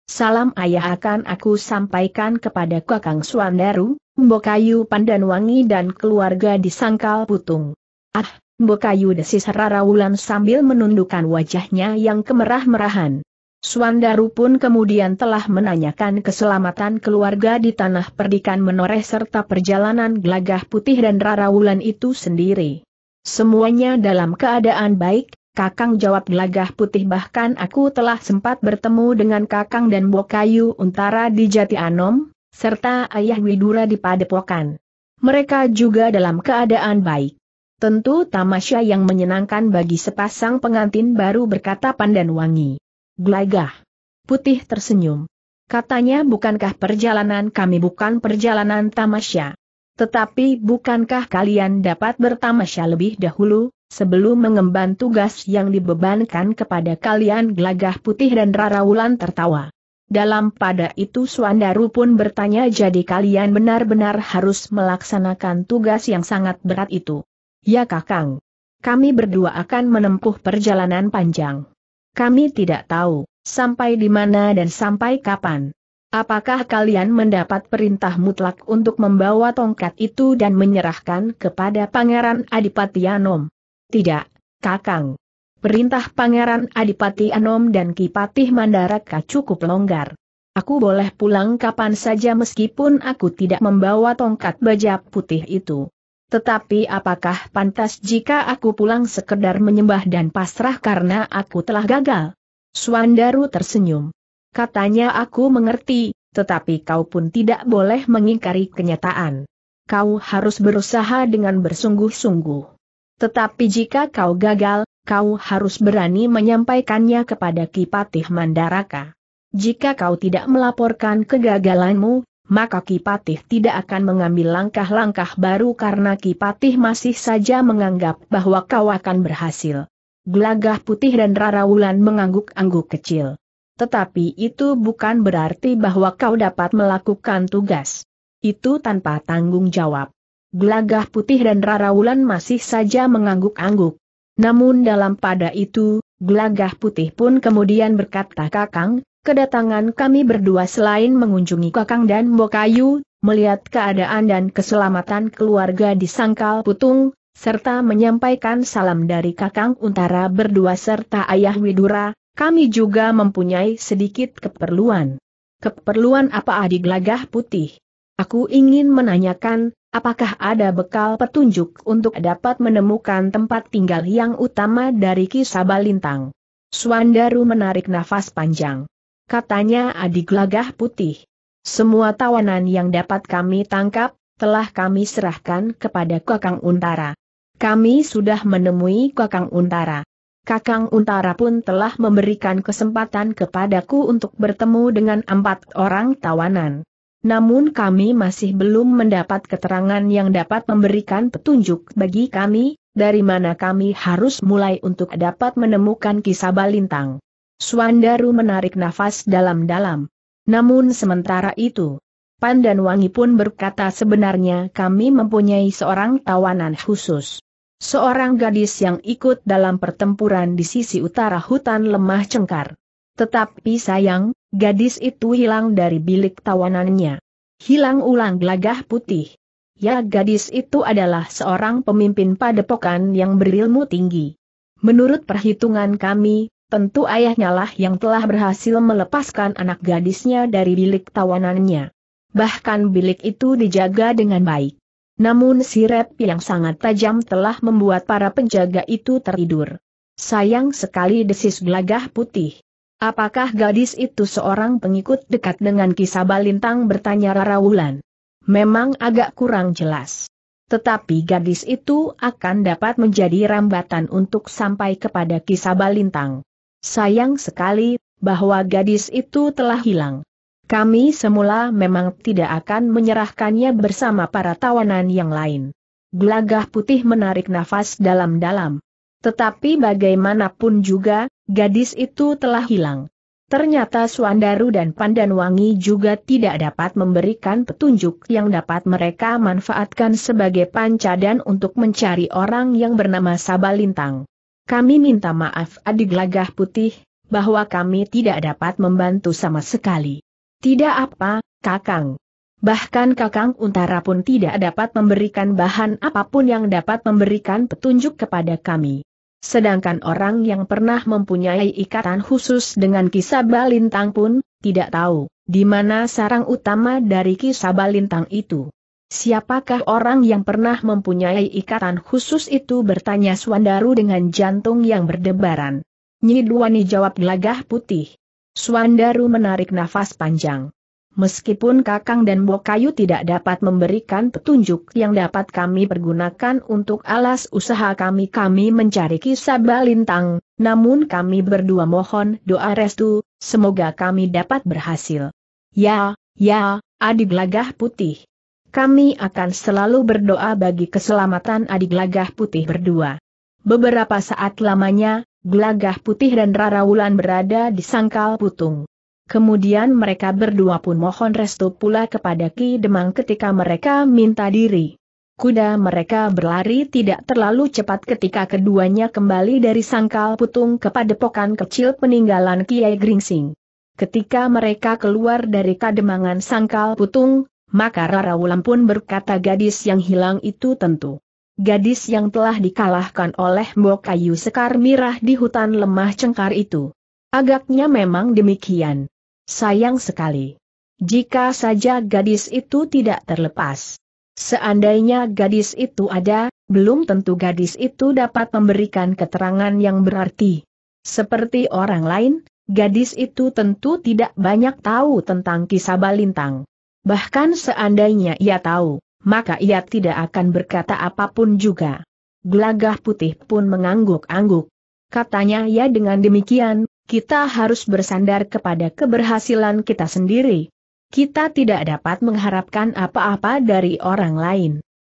Salam ayah akan aku sampaikan kepada Kakang Swandaru, Mbokayu Pandanwangi dan keluarga di Sangkal Putung. Ah, Mbokayu, desis Rarawulan sambil menundukkan wajahnya yang kemerah-merahan. Swandaru pun kemudian telah menanyakan keselamatan keluarga di tanah perdikan menoreh serta perjalanan Gelagah Putih dan Rarawulan itu sendiri. Semuanya dalam keadaan baik, Kakang, jawab Gelagah Putih, bahkan aku telah sempat bertemu dengan Kakang dan Mbokayu Untara di Jati Anom, serta Ayah Widura di padepokan. Mereka juga dalam keadaan baik. Tentu tamasya yang menyenangkan bagi sepasang pengantin baru, berkata Pandanwangi. Gelagah Putih tersenyum. Katanya, bukankah perjalanan kami bukan perjalanan tamasya? Tetapi bukankah kalian dapat bertamasya lebih dahulu, sebelum mengemban tugas yang dibebankan kepada kalian? Gelagah Putih dan Rarawulan tertawa. Dalam pada itu Swandaru pun bertanya, jadi kalian benar-benar harus melaksanakan tugas yang sangat berat itu? Ya Kakang. Kami berdua akan menempuh perjalanan panjang. Kami tidak tahu sampai di mana dan sampai kapan. Apakah kalian mendapat perintah mutlak untuk membawa tongkat itu dan menyerahkan kepada Pangeran Adipati Anom? Tidak, Kakang. Perintah Pangeran Adipati Anom dan Ki Patih Mandaraka cukup longgar. Aku boleh pulang kapan saja meskipun aku tidak membawa tongkat baja putih itu. Tetapi apakah pantas jika aku pulang sekedar menyembah dan pasrah karena aku telah gagal? Swandaru tersenyum. Katanya, aku mengerti, tetapi kau pun tidak boleh mengingkari kenyataan. Kau harus berusaha dengan bersungguh-sungguh. Tetapi jika kau gagal, kau harus berani menyampaikannya kepada Ki Patih Mandaraka. Jika kau tidak melaporkan kegagalanmu, maka Ki Patih tidak akan mengambil langkah-langkah baru karena Ki Patih masih saja menganggap bahwa kau akan berhasil. Gelagah Putih dan Rarawulan mengangguk-angguk kecil. Tetapi itu bukan berarti bahwa kau dapat melakukan tugas itu tanpa tanggung jawab. Gelagah Putih dan Rarawulan masih saja mengangguk-angguk. Namun dalam pada itu, Gelagah Putih pun kemudian berkata, Kakang, kedatangan kami berdua selain mengunjungi Kakang dan Mbokayu, melihat keadaan dan keselamatan keluarga di Sangkal Putung, serta menyampaikan salam dari Kakang Untara berdua serta Ayah Widura, kami juga mempunyai sedikit keperluan. Keperluan apa, Adi Gelagah Putih? Aku ingin menanyakan, apakah ada bekal petunjuk untuk dapat menemukan tempat tinggal yang utama dari Ki Sabalintang? Swandaru menarik nafas panjang. Katanya, Adi Gelagah Putih, semua tawanan yang dapat kami tangkap, telah kami serahkan kepada Kakang Untara. Kami sudah menemui Kakang Untara. Kakang Untara pun telah memberikan kesempatan kepadaku untuk bertemu dengan empat orang tawanan. Namun kami masih belum mendapat keterangan yang dapat memberikan petunjuk bagi kami, dari mana kami harus mulai untuk dapat menemukan Kisabalintang? Suandaru menarik nafas dalam-dalam. Namun sementara itu, Pandanwangi pun berkata, sebenarnya kami mempunyai seorang tawanan khusus. Seorang gadis yang ikut dalam pertempuran di sisi utara hutan lemah Cengkar. Tetapi sayang, gadis itu hilang dari bilik tawanannya. Hilang ulang gelagah putih. Ya, gadis itu adalah seorang pemimpin padepokan yang berilmu tinggi. Menurut perhitungan kami, tentu ayahnya lah yang telah berhasil melepaskan anak gadisnya dari bilik tawanannya. Bahkan bilik itu dijaga dengan baik. Namun siret yang sangat tajam telah membuat para penjaga itu tertidur. Sayang sekali, desis gelagah putih. Apakah gadis itu seorang pengikut dekat dengan Kisabalintang? Bertanya Rara Wulan. Memang agak kurang jelas. Tetapi gadis itu akan dapat menjadi rambatan untuk sampai kepada Kisabalintang. Sayang sekali, bahwa gadis itu telah hilang. Kami semula memang tidak akan menyerahkannya bersama para tawanan yang lain. Gelagah putih menarik nafas dalam-dalam. Tetapi bagaimanapun juga, gadis itu telah hilang. Ternyata Suandaru dan Pandanwangi juga tidak dapat memberikan petunjuk yang dapat mereka manfaatkan sebagai pancadan untuk mencari orang yang bernama Sabalintang. Kami minta maaf, adik gelagah putih, bahwa kami tidak dapat membantu sama sekali. Tidak apa, Kakang. Bahkan Kakang Untara pun tidak dapat memberikan bahan apapun yang dapat memberikan petunjuk kepada kami. Sedangkan orang yang pernah mempunyai ikatan khusus dengan Kisabalintang pun tidak tahu di mana sarang utama dari Kisabalintang itu. Siapakah orang yang pernah mempunyai ikatan khusus itu? Bertanya Suandaru dengan jantung yang berdebaran. Nyi Duwani, jawab gelagah putih. Suandaru menarik nafas panjang. Meskipun Kakang dan Bokayu tidak dapat memberikan petunjuk yang dapat kami pergunakan untuk alas usaha kami, kami mencari Kisabalintang, namun kami berdua mohon doa restu, semoga kami dapat berhasil. Ya, ya, adik gelagah putih. Kami akan selalu berdoa bagi keselamatan adik gelagah putih berdua. Beberapa saat lamanya, gelagah putih dan Rara Wulan berada di Sangkal Putung. Kemudian mereka berdua pun mohon restu pula kepada Ki Demang ketika mereka minta diri. Kuda mereka berlari tidak terlalu cepat ketika keduanya kembali dari Sangkal Putung ke padepokan kecil peninggalan Kiai Gringsing. Ketika mereka keluar dari kademangan Sangkal Putung, maka Rara Wulan pun berkata, gadis yang hilang itu tentu gadis yang telah dikalahkan oleh Bokayu Sekar Mirah di hutan lemah Cengkar itu. Agaknya memang demikian. Sayang sekali. Jika saja gadis itu tidak terlepas. Seandainya gadis itu ada, belum tentu gadis itu dapat memberikan keterangan yang berarti. Seperti orang lain, gadis itu tentu tidak banyak tahu tentang Kisabalintang. Bahkan seandainya ia tahu, maka ia tidak akan berkata apapun juga. Gelagah putih pun mengangguk-angguk. Katanya, ya, dengan demikian, kita harus bersandar kepada keberhasilan kita sendiri. Kita tidak dapat mengharapkan apa-apa dari orang lain.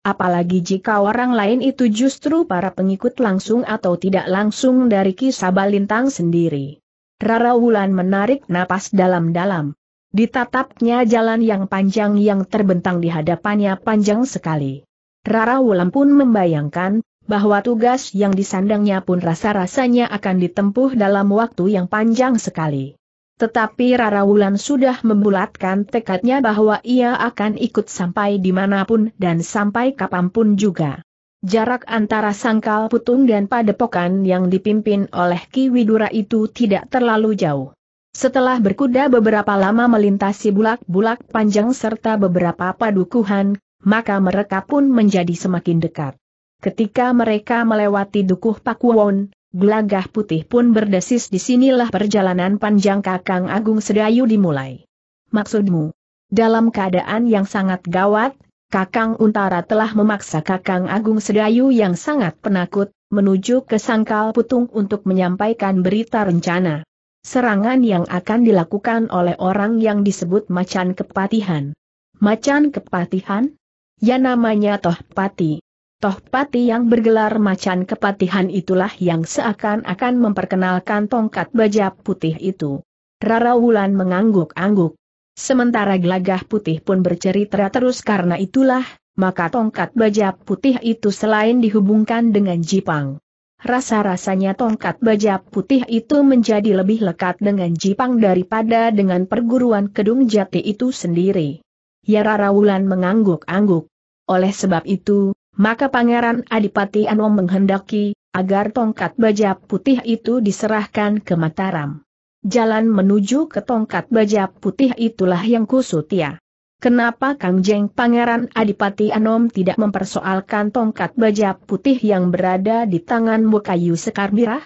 Apalagi jika orang lain itu justru para pengikut langsung atau tidak langsung dari Kisabalintang sendiri. Rara Wulan menarik napas dalam-dalam. Ditatapnya jalan yang panjang yang terbentang di hadapannya panjang sekali. Rara Wulan pun membayangkan bahwa tugas yang disandangnya pun rasa-rasanya akan ditempuh dalam waktu yang panjang sekali. Tetapi Rara Wulan sudah membulatkan tekadnya bahwa ia akan ikut sampai dimanapun dan sampai kapanpun juga. Jarak antara Sangkal Putung dan padepokan yang dipimpin oleh Ki Widura itu tidak terlalu jauh. Setelah berkuda beberapa lama melintasi bulak-bulak panjang serta beberapa padukuhan, maka mereka pun menjadi semakin dekat. Ketika mereka melewati Dukuh Pakuwon, gelagah putih pun berdesis, disinilah perjalanan panjang Kakang Agung Sedayu dimulai. Maksudmu? Dalam keadaan yang sangat gawat, Kakang Untara telah memaksa Kakang Agung Sedayu yang sangat penakut, menuju ke Sangkal Putung untuk menyampaikan berita rencana serangan yang akan dilakukan oleh orang yang disebut Macan Kepatihan. Macan Kepatihan? Ya, namanya toh Pati. Toh pati yang bergelar macan kepatihan itulah yang seakan-akan memperkenalkan tongkat baja putih itu. Rara Wulan mengangguk-angguk. Sementara gelagah putih pun bercerita terus, karena itulah, maka tongkat baja putih itu selain dihubungkan dengan Jipang. Rasa-rasanya tongkat baja putih itu menjadi lebih lekat dengan Jipang daripada dengan perguruan Kedung Jati itu sendiri. Ya, Rara Wulan mengangguk-angguk. Oleh sebab itu, maka Pangeran Adipati Anom menghendaki agar tongkat baja putih itu diserahkan ke Mataram. Jalan menuju ke tongkat baja putih itulah yang kusutia. Kenapa Kang Jeng Pangeran Adipati Anom tidak mempersoalkan tongkat baja putih yang berada di tangan Bukayu Sekar Mirah?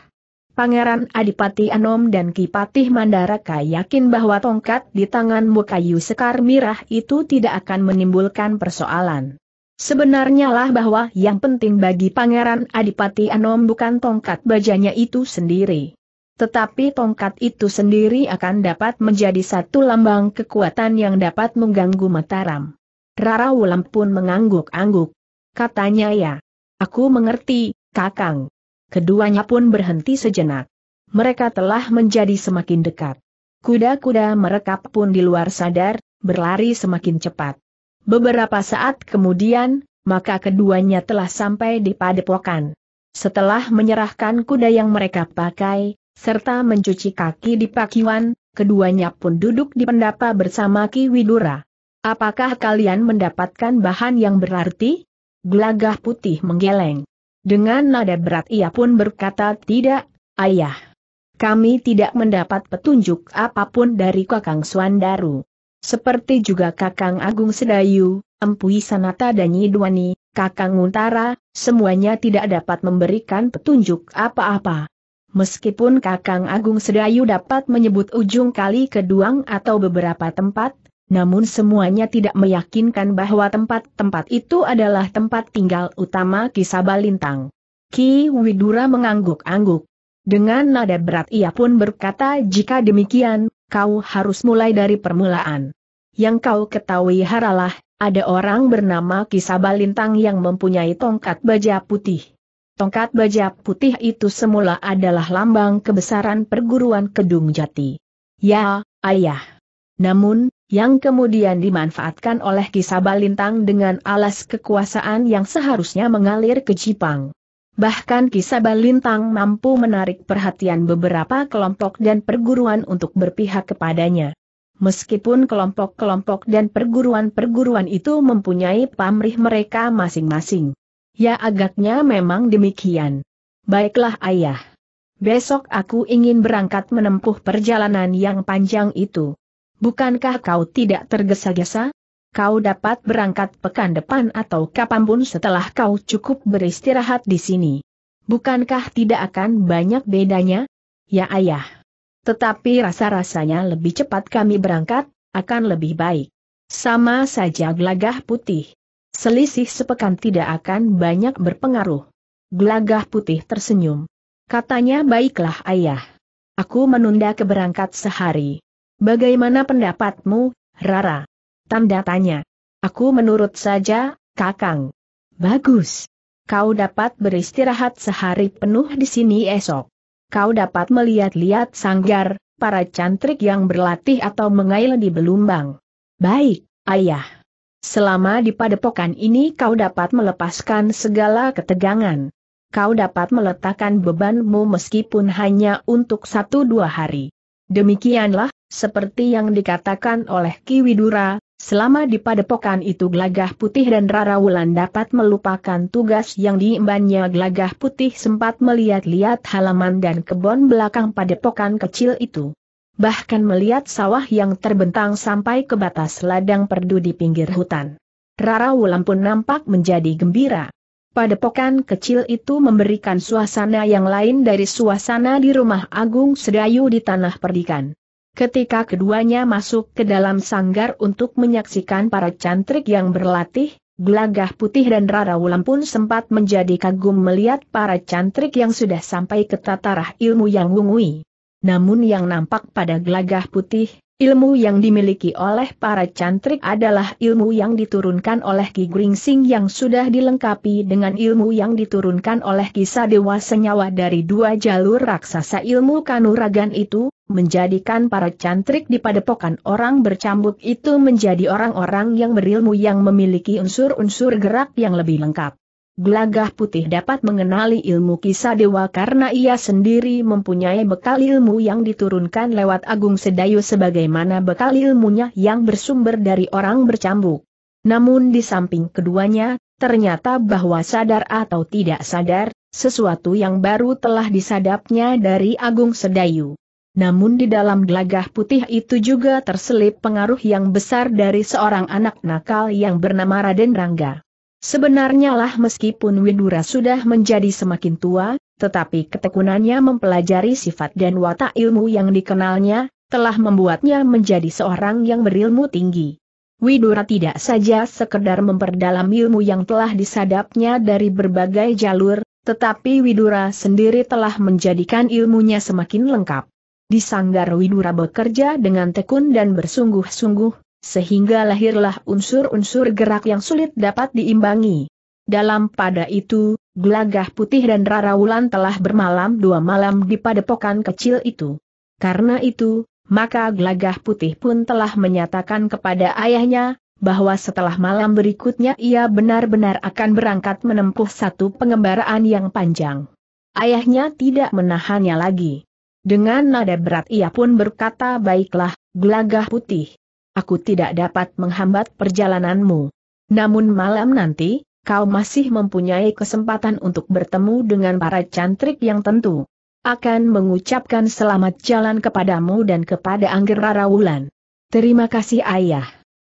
Pangeran Adipati Anom dan Kipatih Mandaraka yakin bahwa tongkat di tangan Bukayu Sekar Mirah itu tidak akan menimbulkan persoalan. Sebenarnya lah bahwa yang penting bagi Pangeran Adipati Anom bukan tongkat bajanya itu sendiri. Tetapi tongkat itu sendiri akan dapat menjadi satu lambang kekuatan yang dapat mengganggu Mataram. Rara Wulan pun mengangguk-angguk. Katanya, ya, aku mengerti, Kakang. Keduanya pun berhenti sejenak. Mereka telah menjadi semakin dekat. Kuda-kuda mereka pun di luar sadar, berlari semakin cepat. Beberapa saat kemudian, maka keduanya telah sampai di padepokan. Setelah menyerahkan kuda yang mereka pakai, serta mencuci kaki di pakiwan, keduanya pun duduk di pendapa bersama Ki Widura. Apakah kalian mendapatkan bahan yang berarti? Gelagah putih menggeleng. Dengan nada berat ia pun berkata, tidak, ayah. Kami tidak mendapat petunjuk apapun dari Kakang Swandaru. Seperti juga Kakang Agung Sedayu, Empu Sanata dan Nyi Dwani, Kakang Untara, semuanya tidak dapat memberikan petunjuk apa-apa. Meskipun Kakang Agung Sedayu dapat menyebut ujung kali Keduang atau beberapa tempat, namun semuanya tidak meyakinkan bahwa tempat-tempat itu adalah tempat tinggal utama Ki Sabalintang. Ki Widura mengangguk-angguk. Dengan nada berat ia pun berkata, jika demikian, kau harus mulai dari permulaan. Yang kau ketahui haralah, ada orang bernama Ki Sabalintang yang mempunyai tongkat baja putih. Tongkat baja putih itu semula adalah lambang kebesaran perguruan Kedung Jati. Ya, ayah. Namun, yang kemudian dimanfaatkan oleh Ki Sabalintang dengan alas kekuasaan yang seharusnya mengalir ke Jipang. Bahkan Ki Sabalintang mampu menarik perhatian beberapa kelompok dan perguruan untuk berpihak kepadanya. Meskipun kelompok-kelompok dan perguruan-perguruan itu mempunyai pamrih mereka masing-masing. Ya, agaknya memang demikian. Baiklah ayah. Besok aku ingin berangkat menempuh perjalanan yang panjang itu. Bukankah kau tidak tergesa-gesa? Kau dapat berangkat pekan depan atau kapanpun setelah kau cukup beristirahat di sini. Bukankah tidak akan banyak bedanya? Ya ayah. Tetapi rasa-rasanya lebih cepat kami berangkat, akan lebih baik. Sama saja gelagah putih. Selisih sepekan tidak akan banyak berpengaruh. Gelagah putih tersenyum. Katanya, baiklah ayah. Aku menunda keberangkat sehari. Bagaimana pendapatmu, Rara? Tanda tanya. Aku menurut saja, Kakang. Bagus. Kau dapat beristirahat sehari penuh di sini esok. Kau dapat melihat-lihat sanggar, para cantrik yang berlatih atau mengail di Belumbang. Baik, ayah. Selama di padepokan ini kau dapat melepaskan segala ketegangan. Kau dapat meletakkan bebanmu meskipun hanya untuk satu dua hari. Demikianlah, seperti yang dikatakan oleh Ki Widura, selama di padepokan itu gelagah putih dan Rara Wulan dapat melupakan tugas yang diembannya. Gelagah putih sempat melihat-lihat halaman dan kebun belakang padepokan kecil itu. Bahkan melihat sawah yang terbentang sampai ke batas ladang perdu di pinggir hutan. Rara Wulan pun nampak menjadi gembira. Padepokan kecil itu memberikan suasana yang lain dari suasana di rumah Agung Sedayu di Tanah Perdikan. Ketika keduanya masuk ke dalam sanggar untuk menyaksikan para cantrik yang berlatih, gelagah putih dan Rara Wulan pun sempat menjadi kagum melihat para cantrik yang sudah sampai ke tatarah ilmu yang wungui. Namun yang nampak pada gelagah putih, Ilmu yang dimiliki oleh para cantrik adalah ilmu yang diturunkan oleh Ki Gringsing yang sudah dilengkapi dengan ilmu yang diturunkan oleh Ki Sadewa Senyawa. Dari dua jalur raksasa ilmu kanuragan itu, menjadikan para cantrik di padepokan orang bercambuk itu menjadi orang-orang yang berilmu yang memiliki unsur-unsur gerak yang lebih lengkap. Gelagah Putih dapat mengenali ilmu Ki Sadewa karena ia sendiri mempunyai bekal ilmu yang diturunkan lewat Agung Sedayu sebagaimana bekal ilmunya yang bersumber dari orang bercambuk. Namun di samping keduanya, ternyata bahwa sadar atau tidak sadar, sesuatu yang baru telah disadapnya dari Agung Sedayu. Namun di dalam Gelagah Putih itu juga terselip pengaruh yang besar dari seorang anak nakal yang bernama Raden Rangga. Sebenarnya lah meskipun Widura sudah menjadi semakin tua, tetapi ketekunannya mempelajari sifat dan watak ilmu yang dikenalnya, telah membuatnya menjadi seorang yang berilmu tinggi. Widura tidak saja sekedar memperdalam ilmu yang telah disadapnya dari berbagai jalur, tetapi Widura sendiri telah menjadikan ilmunya semakin lengkap. Di Sanggar Widura bekerja dengan tekun dan bersungguh-sungguh, sehingga lahirlah unsur-unsur gerak yang sulit dapat diimbangi. Dalam pada itu, Gelagah Putih dan Rara Wulan telah bermalam dua malam di padepokan kecil itu. Karena itu, maka Gelagah Putih pun telah menyatakan kepada ayahnya, bahwa setelah malam berikutnya ia benar-benar akan berangkat menempuh satu pengembaraan yang panjang. Ayahnya tidak menahannya lagi. Dengan nada berat ia pun berkata, "Baiklah, Gelagah Putih. Aku tidak dapat menghambat perjalananmu. Namun malam nanti, kau masih mempunyai kesempatan untuk bertemu dengan para cantrik yang tentu akan mengucapkan selamat jalan kepadamu dan kepada Angger Rara Wulan." "Terima kasih ayah.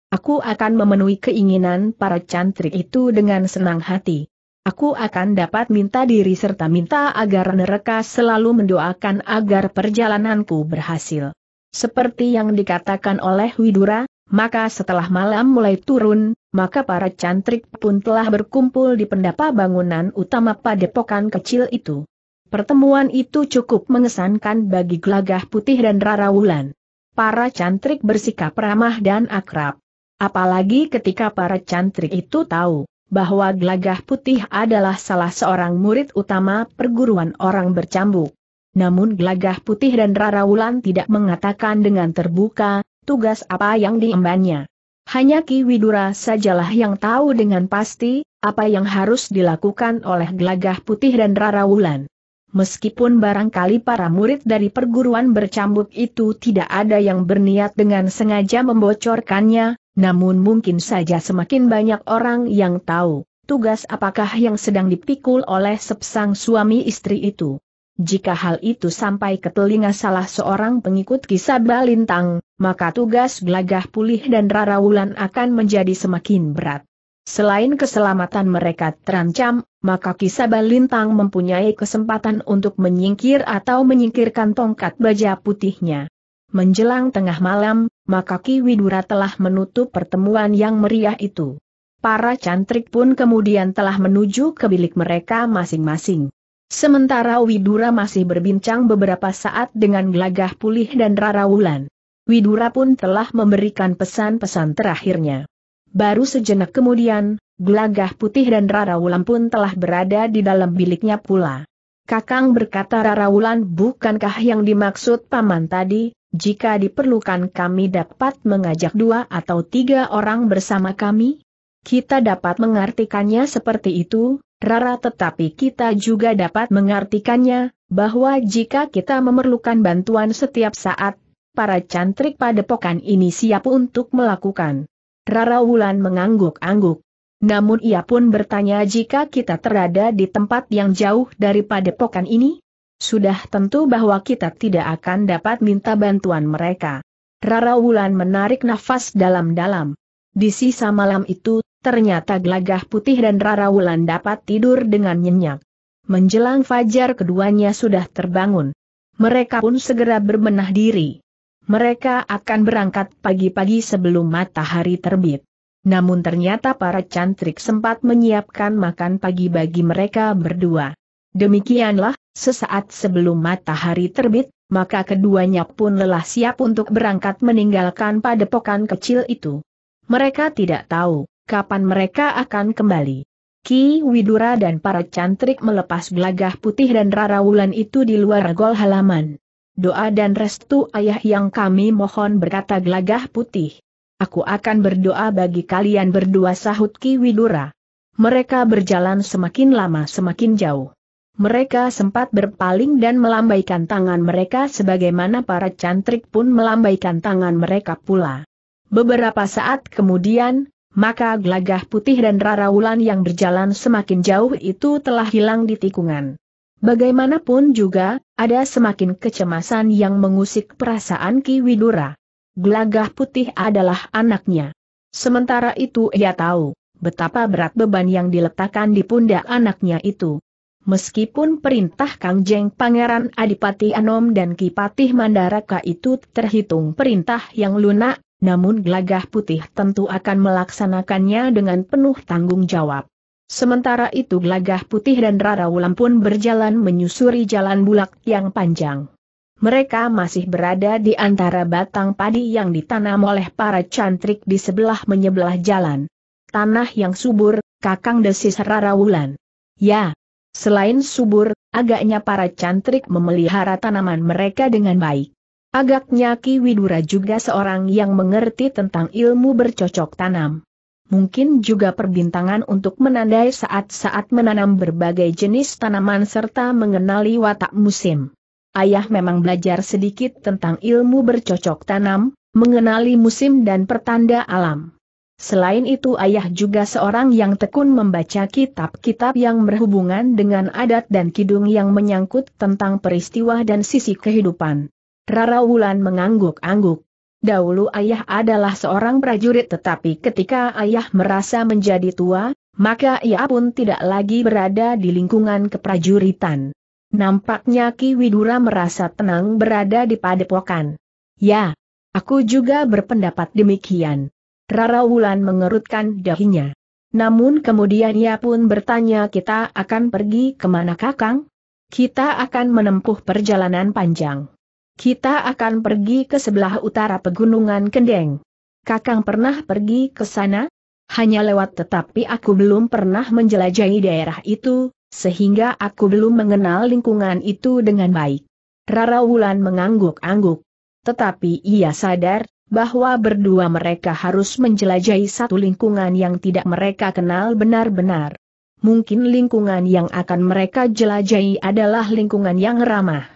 Aku akan memenuhi keinginan para cantrik itu dengan senang hati. Aku akan dapat minta diri serta minta agar neraka selalu mendoakan agar perjalananku berhasil." Seperti yang dikatakan oleh Widura, maka setelah malam mulai turun, maka para cantrik pun telah berkumpul di pendapa bangunan utama padepokan kecil itu. Pertemuan itu cukup mengesankan bagi Gelagah Putih dan Rara Wulan. Para cantrik bersikap ramah dan akrab. Apalagi ketika para cantrik itu tahu bahwa Gelagah Putih adalah salah seorang murid utama perguruan orang bercambuk. Namun Gelagah Putih dan Rara Wulan tidak mengatakan dengan terbuka tugas apa yang diembannya. Hanya Ki Widura sajalah yang tahu dengan pasti apa yang harus dilakukan oleh Gelagah Putih dan Rara Wulan. Meskipun barangkali para murid dari perguruan bercambuk itu tidak ada yang berniat dengan sengaja membocorkannya, namun mungkin saja semakin banyak orang yang tahu tugas apakah yang sedang dipikul oleh sepasang suami istri itu. Jika hal itu sampai ke telinga salah seorang pengikut Ki Sabalintang, maka tugas Gelagah Putih dan Rara Wulan akan menjadi semakin berat. Selain keselamatan mereka terancam, maka Ki Sabalintang mempunyai kesempatan untuk menyingkir atau menyingkirkan tongkat baja putihnya. Menjelang tengah malam, maka Ki Widura telah menutup pertemuan yang meriah itu. Para cantrik pun kemudian telah menuju ke bilik mereka masing-masing. Sementara Widura masih berbincang beberapa saat dengan Gelagah Putih dan Rara Wulan. Widura pun telah memberikan pesan-pesan terakhirnya. Baru sejenak kemudian, Gelagah Putih dan Rara Wulan pun telah berada di dalam biliknya pula. "Kakang," berkata Rara Wulan, "bukankah yang dimaksud paman tadi, jika diperlukan kami dapat mengajak dua atau tiga orang bersama kami? Kita dapat mengartikannya seperti itu, Rara, tetapi kita juga dapat mengartikannya, bahwa jika kita memerlukan bantuan setiap saat, para cantrik padepokan ini siap untuk melakukan." Rara Wulan mengangguk-angguk. Namun ia pun bertanya, "Jika kita terada di tempat yang jauh dari padepokan ini? Sudah tentu bahwa kita tidak akan dapat minta bantuan mereka." Rara Wulan menarik nafas dalam-dalam. Di sisa malam itu, ternyata Gelagah Putih dan Rara Wulan dapat tidur dengan nyenyak. Menjelang fajar keduanya sudah terbangun. Mereka pun segera berbenah diri. Mereka akan berangkat pagi-pagi sebelum matahari terbit. Namun ternyata para cantrik sempat menyiapkan makan pagi bagi mereka berdua. Demikianlah, sesaat sebelum matahari terbit, maka keduanya pun lelah siap untuk berangkat meninggalkan padepokan kecil itu. Mereka tidak tahu kapan mereka akan kembali. Ki Widura dan para cantrik melepas gelagah putih dan rarawulan itu di luar gol halaman. "Doa dan restu ayah yang kami mohon," berkata gelagah putih. "Aku akan berdoa bagi kalian berdua," sahut Ki Widura. Mereka berjalan semakin lama semakin jauh. Mereka sempat berpaling dan melambaikan tangan mereka sebagaimana para cantrik pun melambaikan tangan mereka pula. Beberapa saat kemudian, maka gelagah putih dan rarawulan yang berjalan semakin jauh itu telah hilang di tikungan. Bagaimanapun juga, ada semakin kecemasan yang mengusik perasaan Ki Widura. Gelagah putih adalah anaknya. Sementara itu ia tahu betapa berat beban yang diletakkan di pundak anaknya itu. Meskipun perintah Kang Jeng Pangeran Adipati Anom dan Ki Patih Mandaraka itu terhitung perintah yang lunak, namun gelagah putih tentu akan melaksanakannya dengan penuh tanggung jawab. Sementara itu gelagah putih dan rarawulan pun berjalan menyusuri jalan bulak yang panjang. Mereka masih berada di antara batang padi yang ditanam oleh para cantrik di sebelah menyebelah jalan. "Tanah yang subur," kakang desis rarawulan. "Ya. Selain subur, agaknya para cantrik memelihara tanaman mereka dengan baik. Agaknya Ki Widura juga seorang yang mengerti tentang ilmu bercocok tanam. Mungkin juga perbintangan untuk menandai saat-saat menanam berbagai jenis tanaman serta mengenali watak musim. Ayah memang belajar sedikit tentang ilmu bercocok tanam, mengenali musim dan pertanda alam. Selain itu ayah juga seorang yang tekun membaca kitab-kitab yang berhubungan dengan adat dan kidung yang menyangkut tentang peristiwa dan sisi kehidupan." Rarawulan mengangguk-angguk. "Dahulu ayah adalah seorang prajurit, tetapi ketika ayah merasa menjadi tua, maka ia pun tidak lagi berada di lingkungan keprajuritan." Nampaknya Ki Widura merasa tenang berada di padepokan. "Ya, aku juga berpendapat demikian." Rarawulan mengerutkan dahinya. Namun kemudian ia pun bertanya, "Kita akan pergi kemana kakang?" "Kita akan menempuh perjalanan panjang. Kita akan pergi ke sebelah utara pegunungan Kendeng." "Kakang pernah pergi ke sana?" "Hanya lewat, tetapi aku belum pernah menjelajahi daerah itu, sehingga aku belum mengenal lingkungan itu dengan baik." Rarawulan mengangguk-angguk. Tetapi ia sadar bahwa berdua mereka harus menjelajahi satu lingkungan yang tidak mereka kenal benar-benar. Mungkin lingkungan yang akan mereka jelajahi adalah lingkungan yang ramah.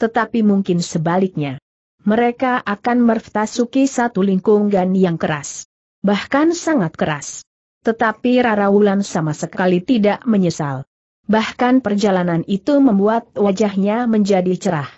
Tetapi mungkin sebaliknya. Mereka akan mertasuki satu lingkungan yang keras. Bahkan sangat keras. Tetapi Rarawulan sama sekali tidak menyesal. Bahkan perjalanan itu membuat wajahnya menjadi cerah.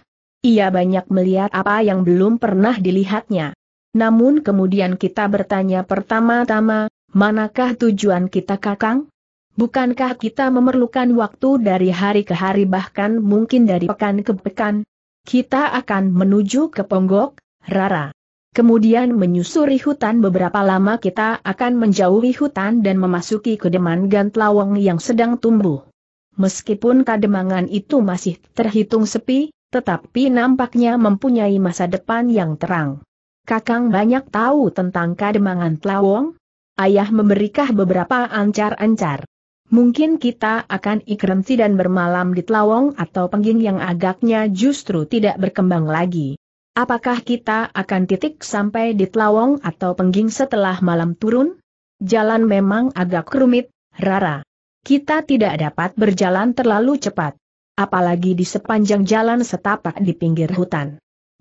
Ia banyak melihat apa yang belum pernah dilihatnya. "Namun kemudian kita bertanya, pertama-tama, manakah tujuan kita kakang? Bukankah kita memerlukan waktu dari hari ke hari, bahkan mungkin dari pekan ke pekan?" "Kita akan menuju ke Ponggok, Rara. Kemudian menyusuri hutan beberapa lama kita akan menjauhi hutan dan memasuki Kedeman Gantlawang yang sedang tumbuh. Meskipun Kademangan itu masih terhitung sepi, tetapi nampaknya mempunyai masa depan yang terang." "Kakang banyak tahu tentang Kademangan Tlawong? Ayah memberikah beberapa ancar-ancar. Mungkin kita akan ikremsi dan bermalam di Tlawong atau Pengging yang agaknya justru tidak berkembang lagi. Apakah kita akan titik sampai di Tlawong atau Pengging setelah malam turun?" "Jalan memang agak rumit, Rara. Kita tidak dapat berjalan terlalu cepat. Apalagi di sepanjang jalan setapak di pinggir hutan.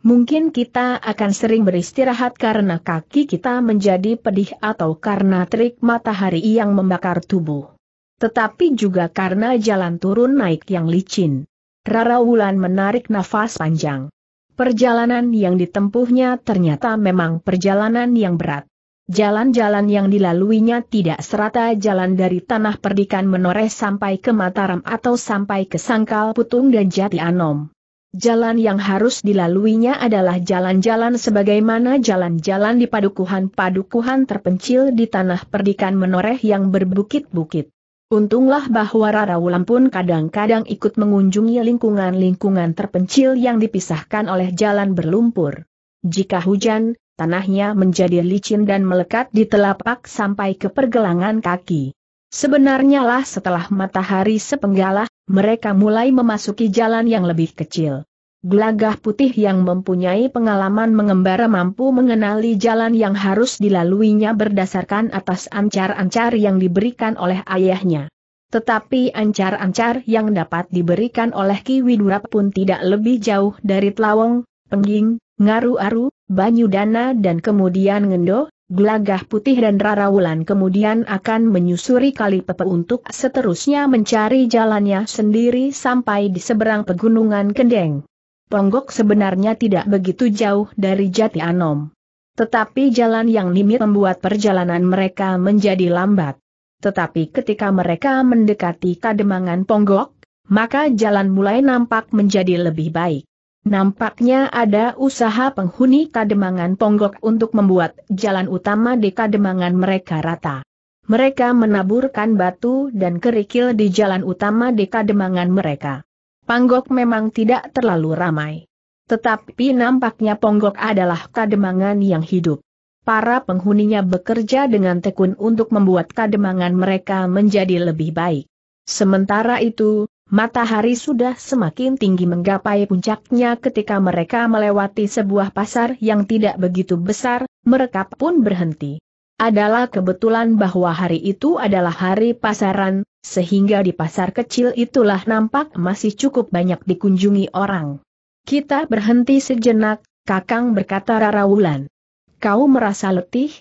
Mungkin kita akan sering beristirahat karena kaki kita menjadi pedih atau karena terik matahari yang membakar tubuh. Tetapi juga karena jalan turun naik yang licin." Rarawulan menarik nafas panjang. Perjalanan yang ditempuhnya ternyata memang perjalanan yang berat. Jalan-jalan yang dilaluinya tidak serata, jalan dari Tanah Perdikan Menoreh sampai ke Mataram atau sampai ke Sangkal Putung dan Jati Anom. Jalan yang harus dilaluinya adalah jalan-jalan sebagaimana jalan-jalan di padukuhan-padukuhan terpencil di Tanah Perdikan Menoreh yang berbukit-bukit. Untunglah bahwa Rarawulan pun kadang-kadang ikut mengunjungi lingkungan-lingkungan terpencil yang dipisahkan oleh jalan berlumpur. Jika hujan, tanahnya menjadi licin dan melekat di telapak sampai ke pergelangan kaki. Sebenarnya lah setelah matahari sepenggalah, mereka mulai memasuki jalan yang lebih kecil. Gelagah putih yang mempunyai pengalaman mengembara mampu mengenali jalan yang harus dilaluinya berdasarkan atas ancar-ancar yang diberikan oleh ayahnya. Tetapi ancar-ancar yang dapat diberikan oleh Ki Widura pun tidak lebih jauh dari Tlawong, Pengging, Ngaru-Aru, Banyudana dan kemudian Ngendo. Gelagah putih dan Rarawulan kemudian akan menyusuri kali Pepe untuk seterusnya mencari jalannya sendiri sampai di seberang pegunungan Kendeng. Ponggok sebenarnya tidak begitu jauh dari Jati Anom. Tetapi jalan yang limit membuat perjalanan mereka menjadi lambat. Tetapi ketika mereka mendekati kademangan Ponggok, maka jalan mulai nampak menjadi lebih baik. Nampaknya ada usaha penghuni kademangan Ponggok untuk membuat jalan utama di kademangan mereka rata. Mereka menaburkan batu dan kerikil di jalan utama di kademangan mereka. Ponggok memang tidak terlalu ramai. Tetapi nampaknya Ponggok adalah kademangan yang hidup. Para penghuninya bekerja dengan tekun untuk membuat kademangan mereka menjadi lebih baik. Sementara itu, matahari sudah semakin tinggi menggapai puncaknya ketika mereka melewati sebuah pasar yang tidak begitu besar, mereka pun berhenti. Adalah kebetulan bahwa hari itu adalah hari pasaran, sehingga di pasar kecil itulah nampak masih cukup banyak dikunjungi orang. "Kita berhenti sejenak," Kakang berkata Rarawulan. "Kau merasa letih?"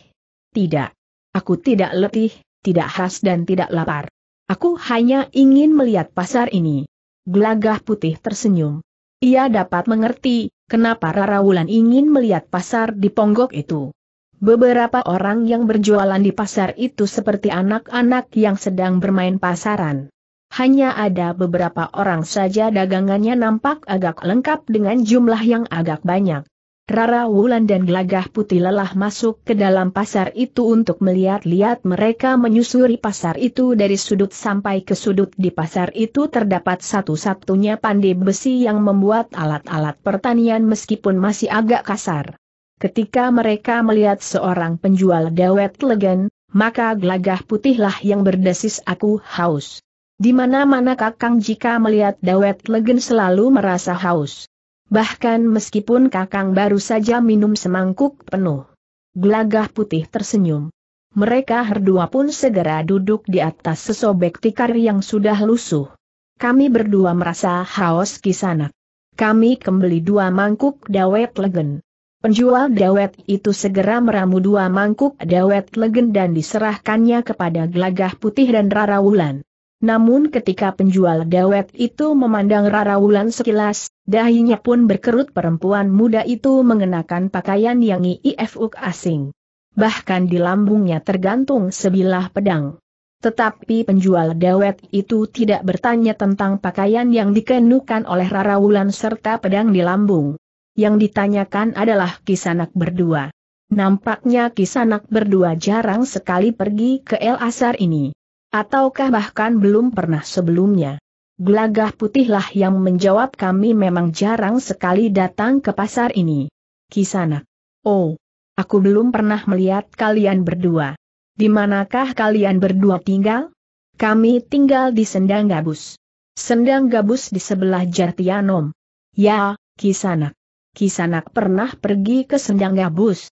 "Tidak. Aku tidak letih, tidak haus dan tidak lapar. Aku hanya ingin melihat pasar ini." Gelagah putih tersenyum. Ia dapat mengerti, kenapa Rarawulan ingin melihat pasar di Ponggok itu. Beberapa orang yang berjualan di pasar itu seperti anak-anak yang sedang bermain pasaran. Hanya ada beberapa orang saja dagangannya nampak agak lengkap dengan jumlah yang agak banyak. Rarawulan dan Gelagah putih lelah masuk ke dalam pasar itu untuk melihat-lihat. Mereka menyusuri pasar itu dari sudut sampai ke sudut. Di pasar itu terdapat satu-satunya pandai besi yang membuat alat-alat pertanian meskipun masih agak kasar. Ketika mereka melihat seorang penjual dawet legen, maka Gelagah putihlah yang berdesis, "Aku haus." Di mana-mana Kakang jika melihat dawet legen selalu merasa haus. Bahkan meskipun Kakang baru saja minum semangkuk penuh. Gelagah putih tersenyum. Mereka berdua pun segera duduk di atas sesobek tikar yang sudah lusuh. "Kami berdua merasa haus Kisanak. Kami kembali dua mangkuk dawet legen." Penjual dawet itu segera meramu dua mangkuk dawet legen dan diserahkannya kepada Gelagah putih dan Rarawulan. Namun ketika penjual dawet itu memandang Rarawulan sekilas, dahinya pun berkerut. Perempuan muda itu mengenakan pakaian yang iifuk asing. Bahkan di lambungnya tergantung sebilah pedang. Tetapi penjual dawet itu tidak bertanya tentang pakaian yang dikenakan oleh Rarawulan serta pedang di lambung. Yang ditanyakan adalah Kisanak berdua. Nampaknya Kisanak berdua jarang sekali pergi ke El Asar ini. Ataukah bahkan belum pernah sebelumnya? Gelagah putihlah yang menjawab, "Kami memang jarang sekali datang ke pasar ini." "Kisanak, oh, aku belum pernah melihat kalian berdua. Di manakah kalian berdua tinggal?" "Kami tinggal di Sendang Gabus." "Sendang Gabus di sebelah Jati Anom?" "Ya, Kisanak." "Kisanak pernah pergi ke Sendang Gabus?"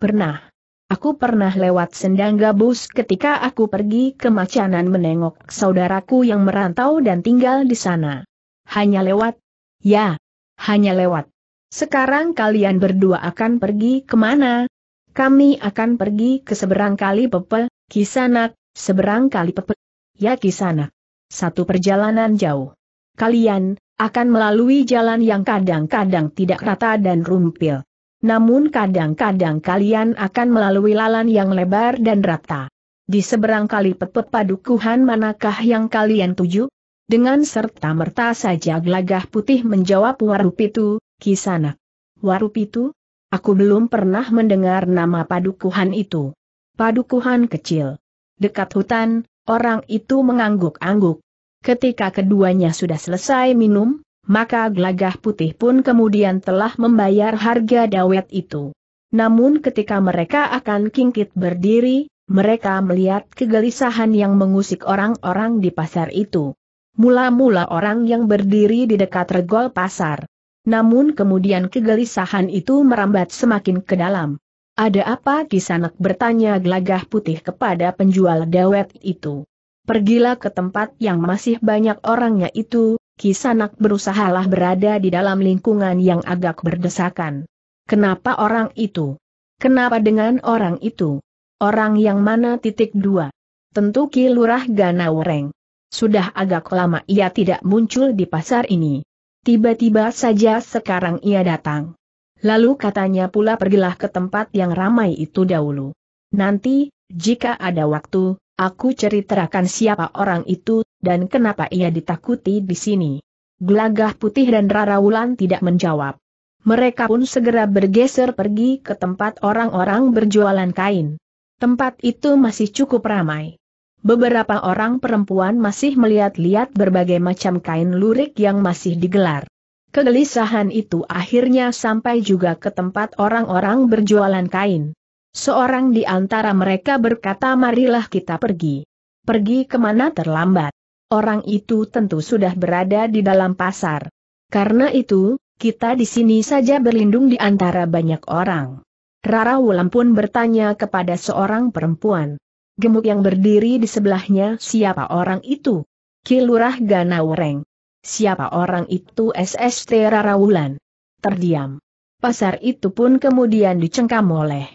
"Pernah. Aku pernah lewat Sendang Gabus ketika aku pergi ke Macanan menengok saudaraku yang merantau dan tinggal di sana." "Hanya lewat?" "Ya, hanya lewat." "Sekarang kalian berdua akan pergi kemana?" "Kami akan pergi ke seberang kali Pepe, Kisanak." "Seberang kali Pepe?" "Ya Kisanak. Satu perjalanan jauh. Kalian akan melalui jalan yang kadang-kadang tidak rata dan rumpil. Namun kadang-kadang kalian akan melalui lalan yang lebar dan rata. Di seberang kali Pepe padukuhan manakah yang kalian tuju?" Dengan serta-merta saja Gelagah putih menjawab, "Warupitu, Kisanak." "Warupitu? Aku belum pernah mendengar nama padukuhan itu." "Padukuhan kecil. Dekat hutan, Orang itu mengangguk-angguk. Ketika keduanya sudah selesai minum, maka gelagah putih pun kemudian telah membayar harga dawet itu. Namun ketika mereka akan kingkit berdiri, mereka melihat kegelisahan yang mengusik orang-orang di pasar itu. Mula-mula orang yang berdiri di dekat regol pasar. Namun kemudian kegelisahan itu merambat semakin ke dalam. "Ada apa?" Kisanak bertanya gelagah putih kepada penjual dawet itu. "Pergilah ke tempat yang masih banyak orangnya itu." Kisanak berusahalah berada di dalam lingkungan yang agak berdesakan. "Kenapa orang itu? Kenapa dengan orang itu? Orang yang mana?" Titik dua. Tentu Ki Lurah Ganawereng. Sudah agak lama ia tidak muncul di pasar ini. Tiba-tiba saja sekarang ia datang. Lalu katanya pula, "Pergilah ke tempat yang ramai itu dahulu. Nanti, jika ada waktu, aku ceritakan siapa orang itu, dan kenapa ia ditakuti di sini." Gelagah putih dan Rara Wulan tidak menjawab. Mereka pun segera bergeser pergi ke tempat orang-orang berjualan kain. Tempat itu masih cukup ramai. Beberapa orang perempuan masih melihat-lihat berbagai macam kain lurik yang masih digelar. Kegelisahan itu akhirnya sampai juga ke tempat orang-orang berjualan kain. Seorang di antara mereka berkata, "Marilah kita pergi." Pergi kemana terlambat. Orang itu tentu sudah berada di dalam pasar. Karena itu, kita di sini saja berlindung di antara banyak orang. Rara Wulan pun bertanya kepada seorang perempuan gemuk yang berdiri di sebelahnya, "Siapa orang itu?" "Ki Lurah Ganawereng." "Siapa orang itu?" S S T Rara Wulan terdiam. Pasar itu pun kemudian dicengkam oleh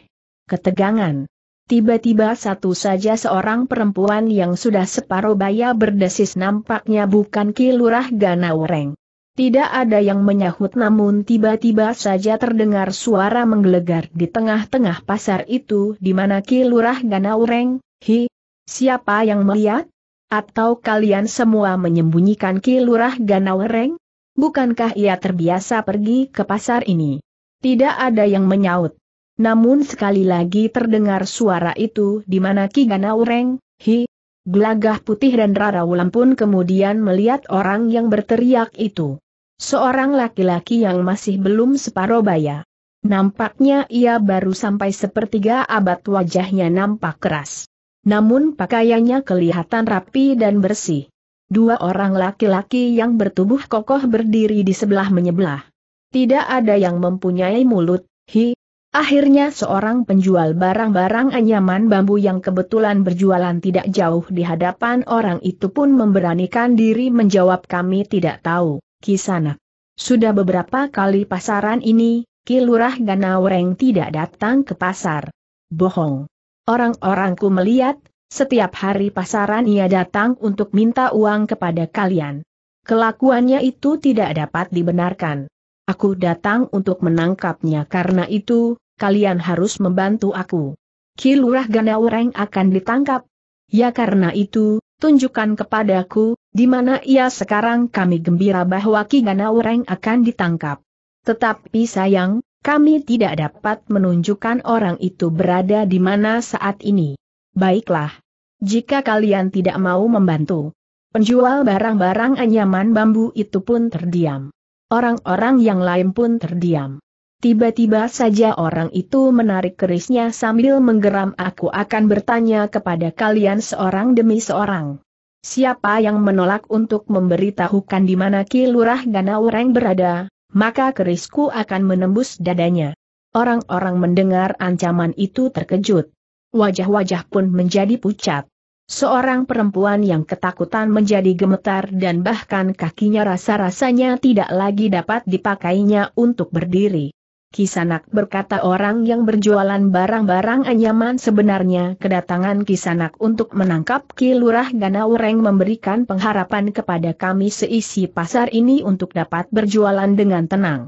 ketegangan. Tiba-tiba satu saja seorang perempuan yang sudah separuh baya berdesis, nampaknya bukan Ki Lurah Ganawereng. Tidak ada yang menyahut, namun tiba-tiba saja terdengar suara menggelegar di tengah-tengah pasar itu, di mana Ki Lurah Ganawereng. "Hi, siapa yang melihat? Atau kalian semua menyembunyikan Ki Lurah Ganawereng? Bukankah ia terbiasa pergi ke pasar ini?" Tidak ada yang menyaut. Namun sekali lagi terdengar suara itu, di mana Ki Ganawereng. "Hi." Gelagah putih dan Rara Wulan pun kemudian melihat orang yang berteriak itu. Seorang laki-laki yang masih belum separuh baya. Nampaknya ia baru sampai sepertiga abad, wajahnya nampak keras. Namun pakaiannya kelihatan rapi dan bersih. Dua orang laki-laki yang bertubuh kokoh berdiri di sebelah menyebelah. Tidak ada yang mempunyai mulut. "Hi." Akhirnya seorang penjual barang-barang anyaman bambu yang kebetulan berjualan tidak jauh di hadapan orang itu pun memberanikan diri menjawab, "Kami tidak tahu, Kisanak. Sudah beberapa kali pasaran ini, Ki Lurah Ganawereng tidak datang ke pasar." "Bohong. Orang-orangku melihat, setiap hari pasaran ia datang untuk minta uang kepada kalian. Kelakuannya itu tidak dapat dibenarkan. Aku datang untuk menangkapnya, karena itu, kalian harus membantu aku." "Ki Lurah Ganawereng akan ditangkap?" "Ya, karena itu, tunjukkan kepadaku, di mana ia sekarang." "Kami gembira bahwa Ki Ganawereng akan ditangkap. Tetapi sayang, kami tidak dapat menunjukkan orang itu berada di mana saat ini." "Baiklah. Jika kalian tidak mau membantu." Penjual barang-barang anyaman bambu itu pun terdiam. Orang-orang yang lain pun terdiam. Tiba-tiba saja orang itu menarik kerisnya sambil menggeram, "Aku akan bertanya kepada kalian seorang demi seorang. Siapa yang menolak untuk memberitahukan di mana Ki Lurah Ganawereng berada, maka kerisku akan menembus dadanya." Orang-orang mendengar ancaman itu terkejut. Wajah-wajah pun menjadi pucat. Seorang perempuan yang ketakutan menjadi gemetar dan bahkan kakinya rasa-rasanya tidak lagi dapat dipakainya untuk berdiri. "Kisanak," berkata orang yang berjualan barang-barang anyaman, "sebenarnya kedatangan Kisanak untuk menangkap Ki Lurah Ganawereng memberikan pengharapan kepada kami seisi pasar ini untuk dapat berjualan dengan tenang.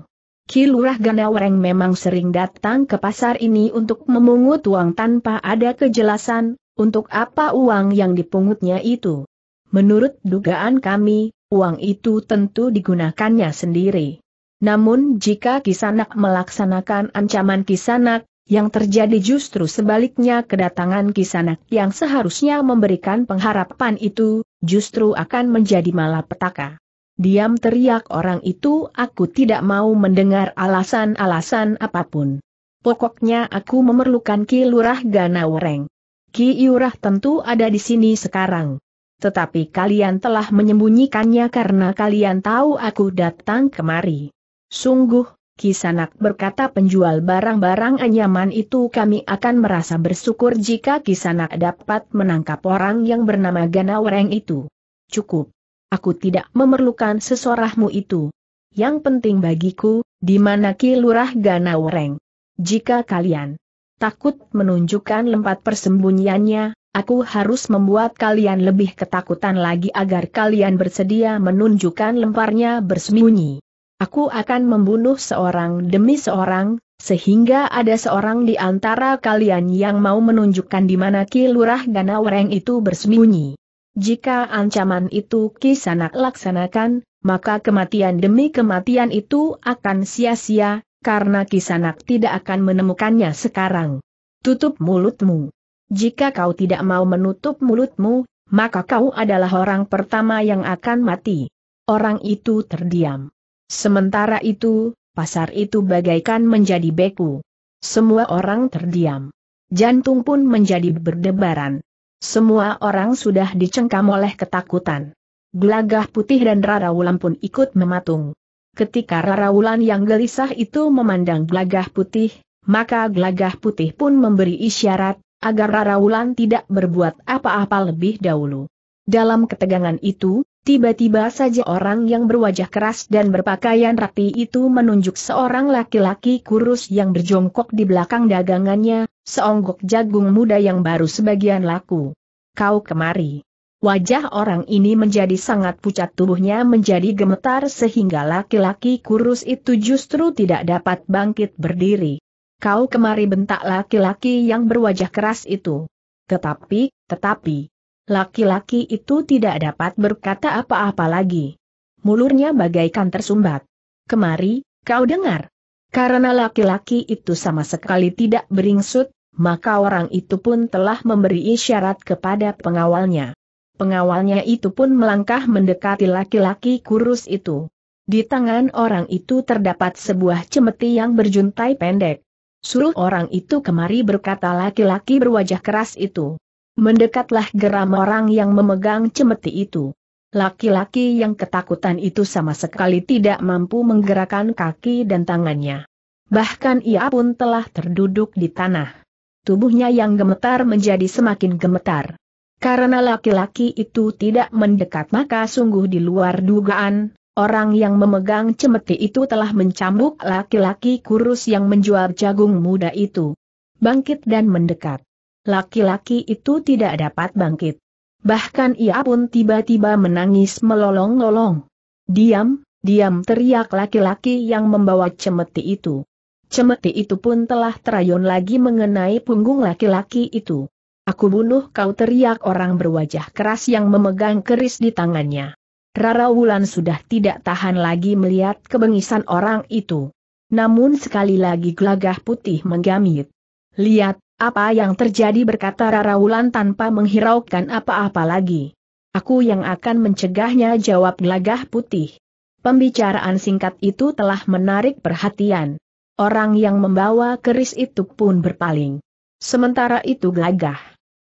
Ki Lurah Ganawereng memang sering datang ke pasar ini untuk memungut uang tanpa ada kejelasan. Untuk apa uang yang dipungutnya itu? Menurut dugaan kami, uang itu tentu digunakannya sendiri. Namun jika Kisanak melaksanakan ancaman Kisanak, Yang terjadi justru sebaliknya, kedatangan Kisanak yang seharusnya memberikan pengharapan itu, justru akan menjadi malapetaka. Diam, teriak orang itu, aku tidak mau mendengar alasan-alasan apapun. Pokoknya aku memerlukan Ki Lurah Ganawereng. Ki Lurah tentu ada di sini sekarang. Tetapi kalian telah menyembunyikannya karena kalian tahu aku datang kemari. Sungguh, Kisanak berkata, penjual barang-barang anyaman itu, kami akan merasa bersyukur jika Kisanak dapat menangkap orang yang bernama Ganawereng itu. Cukup. Aku tidak memerlukan sesorahmu itu. Yang penting bagiku, di mana Ki Lurah Ganawereng? Jika kalian takut menunjukkan tempat persembunyiannya, aku harus membuat kalian lebih ketakutan lagi agar kalian bersedia menunjukkan lemparnya bersembunyi. Aku akan membunuh seorang demi seorang, sehingga ada seorang di antara kalian yang mau menunjukkan di mana Ki Lurah Ganawereng itu bersembunyi. Jika ancaman itu Kisanak laksanakan, maka kematian demi kematian itu akan sia-sia, karena Kisanak tidak akan menemukannya sekarang. Tutup mulutmu. Jika kau tidak mau menutup mulutmu, maka kau adalah orang pertama yang akan mati. Orang itu terdiam. Sementara itu, pasar itu bagaikan menjadi beku. Semua orang terdiam. Jantung pun menjadi berdebaran. Semua orang sudah dicengkam oleh ketakutan. Gelagah putih dan Rarawulan pun ikut mematung. Ketika Rarawulan yang gelisah itu memandang gelagah putih, maka gelagah putih pun memberi isyarat agar Rarawulan tidak berbuat apa-apa lebih dahulu. Dalam ketegangan itu, tiba-tiba saja orang yang berwajah keras dan berpakaian rapi itu menunjuk seorang laki-laki kurus yang berjongkok di belakang dagangannya, seonggok jagung muda yang baru sebagian laku. Kau kemari. Wajah orang ini menjadi sangat pucat, tubuhnya menjadi gemetar sehingga laki-laki kurus itu justru tidak dapat bangkit berdiri. Kau kemari, bentak laki-laki yang berwajah keras itu. Tetapi, tetapi, laki-laki itu tidak dapat berkata apa-apa lagi. Mulurnya bagaikan tersumbat. Kemari, kau dengar. Karena laki-laki itu sama sekali tidak beringsut, maka orang itu pun telah memberi isyarat kepada pengawalnya. Pengawalnya itu pun melangkah mendekati laki-laki kurus itu. Di tangan orang itu terdapat sebuah cemeti yang berjuntai pendek. Suruh orang itu kemari, berkata laki-laki berwajah keras itu. Mendekatlah, geram orang yang memegang cemeti itu. Laki-laki yang ketakutan itu sama sekali tidak mampu menggerakkan kaki dan tangannya. Bahkan ia pun telah terduduk di tanah. Tubuhnya yang gemetar menjadi semakin gemetar. Karena laki-laki itu tidak mendekat, maka sungguh di luar dugaan, orang yang memegang cemeti itu telah mencambuk laki-laki kurus yang menjual jagung muda itu. Bangkit dan mendekat. Laki-laki itu tidak dapat bangkit. Bahkan ia pun tiba-tiba menangis melolong-lolong. Diam, diam, teriak laki-laki yang membawa cemeti itu. Cemeti itu pun telah terayun lagi mengenai punggung laki-laki itu. Aku bunuh kau, teriak orang berwajah keras yang memegang keris di tangannya. Rarawulan sudah tidak tahan lagi melihat kebengisan orang itu. Namun sekali lagi gelagah putih menggamit. Lihat, apa yang terjadi, berkata Rarawulan tanpa menghiraukan apa-apa lagi. Aku yang akan mencegahnya, jawab gelagah putih. Pembicaraan singkat itu telah menarik perhatian. Orang yang membawa keris itu pun berpaling. Sementara itu gelagah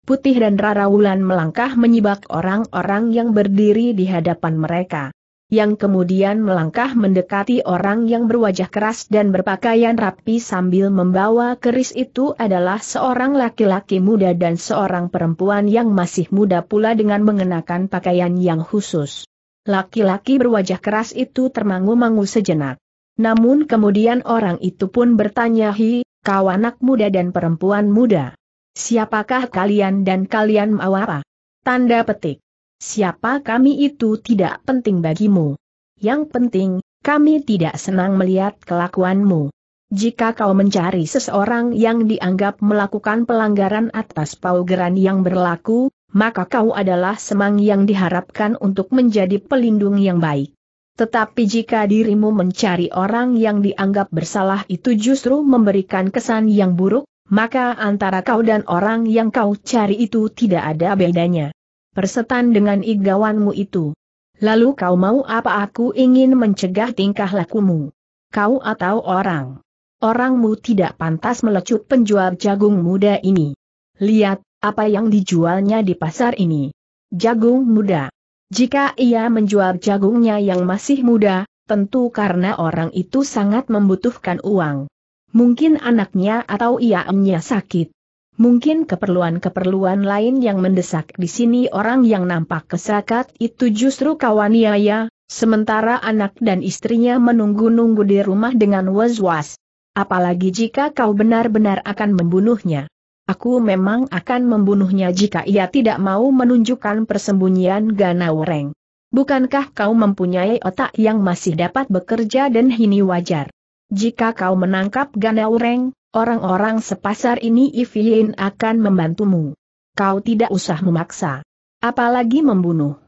putih dan Rarawulan melangkah menyibak orang-orang yang berdiri di hadapan mereka, yang kemudian melangkah mendekati orang yang berwajah keras dan berpakaian rapi sambil membawa keris itu adalah seorang laki-laki muda dan seorang perempuan yang masih muda pula dengan mengenakan pakaian yang khusus. Laki-laki berwajah keras itu termangu-mangu sejenak. Namun kemudian orang itu pun bertanya, "Hi, kau anak muda dan perempuan muda? Siapakah kalian dan kalian mau apa?" Tanda petik. Siapa kami itu tidak penting bagimu. Yang penting, kami tidak senang melihat kelakuanmu. Jika kau mencari seseorang yang dianggap melakukan pelanggaran atas paugeran yang berlaku, maka kau adalah semang yang diharapkan untuk menjadi pelindung yang baik. Tetapi jika dirimu mencari orang yang dianggap bersalah itu justru memberikan kesan yang buruk, maka antara kau dan orang yang kau cari itu tidak ada bedanya. Persetan dengan igawanmu itu. Lalu kau mau apa? Aku ingin mencegah tingkah lakumu. Kau atau orang. Orangmu tidak pantas melecut penjual jagung muda ini. Lihat, apa yang dijualnya di pasar ini. Jagung muda. Jika ia menjual jagungnya yang masih muda, tentu karena orang itu sangat membutuhkan uang. Mungkin anaknya atau ianya sakit. Mungkin keperluan-keperluan lain yang mendesak di sini. Orang yang nampak kesakat itu justru kawannya ya, sementara anak dan istrinya menunggu-nunggu di rumah dengan was-was. Apalagi jika kau benar-benar akan membunuhnya. Aku memang akan membunuhnya jika ia tidak mau menunjukkan persembunyian Ganawereng. Bukankah kau mempunyai otak yang masih dapat bekerja dan ini wajar? Jika kau menangkap Ganawereng, orang-orang sepasar ini Ifiin akan membantumu. Kau tidak usah memaksa. Apalagi membunuh.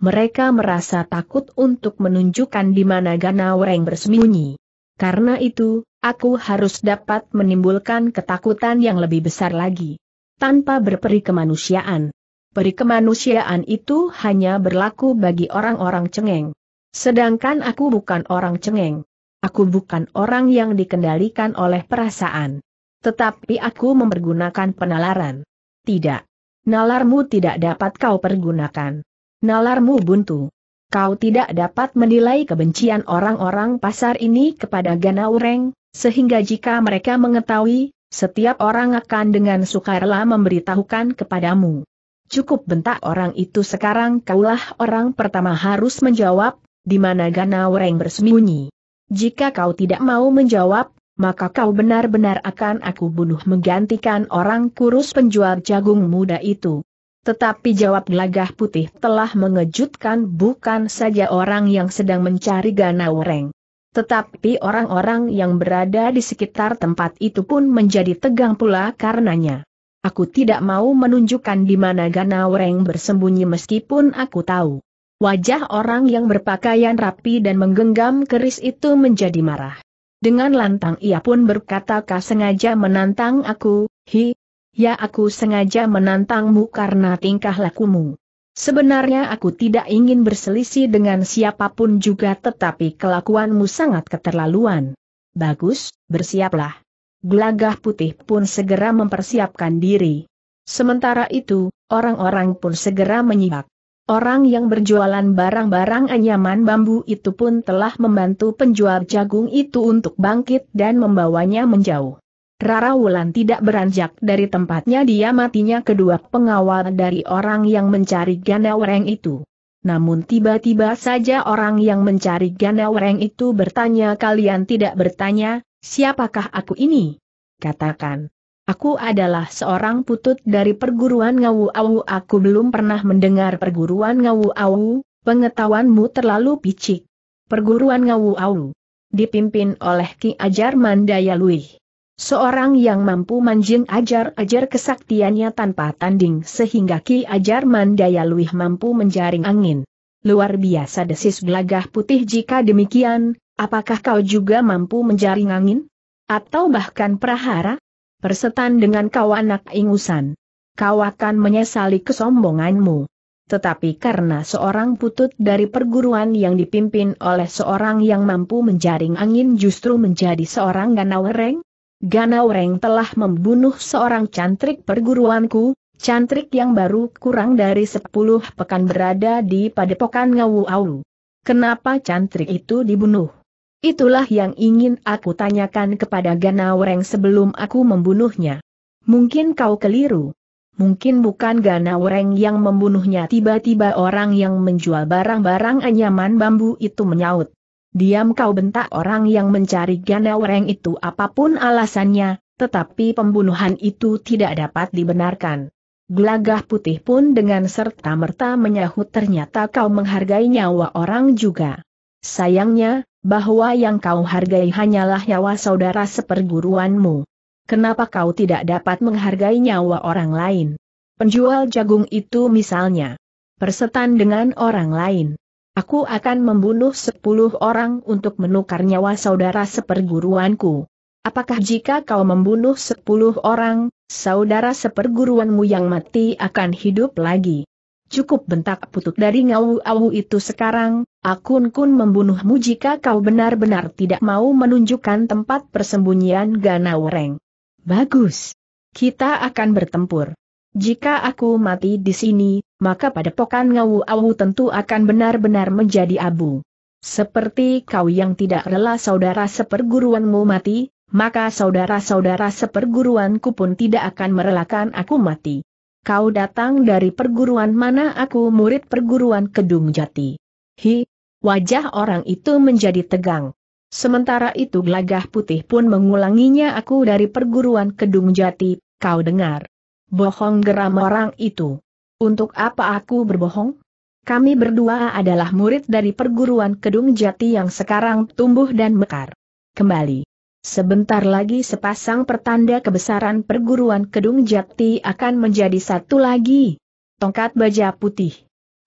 Mereka merasa takut untuk menunjukkan di mana Ganawereng bersembunyi. Karena itu, aku harus dapat menimbulkan ketakutan yang lebih besar lagi. Tanpa berperi kemanusiaan. Peri kemanusiaan itu hanya berlaku bagi orang-orang cengeng. Sedangkan aku bukan orang cengeng. Aku bukan orang yang dikendalikan oleh perasaan. Tetapi aku mempergunakan penalaran. Tidak. Nalarmu tidak dapat kau pergunakan. Nalarmu buntu. Kau tidak dapat menilai kebencian orang-orang pasar ini kepada Ganawereng, sehingga jika mereka mengetahui, setiap orang akan dengan sukarela memberitahukan kepadamu. Cukup bentak orang itu sekarang. Kaulah orang pertama harus menjawab, di mana Ganawereng bersembunyi. Jika kau tidak mau menjawab, maka kau benar-benar akan aku bunuh menggantikan orang kurus penjual jagung muda itu. Tetapi jawab Gelagah Putih telah mengejutkan bukan saja orang yang sedang mencari Ganawereng. Tetapi orang-orang yang berada di sekitar tempat itu pun menjadi tegang pula karenanya. Aku tidak mau menunjukkan di mana Ganawereng bersembunyi meskipun aku tahu. Wajah orang yang berpakaian rapi dan menggenggam keris itu menjadi marah. Dengan lantang ia pun berkata, "Kau sengaja menantang aku, hi?" Ya, aku sengaja menantangmu karena tingkah lakumu. Sebenarnya aku tidak ingin berselisih dengan siapapun juga, tetapi kelakuanmu sangat keterlaluan. Bagus, bersiaplah. Gelagah Putih pun segera mempersiapkan diri. Sementara itu, orang-orang pun segera menyibak. Orang yang berjualan barang-barang anyaman bambu itu pun telah membantu penjual jagung itu untuk bangkit dan membawanya menjauh. Rara Wulan tidak beranjak dari tempatnya diamatinya kedua pengawal dari orang yang mencari Ganawereng itu. Namun tiba-tiba saja orang yang mencari Ganawereng itu bertanya, "Kalian tidak bertanya, siapakah aku ini? Katakan. Aku adalah seorang putut dari perguruan Ngawu-Awu. Aku belum pernah mendengar perguruan Ngawu-Awu, pengetahuanmu terlalu picik." Perguruan Ngawu-Awu dipimpin oleh Ki Ajar Mandaya Luih. Seorang yang mampu manjing ajar-ajar kesaktiannya tanpa tanding sehingga Ki Ajar Mandaya Luih mampu menjaring angin. "Luar biasa," desis Gelagah Putih. "Jika demikian, apakah kau juga mampu menjaring angin? Atau bahkan prahara? Persetan dengan kau anak ingusan. Kau akan menyesali kesombonganmu." Tetapi karena seorang putut dari perguruan yang dipimpin oleh seorang yang mampu menjaring angin justru menjadi seorang Ganawereng, Ganawereng telah membunuh seorang cantrik perguruanku, cantrik yang baru kurang dari sepuluh pekan berada di padepokan Ngawu-Awu. Kenapa cantrik itu dibunuh? Itulah yang ingin aku tanyakan kepada Ganawereng sebelum aku membunuhnya. Mungkin kau keliru. Mungkin bukan Ganawereng yang membunuhnya. Tiba-tiba orang yang menjual barang-barang anyaman bambu itu menyaut. "Diam kau," bentak orang yang mencari Ganawereng itu. Apapun alasannya, tetapi pembunuhan itu tidak dapat dibenarkan. Gelagah Putih pun dengan serta-merta menyahut, "Ternyata kau menghargai nyawa orang juga. Sayangnya, bahwa yang kau hargai hanyalah nyawa saudara seperguruanmu. Kenapa kau tidak dapat menghargai nyawa orang lain? Penjual jagung itu misalnya. Persetan dengan orang lain. Aku akan membunuh sepuluh orang untuk menukar nyawa saudara seperguruanku. Apakah jika kau membunuh sepuluh orang, saudara seperguruanmu yang mati akan hidup lagi? Cukup bentak putut dari ngau-au itu sekarang, Akun Kun membunuhmu jika kau benar-benar tidak mau menunjukkan tempat persembunyian Ganaureng. Bagus. Kita akan bertempur. Jika aku mati di sini, maka padepokan ngau-au tentu akan benar-benar menjadi abu. Seperti kau yang tidak rela saudara seperguruanmu mati, maka saudara-saudara seperguruanku pun tidak akan merelakan aku mati. Kau datang dari perguruan mana? Aku murid perguruan Kedung Jati. Hi, wajah orang itu menjadi tegang. Sementara itu Gelagah Putih pun mengulanginya, aku dari perguruan Kedung Jati, kau dengar. Bohong, geram orang itu. Untuk apa aku berbohong? Kami berdua adalah murid dari perguruan Kedung Jati yang sekarang tumbuh dan mekar. Kembali. Sebentar lagi sepasang pertanda kebesaran perguruan Kedung Jati akan menjadi satu lagi. Tongkat baja putih.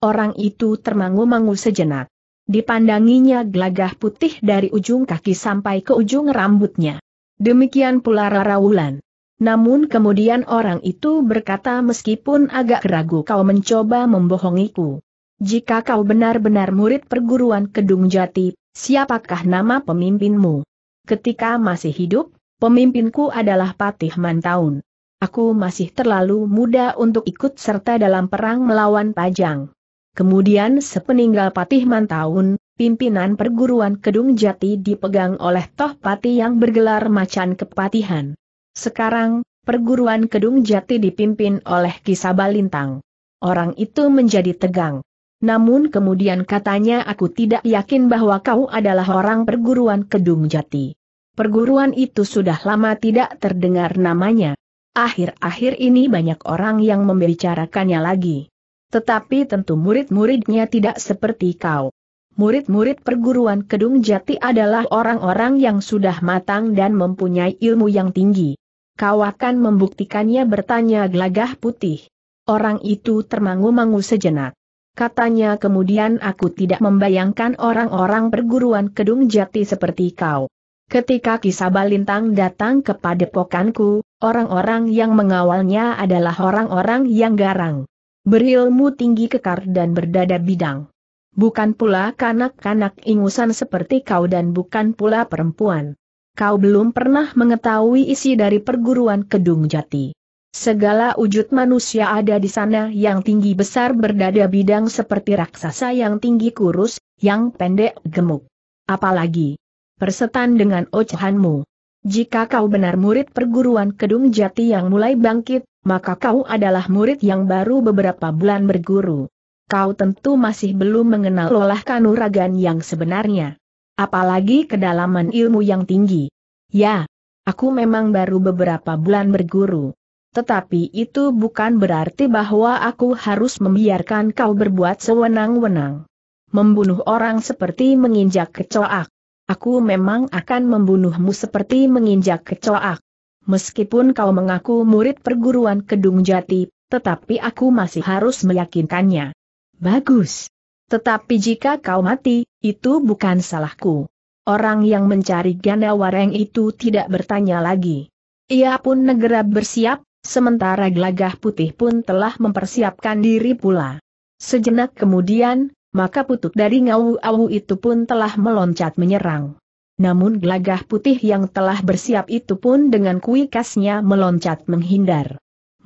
Orang itu termangu-mangu sejenak. Dipandanginya Gelagah Putih dari ujung kaki sampai ke ujung rambutnya. Demikian pula Rara Wulan. Namun kemudian orang itu berkata, meskipun agak ragu kau mencoba membohongiku. Jika kau benar-benar murid perguruan Kedung Jati, siapakah nama pemimpinmu? Ketika masih hidup, pemimpinku adalah Patih Mantaun. Aku masih terlalu muda untuk ikut serta dalam perang melawan Pajang. Kemudian sepeninggal Patih Mantaun, pimpinan perguruan Kedung Jati dipegang oleh Toh Patih yang bergelar Macan Kepatihan. Sekarang, perguruan Kedung Jati dipimpin oleh Ki Sabalintang. Orang itu menjadi tegang. Namun kemudian katanya, aku tidak yakin bahwa kau adalah orang perguruan Kedung Jati. Perguruan itu sudah lama tidak terdengar namanya. Akhir-akhir ini banyak orang yang membicarakannya lagi. Tetapi tentu murid-muridnya tidak seperti kau. Murid-murid perguruan Kedung Jati adalah orang-orang yang sudah matang dan mempunyai ilmu yang tinggi. Kau akan membuktikannya, bertanya Gelagah Putih. Orang itu termangu-mangu sejenak. Katanya kemudian, aku tidak membayangkan orang-orang perguruan Kedung Jati seperti kau. Ketika Ki Sabalintang datang ke padepokanku, orang-orang yang mengawalnya adalah orang-orang yang garang, berilmu tinggi kekar dan berdada bidang. Bukan pula kanak-kanak ingusan seperti kau dan bukan pula perempuan. Kau belum pernah mengetahui isi dari perguruan Kedung Jati. Segala wujud manusia ada di sana, yang tinggi besar berdada bidang seperti raksasa, yang tinggi kurus, yang pendek gemuk. Apalagi persetan dengan ocehanmu. Jika kau benar murid perguruan Kedung Jati yang mulai bangkit, maka kau adalah murid yang baru beberapa bulan berguru. Kau tentu masih belum mengenal olah kanuragan yang sebenarnya. Apalagi kedalaman ilmu yang tinggi. Ya, aku memang baru beberapa bulan berguru. Tetapi itu bukan berarti bahwa aku harus membiarkan kau berbuat sewenang-wenang. Membunuh orang seperti menginjak kecoak. Aku memang akan membunuhmu seperti menginjak kecoak. Meskipun kau mengaku murid perguruan Kedung Jati, tetapi aku masih harus meyakinkannya. Bagus. Tetapi jika kau mati, itu bukan salahku. Orang yang mencari Ganawareng itu tidak bertanya lagi. Ia pun negera bersiap, sementara Gelagah Putih pun telah mempersiapkan diri pula. Sejenak kemudian, maka putut dari ngau-au itu pun telah meloncat menyerang. Namun Gelagah Putih yang telah bersiap itu pun dengan kuikasnya meloncat menghindar.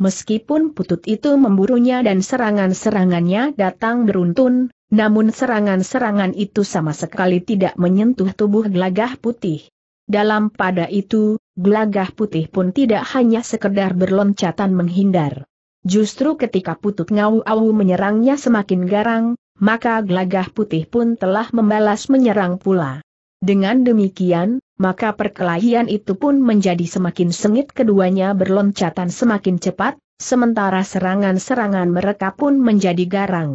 Meskipun putut itu memburunya dan serangan-serangannya datang beruntun, namun serangan-serangan itu sama sekali tidak menyentuh tubuh Gelagah Putih. Dalam pada itu, Gelagah Putih pun tidak hanya sekedar berloncatan menghindar. Justru ketika putut ngau-au menyerangnya semakin garang, maka Gelagah Putih pun telah membalas menyerang pula. Dengan demikian, maka perkelahian itu pun menjadi semakin sengit, keduanya berloncatan semakin cepat, sementara serangan-serangan mereka pun menjadi garang.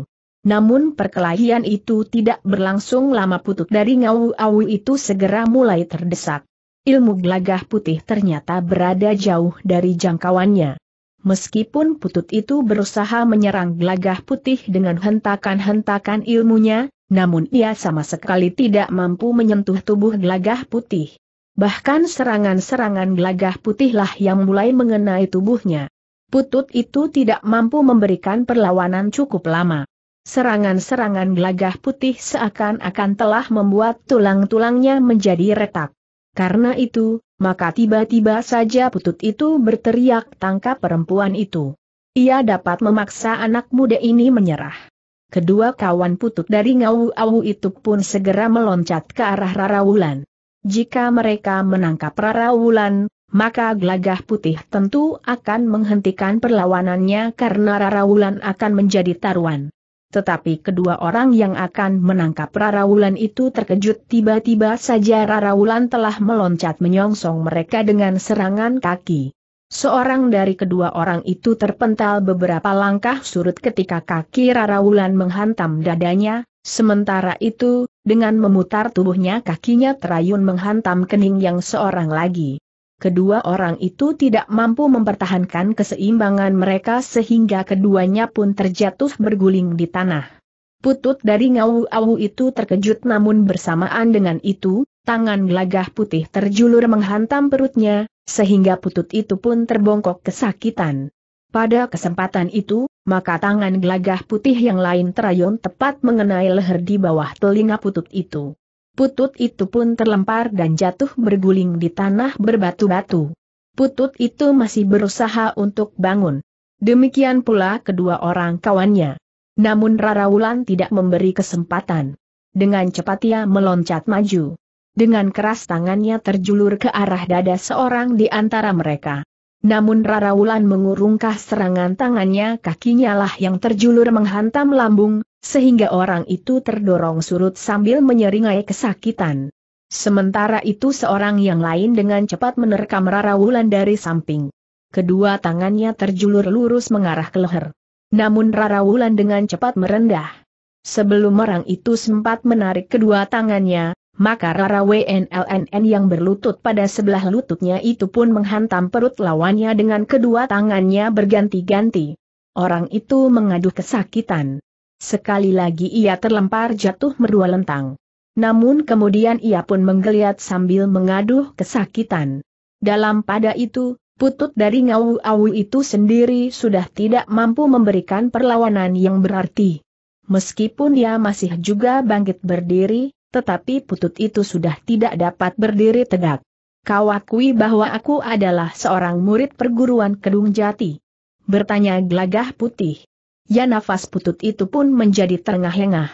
Namun perkelahian itu tidak berlangsung lama, putut dari ngau-au itu segera mulai terdesak. Ilmu Gelagah Putih ternyata berada jauh dari jangkauannya. Meskipun putut itu berusaha menyerang Gelagah Putih dengan hentakan-hentakan ilmunya, namun ia sama sekali tidak mampu menyentuh tubuh gelagah putih. Bahkan serangan-serangan gelagah putihlah yang mulai mengenai tubuhnya. Putut itu tidak mampu memberikan perlawanan cukup lama. Serangan-serangan gelagah putih seakan-akan telah membuat tulang-tulangnya menjadi retak. Karena itu, maka tiba-tiba saja putut itu berteriak, "Tangkap perempuan itu!" Ia dapat memaksa anak muda ini menyerah. Kedua kawan putut dari Ngau Au itu pun segera meloncat ke arah Rara Wulan. Jika mereka menangkap Rara Wulan, maka gelagah putih tentu akan menghentikan perlawanannya karena Rara Wulan akan menjadi taruhan. Tetapi kedua orang yang akan menangkap Rara Wulan itu terkejut tiba-tiba saja Rara Wulan telah meloncat menyongsong mereka dengan serangan kaki. Seorang dari kedua orang itu terpental beberapa langkah surut ketika kaki Rara Wulan menghantam dadanya. Sementara itu, dengan memutar tubuhnya kakinya terayun menghantam kening yang seorang lagi. Kedua orang itu tidak mampu mempertahankan keseimbangan mereka sehingga keduanya pun terjatuh berguling di tanah. Putut dari Ngau Au itu terkejut, namun bersamaan dengan itu, tangan gelagah putih terjulur menghantam perutnya, sehingga putut itu pun terbongkok kesakitan. Pada kesempatan itu, maka tangan gelagah putih yang lain terayun tepat mengenai leher di bawah telinga putut itu. Putut itu pun terlempar dan jatuh berguling di tanah berbatu-batu. Putut itu masih berusaha untuk bangun. Demikian pula kedua orang kawannya. Namun Rara Wulan tidak memberi kesempatan. Dengan cepat ia meloncat maju. Dengan keras tangannya terjulur ke arah dada seorang di antara mereka. Namun Rara Wulan mengurungkah serangan tangannya, kakinya lah yang terjulur menghantam lambung, sehingga orang itu terdorong surut sambil menyeringai kesakitan. Sementara itu seorang yang lain dengan cepat menerkam Rara Wulan dari samping. Kedua tangannya terjulur lurus mengarah ke leher. Namun Rara Wulan dengan cepat merendah. Sebelum orang itu sempat menarik kedua tangannya, maka Rara W N L N N yang berlutut pada sebelah lututnya itu pun menghantam perut lawannya dengan kedua tangannya berganti-ganti. Orang itu mengaduh kesakitan. Sekali lagi ia terlempar jatuh merdua lentang. Namun kemudian ia pun menggeliat sambil mengaduh kesakitan. Dalam pada itu, putut dari Ngau Au itu sendiri sudah tidak mampu memberikan perlawanan yang berarti. Meskipun ia masih juga bangkit berdiri, tetapi putut itu sudah tidak dapat berdiri tegak. "Kau akui bahwa aku adalah seorang murid perguruan Kedung Jati?" bertanya gelagah putih. Ya, nafas putut itu pun menjadi terengah-engah.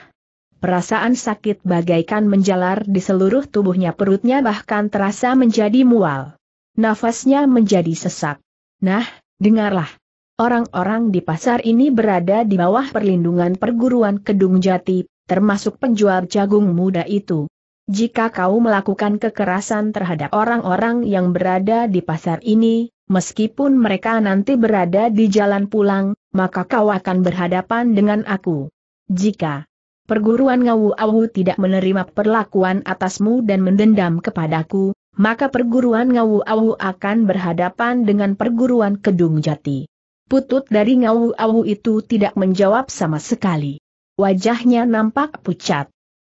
Perasaan sakit bagaikan menjalar di seluruh tubuhnya, perutnya bahkan terasa menjadi mual. Nafasnya menjadi sesak. "Nah, dengarlah. Orang-orang di pasar ini berada di bawah perlindungan perguruan Kedung Jati, termasuk penjual jagung muda itu. Jika kau melakukan kekerasan terhadap orang-orang yang berada di pasar ini, meskipun mereka nanti berada di jalan pulang, maka kau akan berhadapan dengan aku. Jika perguruan Ngau Au tidak menerima perlakuan atasmu dan mendendam kepadaku, maka perguruan Ngau Au akan berhadapan dengan perguruan Kedung Jati." Putut dari Ngau Au itu tidak menjawab sama sekali. Wajahnya nampak pucat.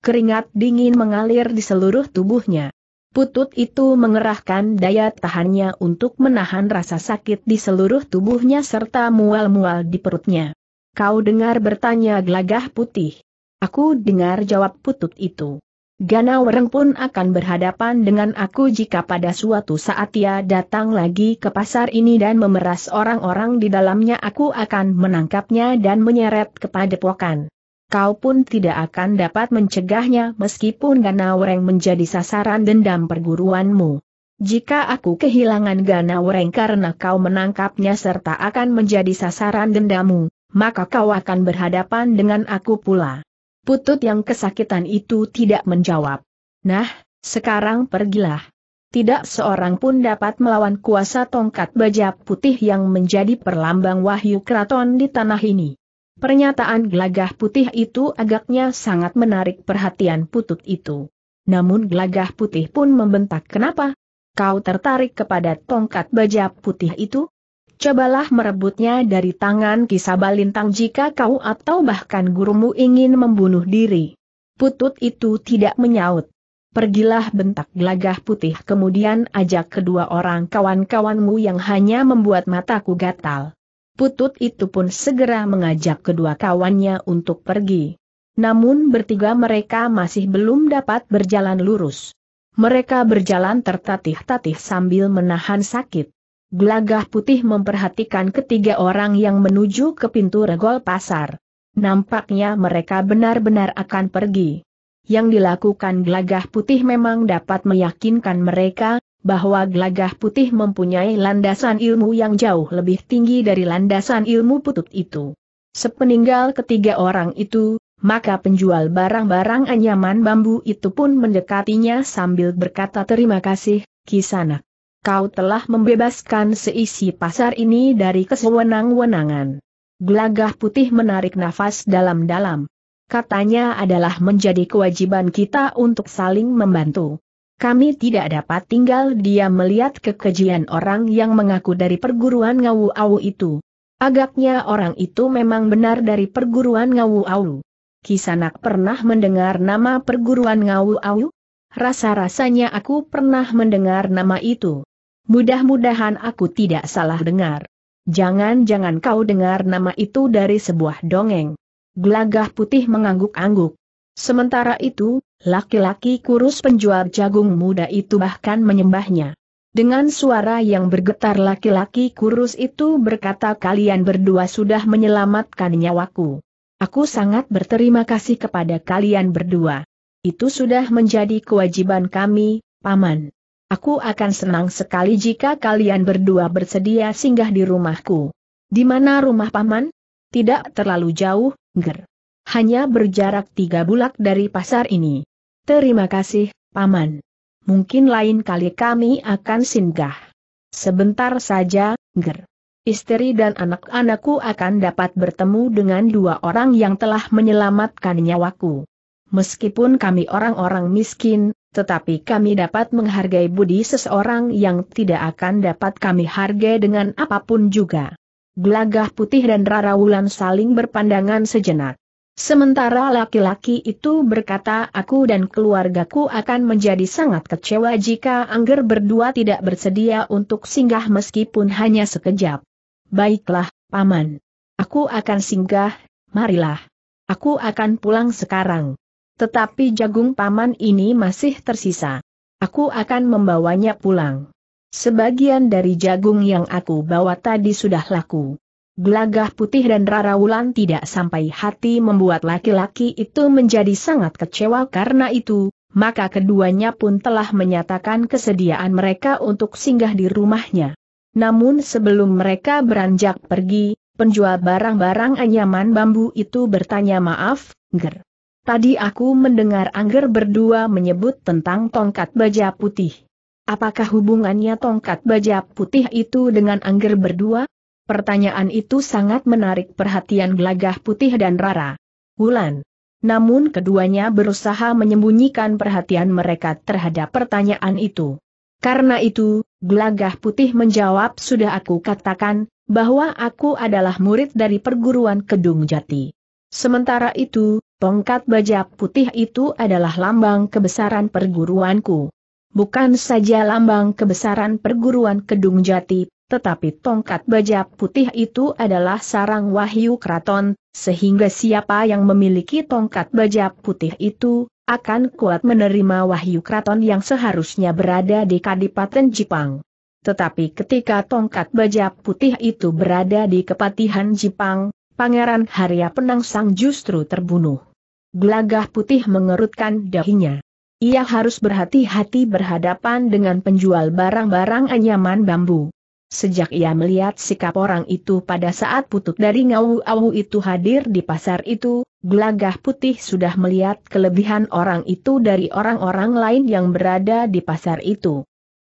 Keringat dingin mengalir di seluruh tubuhnya. Putut itu mengerahkan daya tahannya untuk menahan rasa sakit di seluruh tubuhnya serta mual-mual di perutnya. "Kau dengar?" bertanya gelagah putih. "Aku dengar," jawab putut itu. "Ganawereng pun akan berhadapan dengan aku jika pada suatu saat ia datang lagi ke pasar ini dan memeras orang-orang di dalamnya. Aku akan menangkapnya dan menyeret ke padepokan. Kau pun tidak akan dapat mencegahnya meskipun Ganawereng menjadi sasaran dendam perguruanmu. Jika aku kehilangan Ganawereng karena kau menangkapnya serta akan menjadi sasaran dendamu, maka kau akan berhadapan dengan aku pula." Putut yang kesakitan itu tidak menjawab. "Nah, sekarang pergilah. Tidak seorang pun dapat melawan kuasa tongkat baja putih yang menjadi perlambang wahyu keraton di tanah ini." Pernyataan gelagah putih itu agaknya sangat menarik perhatian putut itu. Namun gelagah putih pun membentak, "Kenapa? Kau tertarik kepada tongkat baja putih itu? Cobalah merebutnya dari tangan Ki Sabalintang jika kau atau bahkan gurumu ingin membunuh diri." Putut itu tidak menyaut. Pergilah, bentak Gelagah Putih, kemudian ajak kedua orang kawan-kawanmu yang hanya membuat mataku gatal. Putut itu pun segera mengajak kedua kawannya untuk pergi. Namun bertiga mereka masih belum dapat berjalan lurus. Mereka berjalan tertatih-tatih sambil menahan sakit. Gelagah Putih memperhatikan ketiga orang yang menuju ke pintu regol pasar. Nampaknya mereka benar-benar akan pergi. Yang dilakukan Gelagah Putih memang dapat meyakinkan mereka bahwa Gelagah Putih mempunyai landasan ilmu yang jauh lebih tinggi dari landasan ilmu Putut itu. Sepeninggal ketiga orang itu, maka penjual barang-barang anyaman bambu itu pun mendekatinya sambil berkata, "Terima kasih, Kisanak. Kau telah membebaskan seisi pasar ini dari kesewenang-wenangan." Gelagah Putih menarik nafas dalam-dalam. Katanya, adalah menjadi kewajiban kita untuk saling membantu. Kami tidak dapat tinggal diam melihat kekejian orang yang mengaku dari perguruan Ngawu-Awu itu. Agaknya orang itu memang benar dari perguruan Ngawu-Awu. Kisanak pernah mendengar nama perguruan Ngawu-Awu? Rasa-rasanya aku pernah mendengar nama itu. Mudah-mudahan aku tidak salah dengar. Jangan-jangan kau dengar nama itu dari sebuah dongeng. Gelagah Putih mengangguk-angguk. Sementara itu, laki-laki kurus penjual jagung muda itu bahkan menyembahnya. Dengan suara yang bergetar laki-laki kurus itu berkata, "Kalian berdua sudah menyelamatkan nyawaku. Aku sangat berterima kasih kepada kalian berdua. Itu sudah menjadi kewajiban kami, Paman. Aku akan senang sekali jika kalian berdua bersedia singgah di rumahku." "Di mana rumah Paman?" "Tidak terlalu jauh, Ger. Hanya berjarak tiga bulak dari pasar ini." "Terima kasih, Paman. Mungkin lain kali kami akan singgah." "Sebentar saja, Ger. Istri dan anak-anakku akan dapat bertemu dengan dua orang yang telah menyelamatkan nyawaku. Meskipun kami orang-orang miskin, tetapi kami dapat menghargai budi seseorang yang tidak akan dapat kami hargai dengan apapun juga." Gelagah Putih dan Rarawulan saling berpandangan sejenak. Sementara laki-laki itu berkata, "Aku dan keluargaku akan menjadi sangat kecewa jika Angger berdua tidak bersedia untuk singgah meskipun hanya sekejap." "Baiklah, Paman. Aku akan singgah, marilah. Aku akan pulang sekarang. Tetapi jagung Paman ini masih tersisa. Aku akan membawanya pulang. Sebagian dari jagung yang aku bawa tadi sudah laku." Gelagah Putih dan Rarawulan tidak sampai hati membuat laki-laki itu menjadi sangat kecewa. Karena itu, maka keduanya pun telah menyatakan kesediaan mereka untuk singgah di rumahnya. Namun sebelum mereka beranjak pergi, penjual barang-barang anyaman bambu itu bertanya, "Maaf, Ger. Tadi aku mendengar Angger berdua menyebut tentang tongkat baja putih. Apakah hubungannya tongkat baja putih itu dengan Angger berdua?" Pertanyaan itu sangat menarik perhatian Gelagah Putih dan Rarawulan. Namun keduanya berusaha menyembunyikan perhatian mereka terhadap pertanyaan itu. Karena itu, Gelagah Putih menjawab, "Sudah aku katakan, bahwa aku adalah murid dari perguruan Kedung Jati. Sementara itu, tongkat baja putih itu adalah lambang kebesaran perguruanku. Bukan saja lambang kebesaran perguruan Kedung Jati, tetapi tongkat baja putih itu adalah sarang wahyu keraton, sehingga siapa yang memiliki tongkat baja putih itu, akan kuat menerima wahyu keraton yang seharusnya berada di Kadipaten Jipang. Tetapi ketika tongkat baja putih itu berada di Kepatihan Jipang, Pangeran Harya Penangsang justru terbunuh." Gelagah Putih mengerutkan dahinya. Ia harus berhati-hati berhadapan dengan penjual barang-barang anyaman bambu. Sejak ia melihat sikap orang itu pada saat Putut dari Ngawu-Awu itu hadir di pasar itu, Gelagah Putih sudah melihat kelebihan orang itu dari orang-orang lain yang berada di pasar itu.